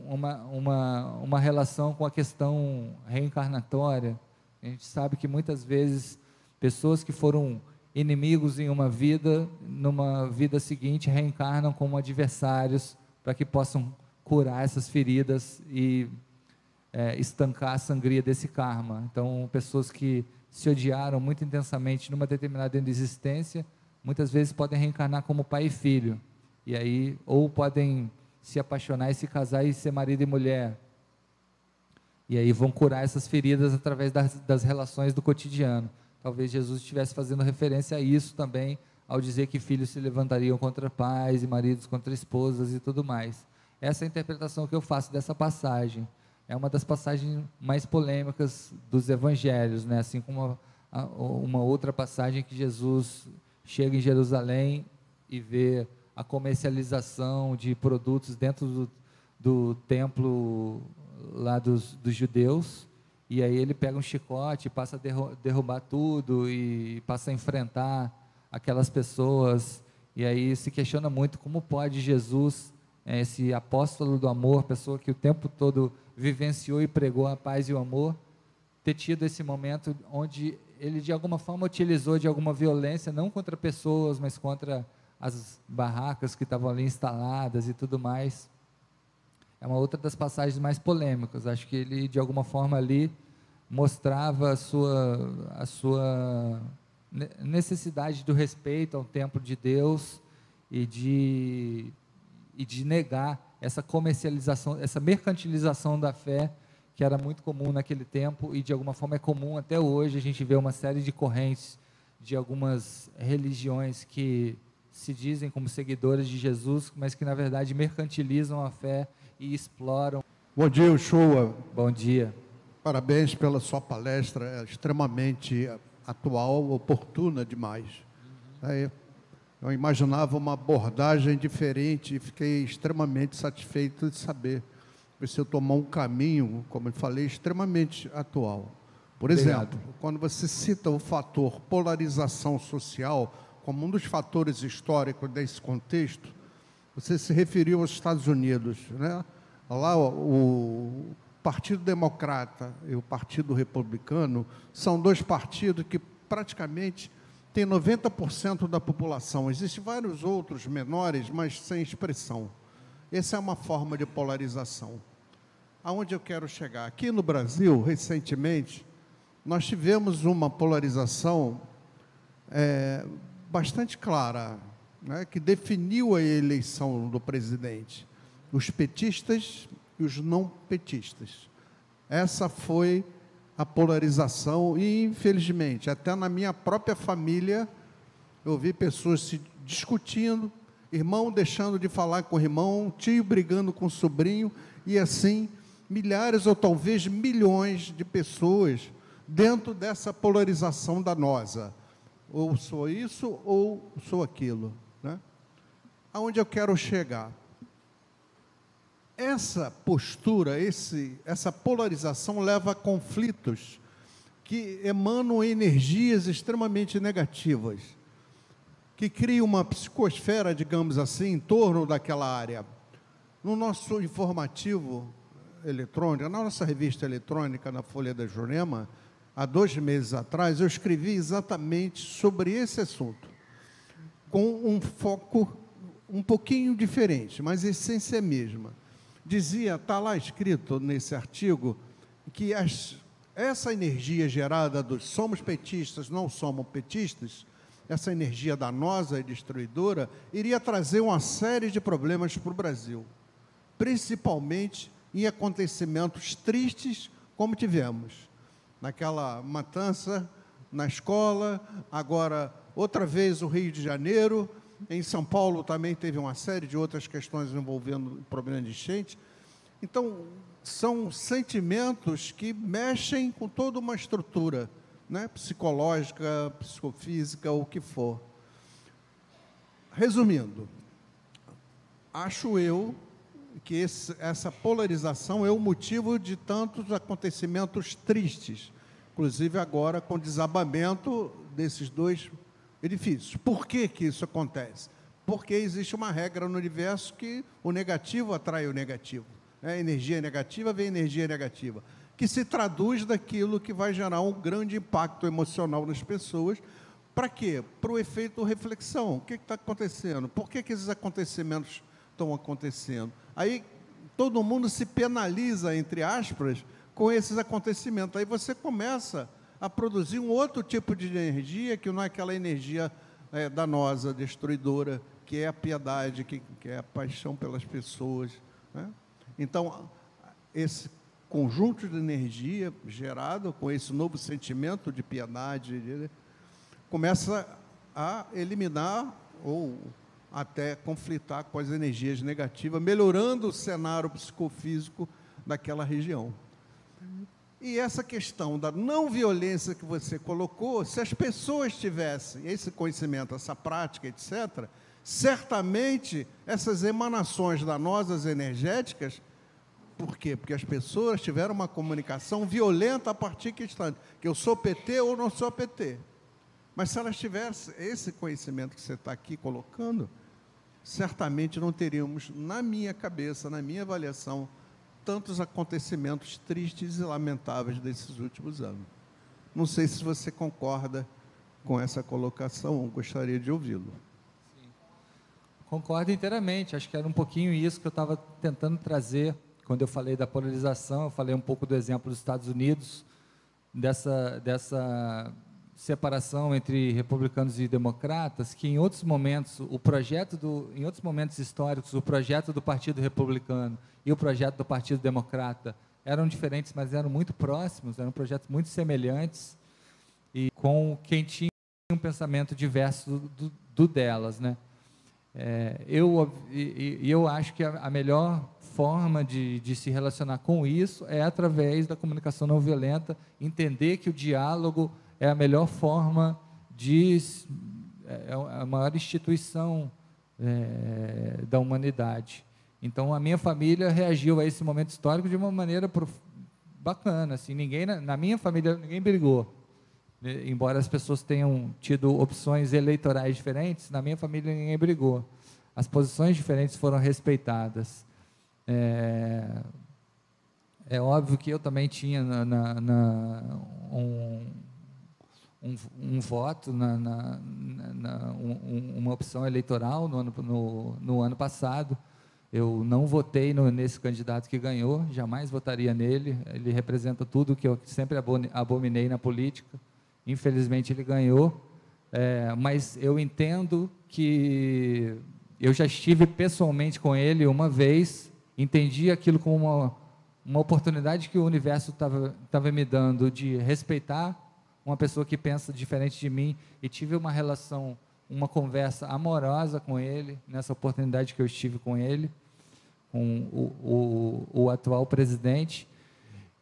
uma, uma, uma relação com a questão reencarnatória. A gente sabe que muitas vezes pessoas que foram inimigos em uma vida, numa vida seguinte, reencarnam como adversários para que possam curar essas feridas e é, estancar a sangria desse karma. Então, pessoas que se odiaram muito intensamente numa determinada existência, muitas vezes podem reencarnar como pai e filho, e aí, ou podem se apaixonar e se casar e ser marido e mulher, e aí vão curar essas feridas através das, das relações do cotidiano. Talvez Jesus estivesse fazendo referência a isso também, ao dizer que filhos se levantariam contra pais e maridos contra esposas e tudo mais. Essa é a interpretação que eu faço dessa passagem. É uma das passagens mais polêmicas dos evangelhos, né? Assim como uma, uma outra passagem que Jesus chega em Jerusalém e vê a comercialização de produtos dentro do, do templo lá dos, dos judeus, e aí ele pega um chicote, passa a derru- derrubar tudo e passa a enfrentar aquelas pessoas, e aí se questiona muito como pode Jesus, esse apóstolo do amor, pessoa que o tempo todo vivenciou e pregou a paz e o amor, ter tido esse momento onde ele de alguma forma utilizou de alguma violência, não contra pessoas, mas contra as barracas que estavam ali instaladas e tudo mais. É uma outra das passagens mais polêmicas. Acho que ele de alguma forma ali mostrava a sua, a sua necessidade do respeito ao templo de Deus e de... e de negar essa comercialização, essa mercantilização da fé, que era muito comum naquele tempo e, de alguma forma, é comum até hoje. A gente vê uma série de correntes de algumas religiões que se dizem como seguidores de Jesus, mas que, na verdade, mercantilizam a fé e exploram. Bom dia, Uchoa. Bom dia. Parabéns pela sua palestra, é extremamente atual, oportuna demais. Uhum. É. Eu imaginava uma abordagem diferente e fiquei extremamente satisfeito de saber que você tomou um caminho, como eu falei, extremamente atual. Por exemplo, Obrigado. Quando você cita o fator polarização social como um dos fatores históricos desse contexto, você se referiu aos Estados Unidos, né? Lá o Partido Democrata e o Partido Republicano são dois partidos que praticamente tem noventa por cento da população. Existem vários outros menores, mas sem expressão. Essa é uma forma de polarização. Aonde eu quero chegar? Aqui no Brasil, recentemente, nós tivemos uma polarização é, bastante clara, né, que definiu a eleição do presidente. Os petistas e os não petistas. Essa foi a polarização, e infelizmente, até na minha própria família, eu vi pessoas se discutindo, irmão deixando de falar com o irmão, tio brigando com o sobrinho, e assim, milhares ou talvez milhões de pessoas dentro dessa polarização danosa. Ou sou isso, ou sou aquilo, né? Aonde eu quero chegar? Essa postura, esse, essa polarização leva a conflitos que emanam energias extremamente negativas, que criam uma psicosfera, digamos assim, em torno daquela área. No nosso informativo eletrônico, na nossa revista eletrônica, na Folha da Jurema, há dois meses atrás, eu escrevi exatamente sobre esse assunto, com um foco um pouquinho diferente, mas a essência é a mesma. Dizia, está lá escrito nesse artigo, que as, essa energia gerada dos somos petistas, não somos petistas, essa energia danosa e destruidora, iria trazer uma série de problemas para o Brasil, principalmente em acontecimentos tristes como tivemos. Naquela matança, na escola, agora outra vez o Rio de Janeiro, em São Paulo também teve uma série de outras questões envolvendo problemas de enchente. Então, são sentimentos que mexem com toda uma estrutura, né, psicológica, psicofísica, o que for. Resumindo, acho eu que esse, essa polarização é o motivo de tantos acontecimentos tristes, inclusive agora com o desabamento desses dois edifícios. Por que que isso acontece? Porque existe uma regra no universo que o negativo atrai o negativo, né? Energia negativa vem energia negativa, que se traduz daquilo que vai gerar um grande impacto emocional nas pessoas. Para quê? Para o efeito reflexão. O que está acontecendo? Por que que esses acontecimentos estão acontecendo? Aí todo mundo se penaliza, entre aspas, com esses acontecimentos. Aí você começa a produzir um outro tipo de energia, que não é aquela energia é, danosa, destruidora, que é a piedade, que, que é a paixão pelas pessoas, né? Então, esse conjunto de energia gerado com esse novo sentimento de piedade, de, começa a eliminar ou até conflitar com as energias negativas, melhorando o cenário psicofísico daquela região. E essa questão da não violência que você colocou, se as pessoas tivessem esse conhecimento, essa prática, etcétera, certamente essas emanações danosas energéticas. Por quê? Porque as pessoas tiveram uma comunicação violenta a partir que instante, que eu sou P T ou não sou P T. Mas se elas tivessem esse conhecimento que você está aqui colocando, certamente não teríamos, na minha cabeça, na minha avaliação, tantos acontecimentos tristes e lamentáveis desses últimos anos. Não sei se você concorda com essa colocação, gostaria de ouvi-lo. Sim. Concordo inteiramente, acho que era um pouquinho isso que eu estava tentando trazer. Quando eu falei da polarização, eu falei um pouco do exemplo dos Estados Unidos, dessa, dessa separação entre republicanos e democratas, que em outros momentos, o projeto do, em outros momentos históricos, o projeto do Partido Republicano e o projeto do Partido Democrata eram diferentes, mas eram muito próximos, eram projetos muito semelhantes, e com quem tinha um pensamento diverso do, do, do delas, né? É, eu, eu acho que a melhor forma de, de se relacionar com isso é através da comunicação não violenta, entender que o diálogo é a melhor forma de... é a maior instituição é, da humanidade. Então, a minha família reagiu a esse momento histórico de uma maneira prof... bacana. Assim, ninguém, na minha família, ninguém brigou. Embora as pessoas tenham tido opções eleitorais diferentes, na minha família ninguém brigou. As posições diferentes foram respeitadas. É, é óbvio que eu também tinha na, na, na, um, um, um voto, na, na, na, um, uma opção eleitoral no ano, no, no ano passado. Eu não votei no, nesse candidato que ganhou, jamais votaria nele. Ele representa tudo que eu sempre abominei na política. Infelizmente, ele ganhou, é, mas eu entendo que eu já estive pessoalmente com ele uma vez, entendi aquilo como uma, uma oportunidade que o universo estava me dando de respeitar uma pessoa que pensa diferente de mim, e tive uma relação, uma conversa amorosa com ele, nessa oportunidade que eu estive com ele, com o, o, o atual presidente,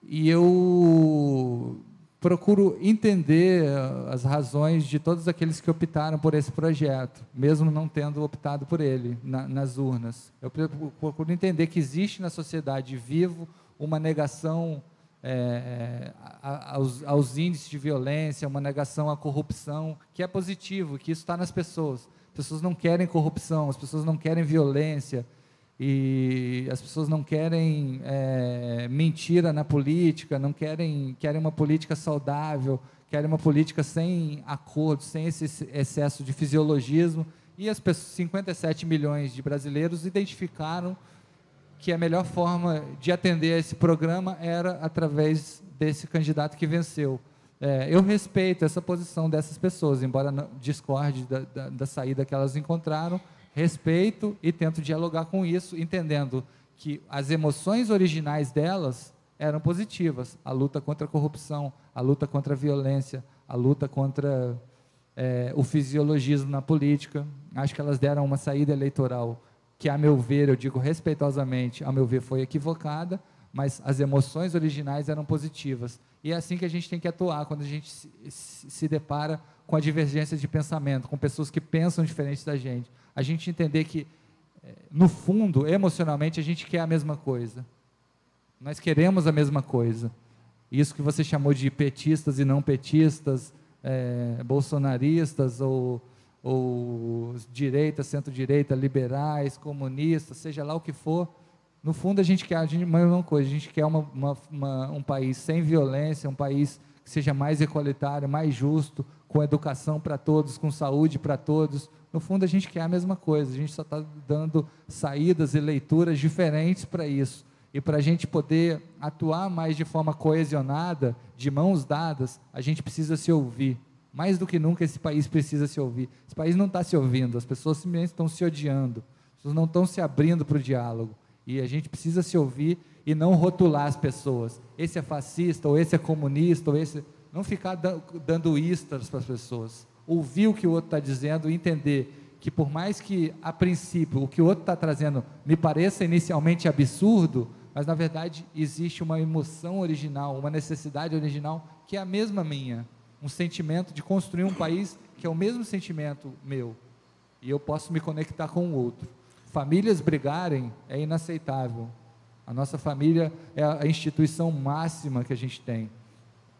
e eu... procuro entender as razões de todos aqueles que optaram por esse projeto, mesmo não tendo optado por ele na, nas urnas. Eu procuro entender que existe na sociedade vivo uma negação é, aos, aos índices de violência, uma negação à corrupção, que é positivo, que isso está nas pessoas. As pessoas não querem corrupção, as pessoas não querem violência, e as pessoas não querem é, mentira na política, não querem, querem uma política saudável, querem uma política sem acordo, sem esse excesso de fisiologismo. E as pessoas, cinquenta e sete milhões de brasileiros identificaram que a melhor forma de atender a esse programa era através desse candidato que venceu. É, eu respeito essa posição dessas pessoas, embora discorde da, da, da saída que elas encontraram. Respeito e tento dialogar com isso, entendendo que as emoções originais delas eram positivas. A luta contra a corrupção, a luta contra a violência, a luta contra é, o fisiologismo na política. Acho que elas deram uma saída eleitoral que, a meu ver, eu digo respeitosamente, a meu ver, foi equivocada, mas as emoções originais eram positivas. E é assim que a gente tem que atuar, quando a gente se, se depara com a divergência de pensamento, com pessoas que pensam diferente da gente. A gente entender que, no fundo, emocionalmente, a gente quer a mesma coisa. Nós queremos a mesma coisa. Isso que você chamou de petistas e não petistas, é, bolsonaristas, ou, ou direita, centro-direita, liberais, comunistas, seja lá o que for, no fundo, a gente quer a mesma coisa. A gente quer uma, uma, uma, um país sem violência, um país que seja mais igualitário, mais justo, com educação para todos, com saúde para todos. No fundo, a gente quer a mesma coisa, a gente só está dando saídas e leituras diferentes para isso. E para a gente poder atuar mais de forma coesionada, de mãos dadas, a gente precisa se ouvir. Mais do que nunca, esse país precisa se ouvir. Esse país não está se ouvindo, as pessoas simplesmente estão se odiando, as pessoas não estão se abrindo para o diálogo. E a gente precisa se ouvir e não rotular as pessoas. Esse é fascista, ou esse é comunista, ou esse... Não ficar dando istas para as pessoas. Ouvir o que o outro está dizendo e entender que, por mais que, a princípio, o que o outro está trazendo me pareça inicialmente absurdo, mas, na verdade, existe uma emoção original, uma necessidade original que é a mesma minha. Um sentimento de construir um país que é o mesmo sentimento meu. E eu posso me conectar com o outro. Famílias brigarem é inaceitável. A nossa família é a instituição máxima que a gente tem.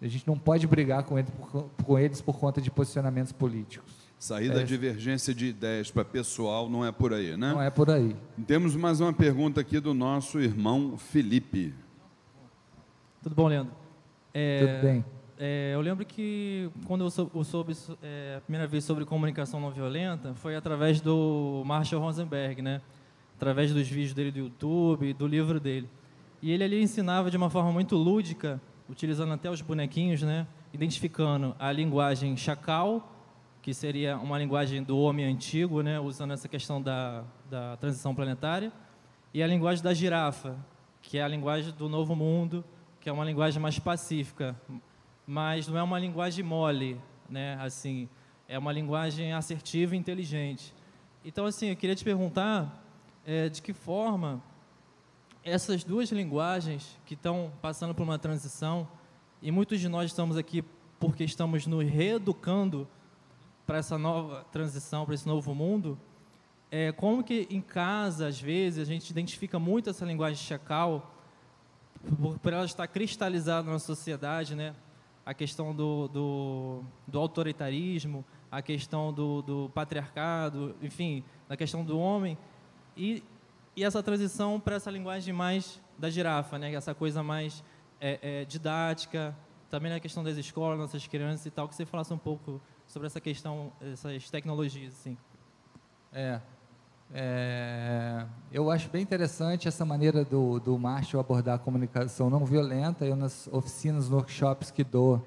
A gente não pode brigar com eles por, com eles por conta de posicionamentos políticos. Sair da é. divergência de ideias para pessoal não é por aí, né? Não é por aí. Temos mais uma pergunta aqui do nosso irmão Felipe. Tudo bom, Leandro? É, Tudo bem. É, eu lembro que quando eu soube, eu soube é, a primeira vez sobre comunicação não violenta foi através do Marshall Rosenberg, né? Através dos vídeos dele do YouTube, do livro dele. E ele ali ensinava de uma forma muito lúdica, utilizando até os bonequinhos, né? Identificando a linguagem chacal, que seria uma linguagem do homem antigo, né? Usando essa questão da, da transição planetária, e a linguagem da girafa, que é a linguagem do novo mundo, que é uma linguagem mais pacífica, mas não é uma linguagem mole, né? Assim, é uma linguagem assertiva e inteligente. Então, assim, eu queria te perguntar é, de que forma essas duas linguagens que estão passando por uma transição, e muitos de nós estamos aqui porque estamos nos reeducando para essa nova transição, para esse novo mundo, é, como que em casa, às vezes, a gente identifica muito essa linguagem chacal, por, por ela estar cristalizada na sociedade, né? A questão do, do, do autoritarismo, a questão do, do patriarcado, enfim, da questão do homem, e... E essa transição para essa linguagem mais da girafa, né? Essa coisa mais é, é, didática, também na questão das escolas, nossas crianças e tal, que você falasse um pouco sobre essa questão, essas tecnologias, assim. É, é eu acho bem interessante essa maneira do, do Marshall abordar a comunicação não violenta. Eu, nas oficinas, workshops que dou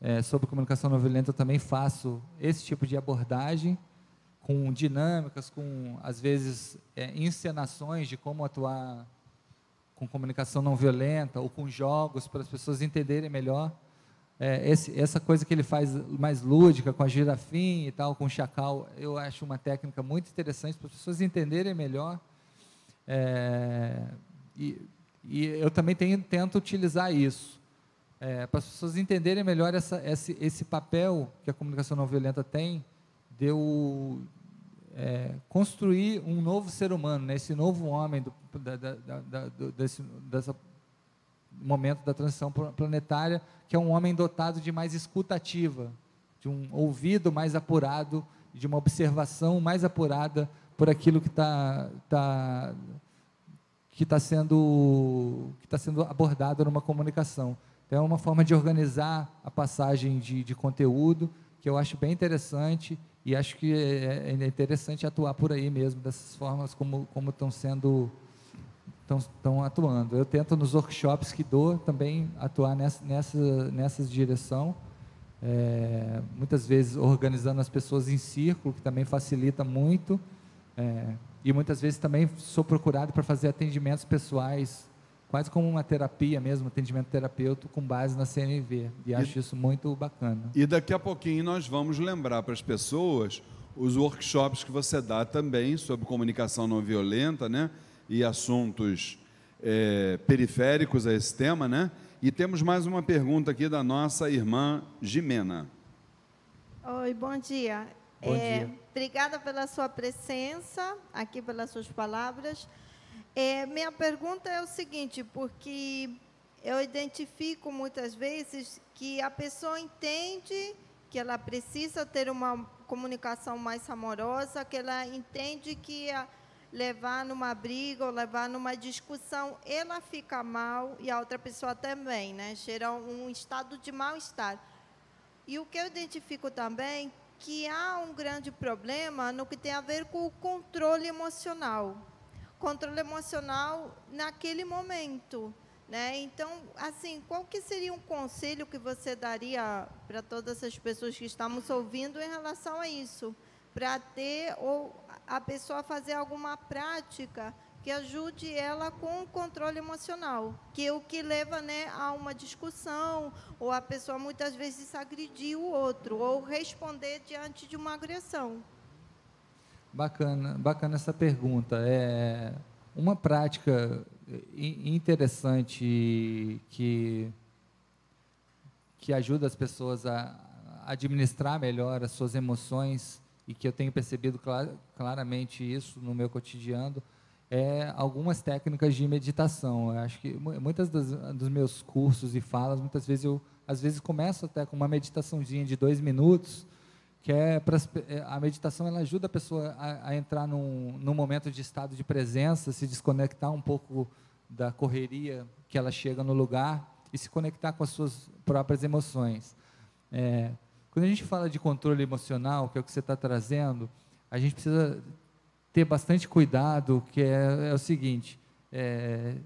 é, sobre comunicação não violenta, eu também faço esse tipo de abordagem, com dinâmicas, com, às vezes, é, encenações de como atuar com comunicação não violenta ou com jogos, para as pessoas entenderem melhor. É, esse, essa coisa que ele faz mais lúdica, com a girafinha e tal, com o chacal, eu acho uma técnica muito interessante para as pessoas entenderem melhor. É, e, e eu também tenho, tento utilizar isso. é, para as pessoas entenderem melhor essa, esse, esse papel que a comunicação não violenta tem de eu, é, construir um novo ser humano, né? Esse novo homem do, da, da, da, desse dessa momento da transição planetária, que é um homem dotado de mais escutativa, de um ouvido mais apurado, de uma observação mais apurada por aquilo que está tá, que tá sendo, que tá sendo abordado numa comunicação. Então, é uma forma de organizar a passagem de, de conteúdo, que eu acho bem interessante, e acho que é, é interessante atuar por aí mesmo, dessas formas como estão sendo... estão atuando. Eu tento, nos workshops que dou, também atuar nessa, nessa, nessa direção, é, muitas vezes organizando as pessoas em círculo, que também facilita muito, é, e muitas vezes também sou procurado para fazer atendimentos pessoais, quase como uma terapia mesmo, um atendimento terapêutico com base na C N V, e, e acho isso muito bacana. E daqui a pouquinho nós vamos lembrar para as pessoas os workshops que você dá também sobre comunicação não violenta, né? E assuntos é, periféricos a esse tema, né? E temos mais uma pergunta aqui da nossa irmã Jimena. Oi, bom dia. Bom é, dia. Obrigada pela sua presença, aqui pelas suas palavras. É, minha pergunta é o seguinte, porque eu identifico muitas vezes que a pessoa entende que ela precisa ter uma comunicação mais amorosa, que ela entende que... a levar numa briga ou levar numa discussão, ela fica mal e a outra pessoa também, né? Gera um estado de mal-estar. E o que eu identifico também, que há um grande problema no que tem a ver com o controle emocional. Controle emocional naquele momento, né? Então, assim, qual que seria um conselho que você daria para todas as pessoas que estamos ouvindo em relação a isso? Para ter ou a pessoa fazer alguma prática que ajude ela com o controle emocional, que é o que leva, né, a uma discussão, ou a pessoa muitas vezes agredir o outro, ou responder diante de uma agressão. Bacana, bacana essa pergunta. É uma prática interessante que, que ajuda as pessoas a administrar melhor as suas emoções, e que eu tenho percebido clar, claramente isso no meu cotidiano, é algumas técnicas de meditação. Eu acho que muitas das, dos meus cursos e falas, muitas vezes eu, às vezes começo até com uma meditaçãozinha de dois minutos, que é pra, a meditação ela ajuda a pessoa a, a entrar num, num momento de estado de presença, se desconectar um pouco da correria que ela chega no lugar e se conectar com as suas próprias emoções. É, Quando a gente fala de controle emocional, que é o que você está trazendo, a gente precisa ter bastante cuidado, que é, é o seguinte, é,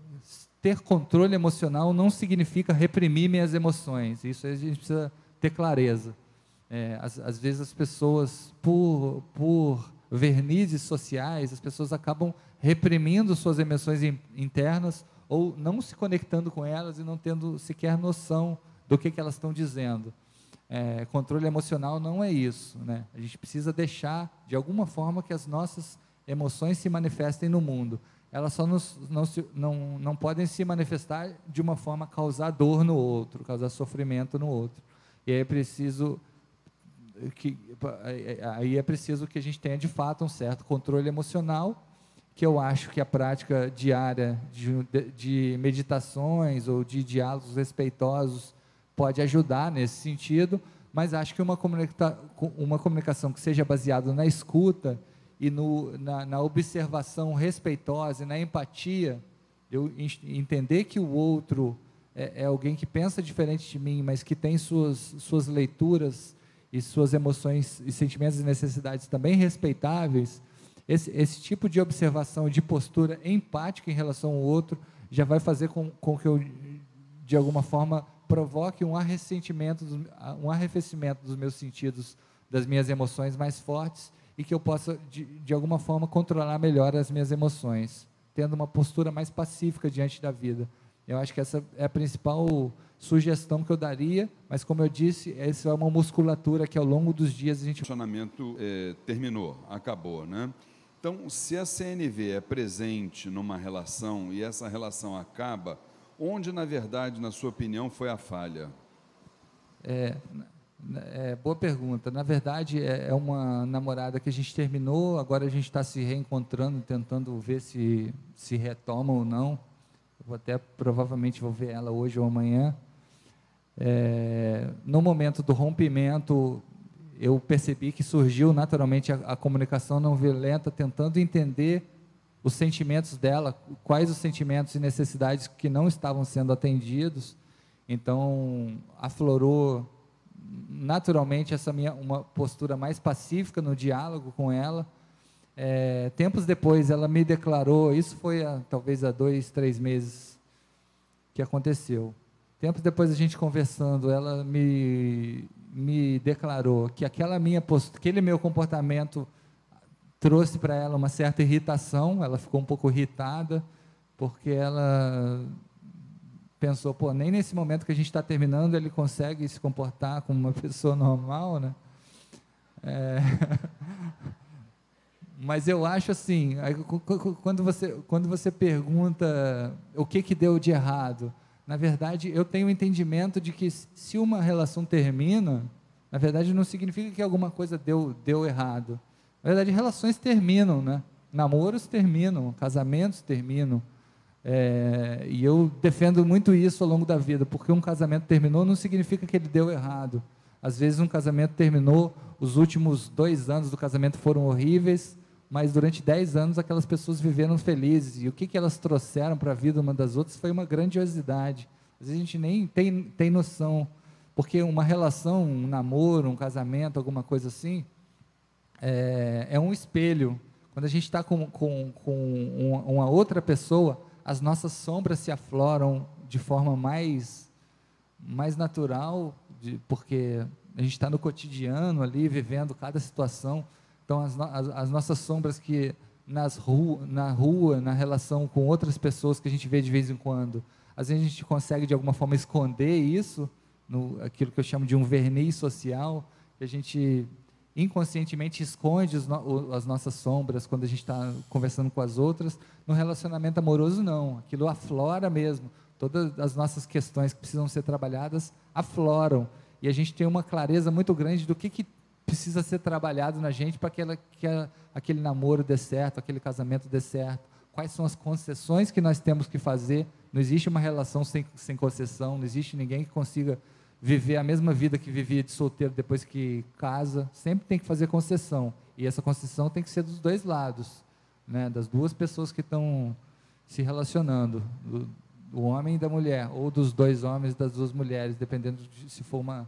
ter controle emocional não significa reprimir minhas emoções, isso a gente precisa ter clareza. É, às, às vezes as pessoas, por, por vernizes sociais, as pessoas acabam reprimindo suas emoções internas ou não se conectando com elas e não tendo sequer noção do que, que elas estão dizendo. É, controle emocional não é isso, né? A gente precisa deixar, de alguma forma, que as nossas emoções se manifestem no mundo. Elas só nos, não, se, não, não podem se manifestar de uma forma a causar dor no outro, causar sofrimento no outro. E aí é preciso que, aí é preciso que a gente tenha, de fato, um certo controle emocional, que eu acho que a prática diária de, de meditações ou de diálogos respeitosos pode ajudar nesse sentido, mas acho que uma, comunica uma comunicação que seja baseada na escuta e no, na, na observação respeitosa e na empatia, eu entender que o outro é, é alguém que pensa diferente de mim, mas que tem suas, suas leituras e suas emoções e sentimentos e necessidades também respeitáveis, esse, esse tipo de observação, de postura empática em relação ao outro, já vai fazer com, com que eu, de alguma forma, provoque um arrefecimento, um arrefecimento dos meus sentidos, das minhas emoções mais fortes, e que eu possa, de, de alguma forma, controlar melhor as minhas emoções, tendo uma postura mais pacífica diante da vida. Eu acho que essa é a principal sugestão que eu daria, mas, como eu disse, essa é uma musculatura que, ao longo dos dias, a gente... O funcionamento é, terminou, acabou, né? Então, se a C N V é presente numa relação e essa relação acaba... Onde, na verdade, na sua opinião, foi a falha? É, é boa pergunta. Na verdade, é, é uma namorada que a gente terminou, agora a gente está se reencontrando, tentando ver se, se retoma ou não. Eu vou até, provavelmente, vou ver ela hoje ou amanhã. É, no momento do rompimento, eu percebi que surgiu naturalmente a, a comunicação não violenta, tentando entender os sentimentos dela, quais os sentimentos e necessidades que não estavam sendo atendidos. Então, aflorou naturalmente essa minha uma postura mais pacífica no diálogo com ela. É, tempos depois, ela me declarou, isso foi a, talvez há dois, três meses que aconteceu. Tempos depois, a gente conversando, ela me, me declarou que aquela minha postura, aquele meu comportamento trouxe para ela uma certa irritação, ela ficou um pouco irritada, porque ela pensou, pô, nem nesse momento que a gente está terminando, ele consegue se comportar como uma pessoa normal, né? É... Mas eu acho assim, quando você, quando você pergunta o que, que deu de errado, na verdade, eu tenho o entendimento de que se uma relação termina, na verdade, não significa que alguma coisa deu, deu errado. Na verdade, relações terminam, né? Namoros terminam, casamentos terminam. É, e eu defendo muito isso ao longo da vida, porque um casamento terminou não significa que ele deu errado. Às vezes, um casamento terminou, os últimos dois anos do casamento foram horríveis, mas durante dez anos aquelas pessoas viveram felizes. E o que, que elas trouxeram para a vida uma das outras foi uma grandiosidade. Às vezes, a gente nem tem, tem noção, porque uma relação, um namoro, um casamento, alguma coisa assim... É, é um espelho. Quando a gente está com, com, com uma outra pessoa, as nossas sombras se afloram de forma mais, mais natural, de, porque a gente está no cotidiano ali, vivendo cada situação. Então, as, no, as, as nossas sombras que nas ru, na rua, na relação com outras pessoas que a gente vê de vez em quando, às vezes a gente consegue, de alguma forma, esconder isso, no, aquilo que eu chamo de um verniz social, que a gente... inconscientemente esconde os no, as nossas sombras quando a gente está conversando com as outras. No relacionamento amoroso, não. Aquilo aflora mesmo. Todas as nossas questões que precisam ser trabalhadas afloram. E a gente tem uma clareza muito grande do que, que precisa ser trabalhado na gente para que, que a, aquele namoro dê certo, aquele casamento dê certo. Quais são as concessões que nós temos que fazer? Não existe uma relação sem, sem concessão, não existe ninguém que consiga... viver a mesma vida que vivia de solteiro depois que casa, sempre tem que fazer concessão. E essa concessão tem que ser dos dois lados, né? Das duas pessoas que estão se relacionando, do, do homem e da mulher, ou dos dois homens e das duas mulheres, dependendo de se for uma,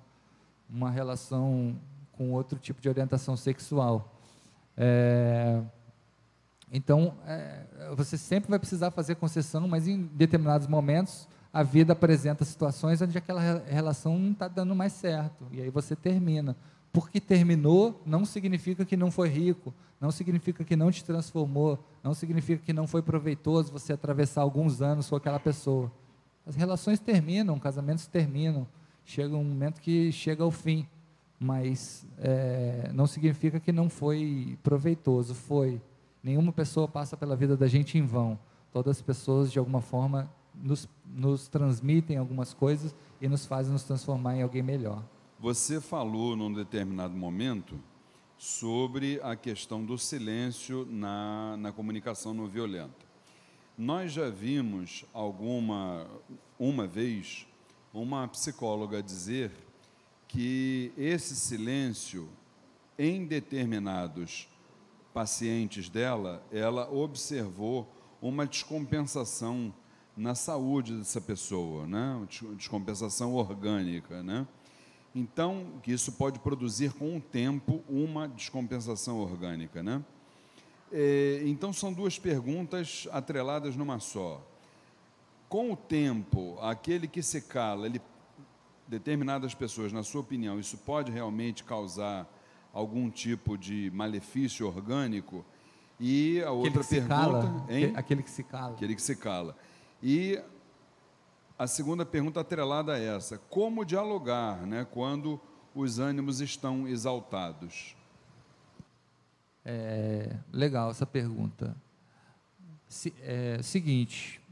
uma relação com outro tipo de orientação sexual. É, então, é, você sempre vai precisar fazer concessão, mas em determinados momentos... a vida apresenta situações onde aquela relação não está dando mais certo, e aí você termina. Porque terminou não significa que não foi rico, não significa que não te transformou, não significa que não foi proveitoso você atravessar alguns anos com aquela pessoa. As relações terminam, casamentos terminam, chega um momento que chega ao fim, mas é, não significa que não foi proveitoso, foi. Nenhuma pessoa passa pela vida da gente em vão. Todas as pessoas, de alguma forma, Nos, nos transmitem algumas coisas e nos fazem nos transformar em alguém melhor. Você falou, num determinado momento, sobre a questão do silêncio na, na comunicação não violenta. Nós já vimos alguma, uma vez, uma psicóloga dizer que esse silêncio, em determinados pacientes dela, ela observou uma descompensação na saúde dessa pessoa, né? Descompensação orgânica, né? Então, que isso pode produzir com o tempo uma descompensação orgânica, né? É, então, são duas perguntas atreladas numa só. Com o tempo, aquele que se cala, ele, determinadas pessoas, na sua opinião, isso pode realmente causar algum tipo de malefício orgânico? E a outra pergunta, hein? Aquele que se cala. Aquele que se cala. E a segunda pergunta atrelada a essa, como dialogar, né, quando os ânimos estão exaltados? É, legal essa pergunta. Se, é, seguinte,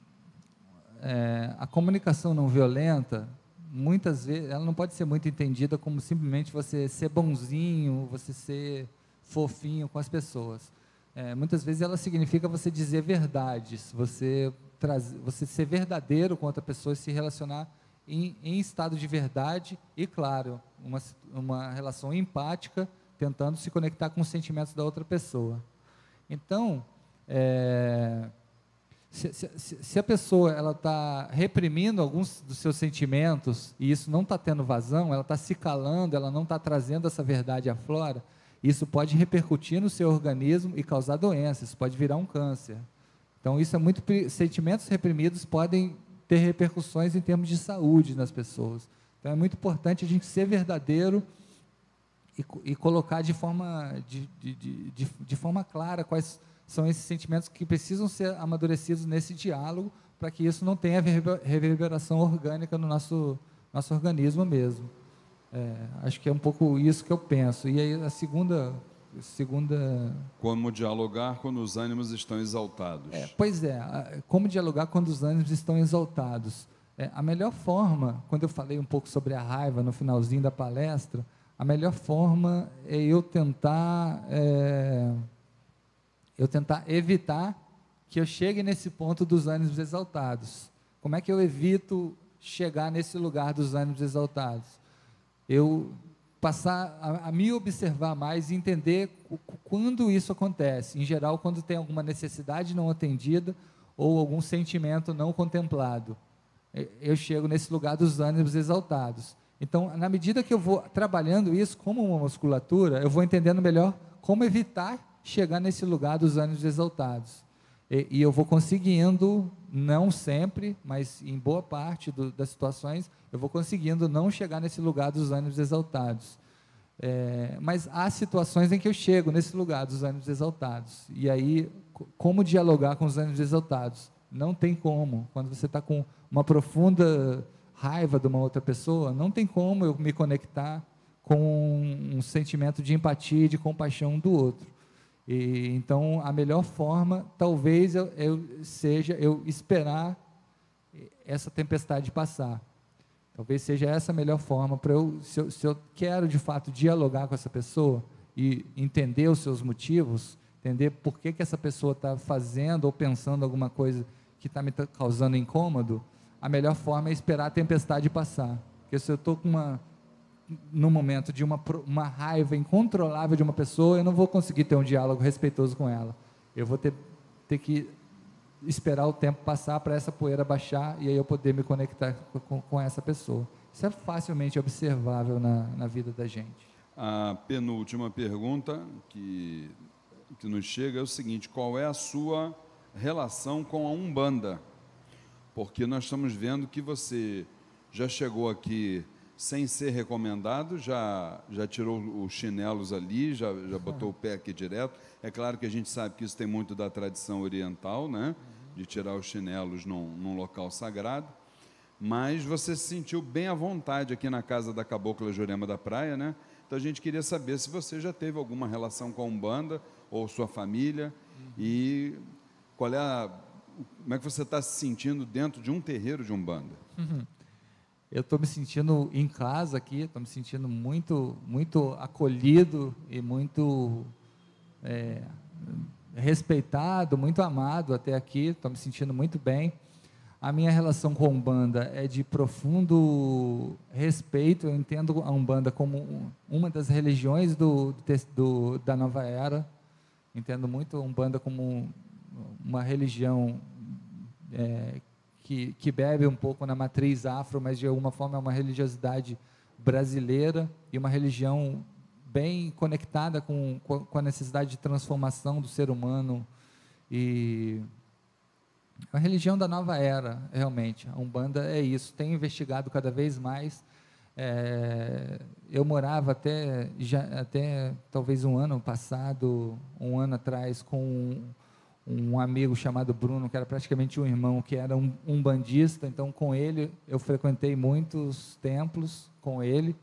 é, a comunicação não violenta, muitas vezes, ela não pode ser muito entendida como simplesmente você ser bonzinho, você ser fofinho com as pessoas. É, muitas vezes ela significa você dizer verdades, você, traz, você ser verdadeiro com outra pessoa e se relacionar em, em estado de verdade e, claro, uma, uma relação empática, tentando se conectar com os sentimentos da outra pessoa. Então, é, se, se, se a pessoa ela está reprimindo alguns dos seus sentimentos e isso não está tendo vazão, ela está se calando, ela não está trazendo essa verdade à flora, isso pode repercutir no seu organismo e causar doenças, pode virar um câncer. Então, isso é muito, sentimentos reprimidos podem ter repercussões em termos de saúde nas pessoas. Então, é muito importante a gente ser verdadeiro e, e colocar de forma, de, de, de, de forma clara quais são esses sentimentos que precisam ser amadurecidos nesse diálogo para que isso não tenha reverberação orgânica no nosso, nosso organismo mesmo. É, acho que é um pouco isso que eu penso. E aí a segunda... segunda... Como dialogar quando os ânimos estão exaltados. É, pois é, como dialogar quando os ânimos estão exaltados. É, a melhor forma, quando eu falei um pouco sobre a raiva no finalzinho da palestra, a melhor forma é eu tentar, é, eu tentar evitar que eu chegue nesse ponto dos ânimos exaltados. Como é que eu evito chegar nesse lugar dos ânimos exaltados? Eu passar a, a me observar mais e entender quando isso acontece. Em geral, quando tem alguma necessidade não atendida ou algum sentimento não contemplado. Eu chego nesse lugar dos ânimos exaltados. Então, na medida que eu vou trabalhando isso como uma musculatura, eu vou entendendo melhor como evitar chegar nesse lugar dos ânimos exaltados. E, e eu vou conseguindo, não sempre, mas em boa parte do, das situações, eu vou conseguindo não chegar nesse lugar dos ânimos exaltados. É, mas há situações em que eu chego nesse lugar dos ânimos exaltados. E aí, como dialogar com os ânimos exaltados? Não tem como. Quando você está com uma profunda raiva de uma outra pessoa, não tem como eu me conectar com um sentimento de empatia e de compaixão do outro. E, então, a melhor forma, talvez, eu, eu, seja eu esperar essa tempestade passar. Talvez seja essa a melhor forma para eu se, eu, se eu quero, de fato, dialogar com essa pessoa e entender os seus motivos, entender por que, que essa pessoa está fazendo ou pensando alguma coisa que está me causando incômodo, a melhor forma é esperar a tempestade passar. Porque se eu estou com uma, no momento de uma, uma raiva incontrolável de uma pessoa, eu não vou conseguir ter um diálogo respeitoso com ela. Eu vou ter, ter que... esperar o tempo passar para essa poeira baixar e aí eu poder me conectar com, com essa pessoa. Isso é facilmente observável na, na vida da gente. A penúltima pergunta que, que nos chega é o seguinte: qual é a sua relação com a Umbanda? Porque nós estamos vendo que você já chegou aqui sem ser recomendado, já, já tirou os chinelos ali, já, já botou o pé aqui direto. É claro que a gente sabe que isso tem muito da tradição oriental, né? De tirar os chinelos num, num local sagrado, mas você se sentiu bem à vontade aqui na casa da Cabocla Jurema da Praia, né? Então a gente queria saber se você já teve alguma relação com a Umbanda ou sua família, e qual é a, como é que você está se sentindo dentro de um terreiro de Umbanda? Uhum. Eu estou me sentindo em casa aqui, estou me sentindo muito, muito acolhido e muito é, respeitado, muito amado até aqui, estou me sentindo muito bem. A minha relação com a Umbanda é de profundo respeito, eu entendo a Umbanda como uma das religiões do, do, da Nova Era, entendo muito a Umbanda como uma religião é, Que, que bebe um pouco na matriz afro, mas de alguma forma é uma religiosidade brasileira e uma religião bem conectada com, com a necessidade de transformação do ser humano. E a religião da Nova Era, realmente, a Umbanda é isso, tem investigado cada vez mais. É, eu morava até, já, até talvez um ano passado, um ano atrás, com... um amigo chamado Bruno, que era praticamente um irmão, que era um umbandista, então com ele eu frequentei muitos templos, com ele.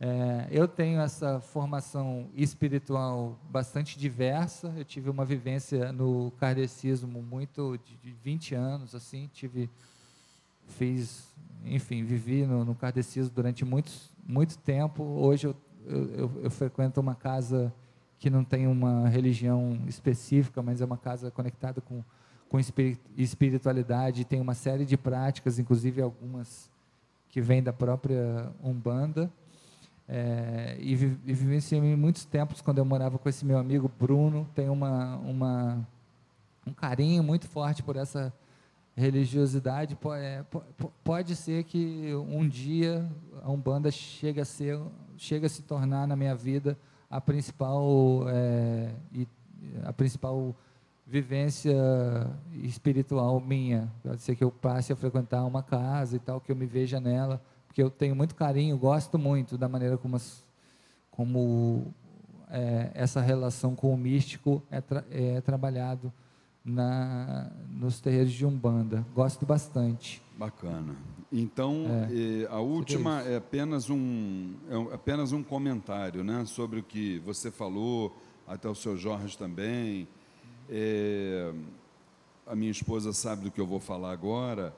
É, eu tenho essa formação espiritual bastante diversa, eu tive uma vivência no kardecismo muito de, de vinte anos, assim, tive fiz, enfim, vivi no, no kardecismo durante muitos, muito tempo. Hoje eu, eu, eu frequento uma casa que não tem uma religião específica, mas é uma casa conectada com, com espiritualidade, tem uma série de práticas, inclusive algumas que vêm da própria Umbanda. É, e vivenciei muitos tempos quando eu morava com esse meu amigo Bruno. Tem uma, uma, um carinho muito forte por essa religiosidade. Pode ser que um dia a Umbanda chegue a, ser, chegue a se tornar na minha vida a principal, é, a principal vivência espiritual minha. Pode ser que eu passe a frequentar uma casa e tal, que eu me veja nela, porque eu tenho muito carinho, gosto muito da maneira como, as, como é, essa relação com o místico é, tra, é trabalhado na, nos terreiros de Umbanda. Gosto bastante. Bacana. Então, é, a última é apenas, um, é apenas um comentário, né, sobre o que você falou, até o seu Jorge também. É, a minha esposa sabe do que eu vou falar agora.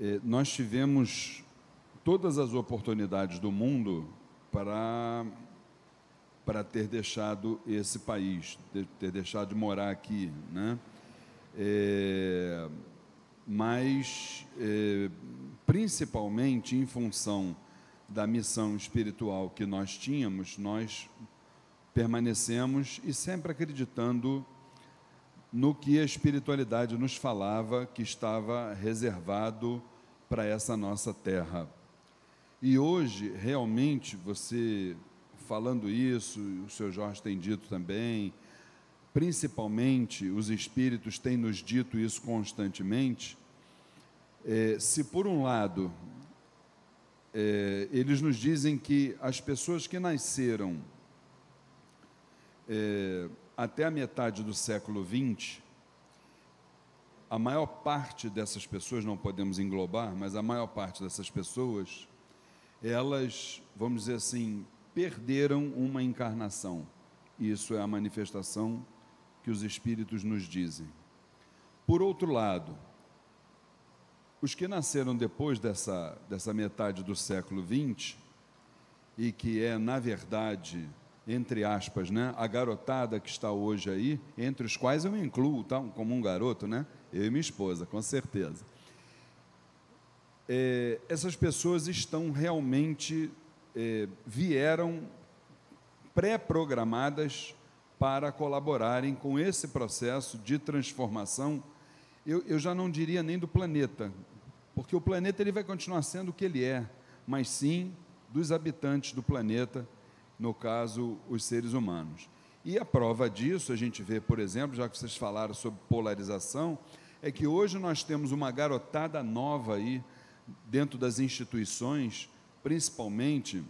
É, nós tivemos todas as oportunidades do mundo para, para ter deixado esse país, ter deixado de morar aqui, né? É, mas, é, principalmente em função da missão espiritual que nós tínhamos, nós permanecemos e sempre acreditando no que a espiritualidade nos falava, que estava reservado para essa nossa terra. E hoje, realmente, você falando isso, o seu Jorge tem dito também, principalmente os espíritos têm nos dito isso constantemente, é, se por um lado, é, eles nos dizem que as pessoas que nasceram é, até a metade do século vinte, a maior parte dessas pessoas, não podemos englobar, mas a maior parte dessas pessoas, elas, vamos dizer assim, perderam uma encarnação. Isso é a manifestação que os espíritos nos dizem. Por outro lado, os que nasceram depois dessa, dessa metade do século vinte, e que é, na verdade, entre aspas, né, a garotada que está hoje aí, entre os quais eu me incluo, tá, como um garoto, né? Eu e minha esposa, com certeza. É, essas pessoas estão realmente, é, vieram pré-programadas para colaborarem com esse processo de transformação, eu, eu já não diria nem do planeta, porque o planeta ele vai continuar sendo o que ele é, mas sim dos habitantes do planeta, no caso, os seres humanos. E a prova disso, a gente vê, por exemplo, já que vocês falaram sobre polarização, é que hoje nós temos uma garotada nova aí, dentro das instituições, principalmente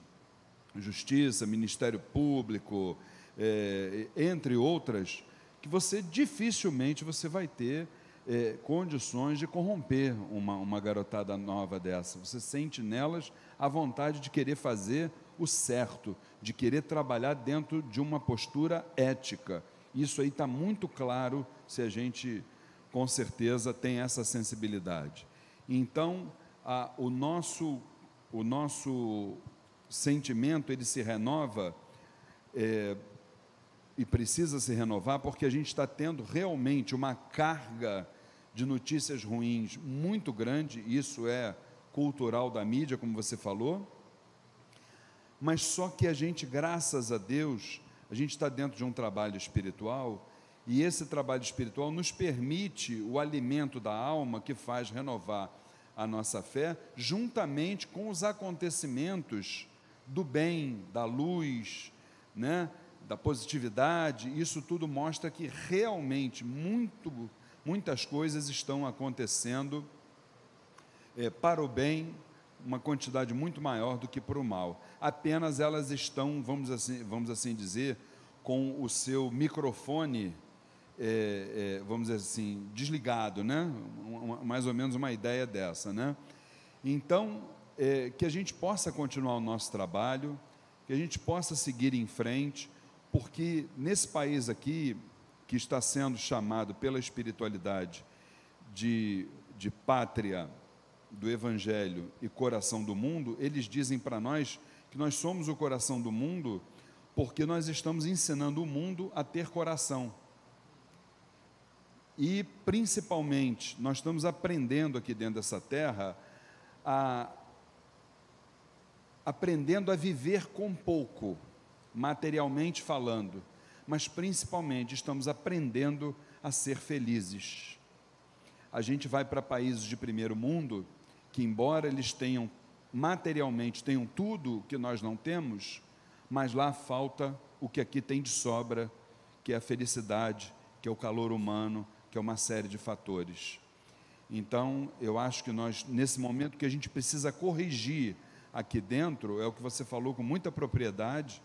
Justiça, Ministério Público, é, entre outras, que você dificilmente você vai ter é, condições de corromper uma, uma garotada nova dessa. Você sente nelas a vontade de querer fazer o certo, de querer trabalhar dentro de uma postura ética. Isso aí está muito claro, se a gente, com certeza, tem essa sensibilidade. Então, a, o, nosso, o nosso sentimento, ele se renova, é, e precisa se renovar, porque a gente está tendo realmente uma carga de notícias ruins muito grande, isso é cultural da mídia, como você falou, mas só que a gente, graças a Deus, a gente está dentro de um trabalho espiritual, e esse trabalho espiritual nos permite o alimento da alma que faz renovar a nossa fé, juntamente com os acontecimentos do bem, da luz, né, da positividade. Isso tudo mostra que realmente muito, muitas coisas estão acontecendo é, para o bem, uma quantidade muito maior do que para o mal. Apenas elas estão, vamos assim, vamos assim dizer, com o seu microfone, é, é, vamos dizer assim, desligado, né? Uma, mais ou menos uma ideia dessa, né? Então, é, que a gente possa continuar o nosso trabalho, que a gente possa seguir em frente, porque nesse país aqui, que está sendo chamado pela espiritualidade de, de pátria do Evangelho e coração do mundo, eles dizem para nós que nós somos o coração do mundo porque nós estamos ensinando o mundo a ter coração. E, principalmente, nós estamos aprendendo aqui dentro dessa terra, a, aprendendo a viver com pouco, materialmente falando, mas, principalmente, estamos aprendendo a ser felizes. A gente vai para países de primeiro mundo, que, embora eles tenham, materialmente, tenham tudo que nós não temos, mas lá falta o que aqui tem de sobra, que é a felicidade, que é o calor humano, que é uma série de fatores. Então, eu acho que nós, nesse momento, que a gente precisa corrigir aqui dentro, é o que você falou com muita propriedade,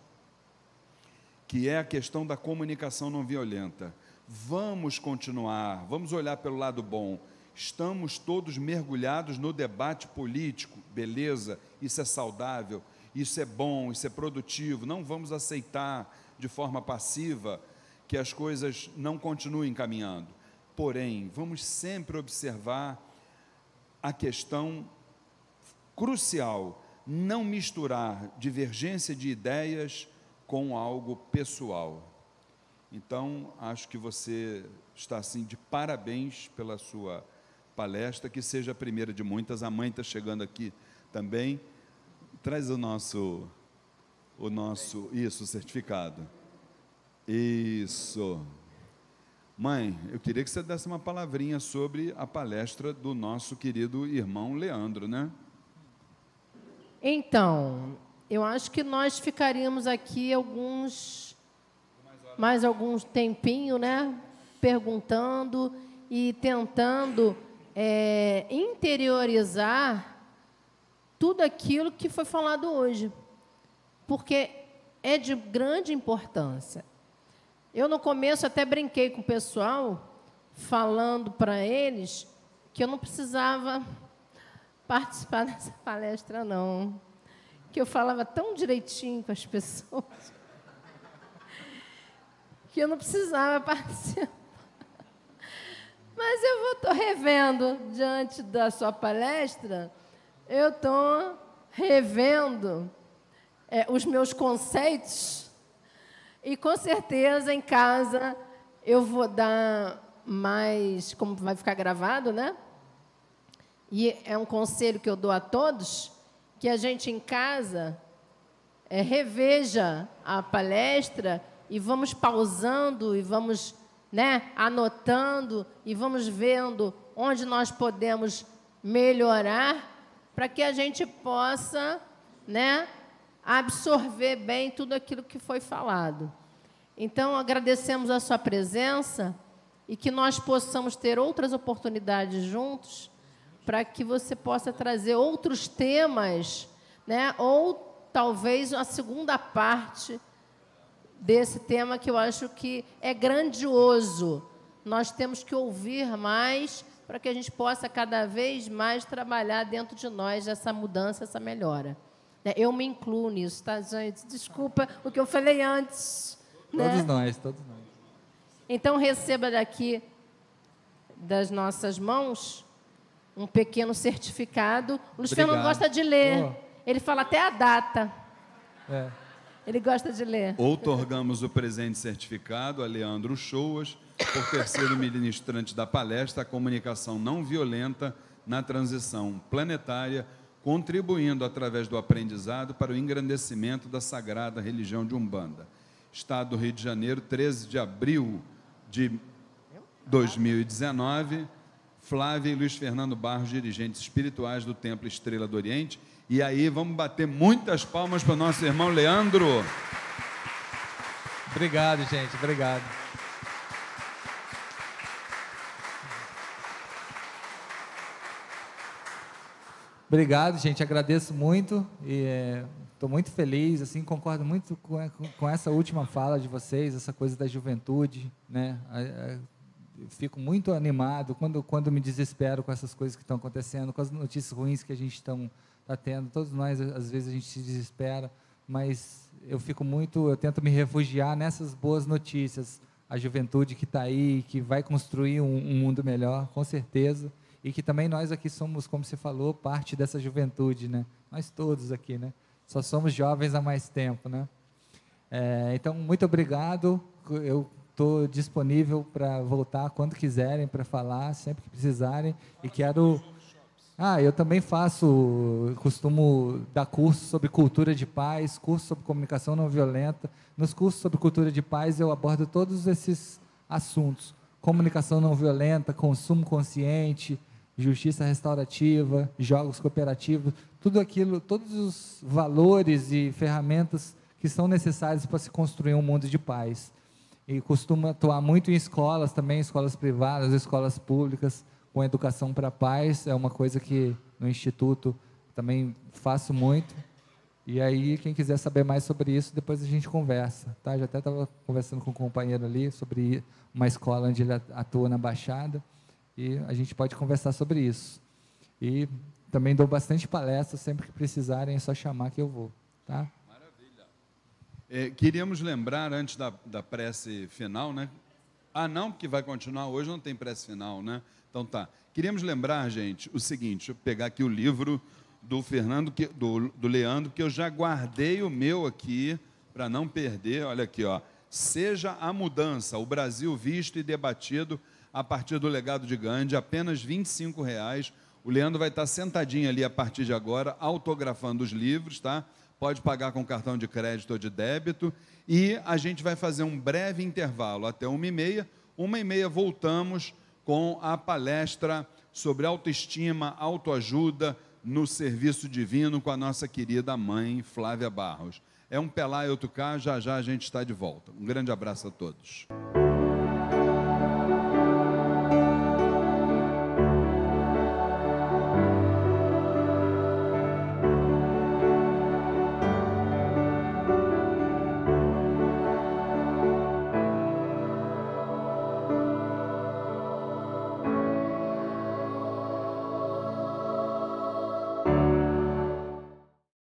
que é a questão da comunicação não violenta. Vamos continuar, vamos olhar pelo lado bom. Estamos todos mergulhados no debate político, beleza, isso é saudável, isso é bom, isso é produtivo, não vamos aceitar de forma passiva que as coisas não continuem caminhando. Porém, vamos sempre observar a questão crucial, não misturar divergência de ideias com algo pessoal. Então, acho que você está, assim, de parabéns pela sua palestra, que seja a primeira de muitas. A mãe está chegando aqui também. Traz o nosso, o nosso, isso, o certificado. Isso. Mãe, eu queria que você desse uma palavrinha sobre a palestra do nosso querido irmão Leandro, né? Então, eu acho que nós ficaríamos aqui alguns, mais alguns tempinho, né? Perguntando e tentando é, interiorizar tudo aquilo que foi falado hoje, porque é de grande importância. Eu, no começo, até brinquei com o pessoal, falando para eles que eu não precisava participar dessa palestra, não, que eu falava tão direitinho com as pessoas, que eu não precisava participar. Mas eu vou, tô revendo, diante da sua palestra, eu estou revendo é, os meus conceitos e, com certeza, em casa eu vou dar mais, como vai ficar gravado, né? E é um conselho que eu dou a todos, que a gente, em casa, é, reveja a palestra e vamos pausando e vamos, né, anotando e vamos vendo onde nós podemos melhorar para que a gente possa, né, absorver bem tudo aquilo que foi falado. Então, agradecemos a sua presença e que nós possamos ter outras oportunidades juntos para que você possa trazer outros temas, né, ou talvez a segunda parte desse tema que eu acho que é grandioso. Nós temos que ouvir mais para que a gente possa cada vez mais trabalhar dentro de nós essa mudança, essa melhora. Eu me incluo nisso, tá, gente? Desculpa o que eu falei antes. Todos né? nós, todos nós. Então, receba daqui, das nossas mãos, um pequeno certificado. O Luiz Fernando gosta de ler. Oh. Ele fala até a data. É. Ele gosta de ler. Outorgamos o presente certificado a Leandro Uchoa, por terceiro ministrante da palestra, a comunicação não violenta na transição planetária, contribuindo através do aprendizado para o engrandecimento da sagrada religião de Umbanda. Estado do Rio de Janeiro, treze de abril de dois mil e dezenove, Flávia e Luiz Fernando Barros, dirigentes espirituais do Templo Estrela do Oriente. E aí vamos bater muitas palmas para o nosso irmão Leandro. Obrigado, gente, obrigado. Obrigado, gente. Agradeço muito e estou é, muito feliz. Assim, concordo muito com, com essa última fala de vocês, essa coisa da juventude, né? Eu fico muito animado quando quando me desespero com essas coisas que estão acontecendo, com as notícias ruins que a gente está tá tendo. Todos nós, às vezes, a gente se desespera, mas eu fico muito, eu tento me refugiar nessas boas notícias. A juventude que está aí, que vai construir um, um mundo melhor, com certeza. e que também nós aqui somos, como você falou, parte dessa juventude, né? Nós todos aqui, né? Só somos jovens há mais tempo, né? É, então, muito obrigado. Eu estou disponível para voltar quando quiserem, para falar, sempre que precisarem. E quero... Ah, eu também faço, costumo dar curso sobre cultura de paz, curso sobre comunicação não violenta. Nos cursos sobre cultura de paz, eu abordo todos esses assuntos. Comunicação não violenta, consumo consciente, justiça restaurativa, jogos cooperativos, tudo aquilo, todos os valores e ferramentas que são necessários para se construir um mundo de paz. E costumo atuar muito em escolas também, escolas privadas, escolas públicas, com a educação para a paz, é uma coisa que no Instituto também faço muito. E aí, quem quiser saber mais sobre isso, depois a gente conversa. Tá? Já até estava conversando com um companheiro ali sobre uma escola onde ele atua na Baixada, e a gente pode conversar sobre isso. E também dou bastante palestra, sempre que precisarem, é só chamar que eu vou. Tá? Maravilha. É, queríamos lembrar, antes da, da prece final, né? Ah, não, porque vai continuar hoje, não tem prece final, né? Então tá. Queríamos lembrar, gente, o seguinte, deixa eu pegar aqui o livro do Fernando, que, do, do Leandro, que eu já guardei o meu aqui, para não perder, olha aqui, ó. Seja a Mudança, o Brasil visto e debatido a partir do legado de Gandhi, apenas vinte e cinco reais. O Leandro vai estar sentadinho ali a partir de agora, autografando os livros, tá? Pode pagar com cartão de crédito ou de débito. E a gente vai fazer um breve intervalo até uma e meia. Uma e meia voltamos com a palestra sobre autoestima, autoajuda no serviço divino com a nossa querida mãe Flávia Barros. É um Pelá e Outro Cá, já já a gente está de volta. Um grande abraço a todos.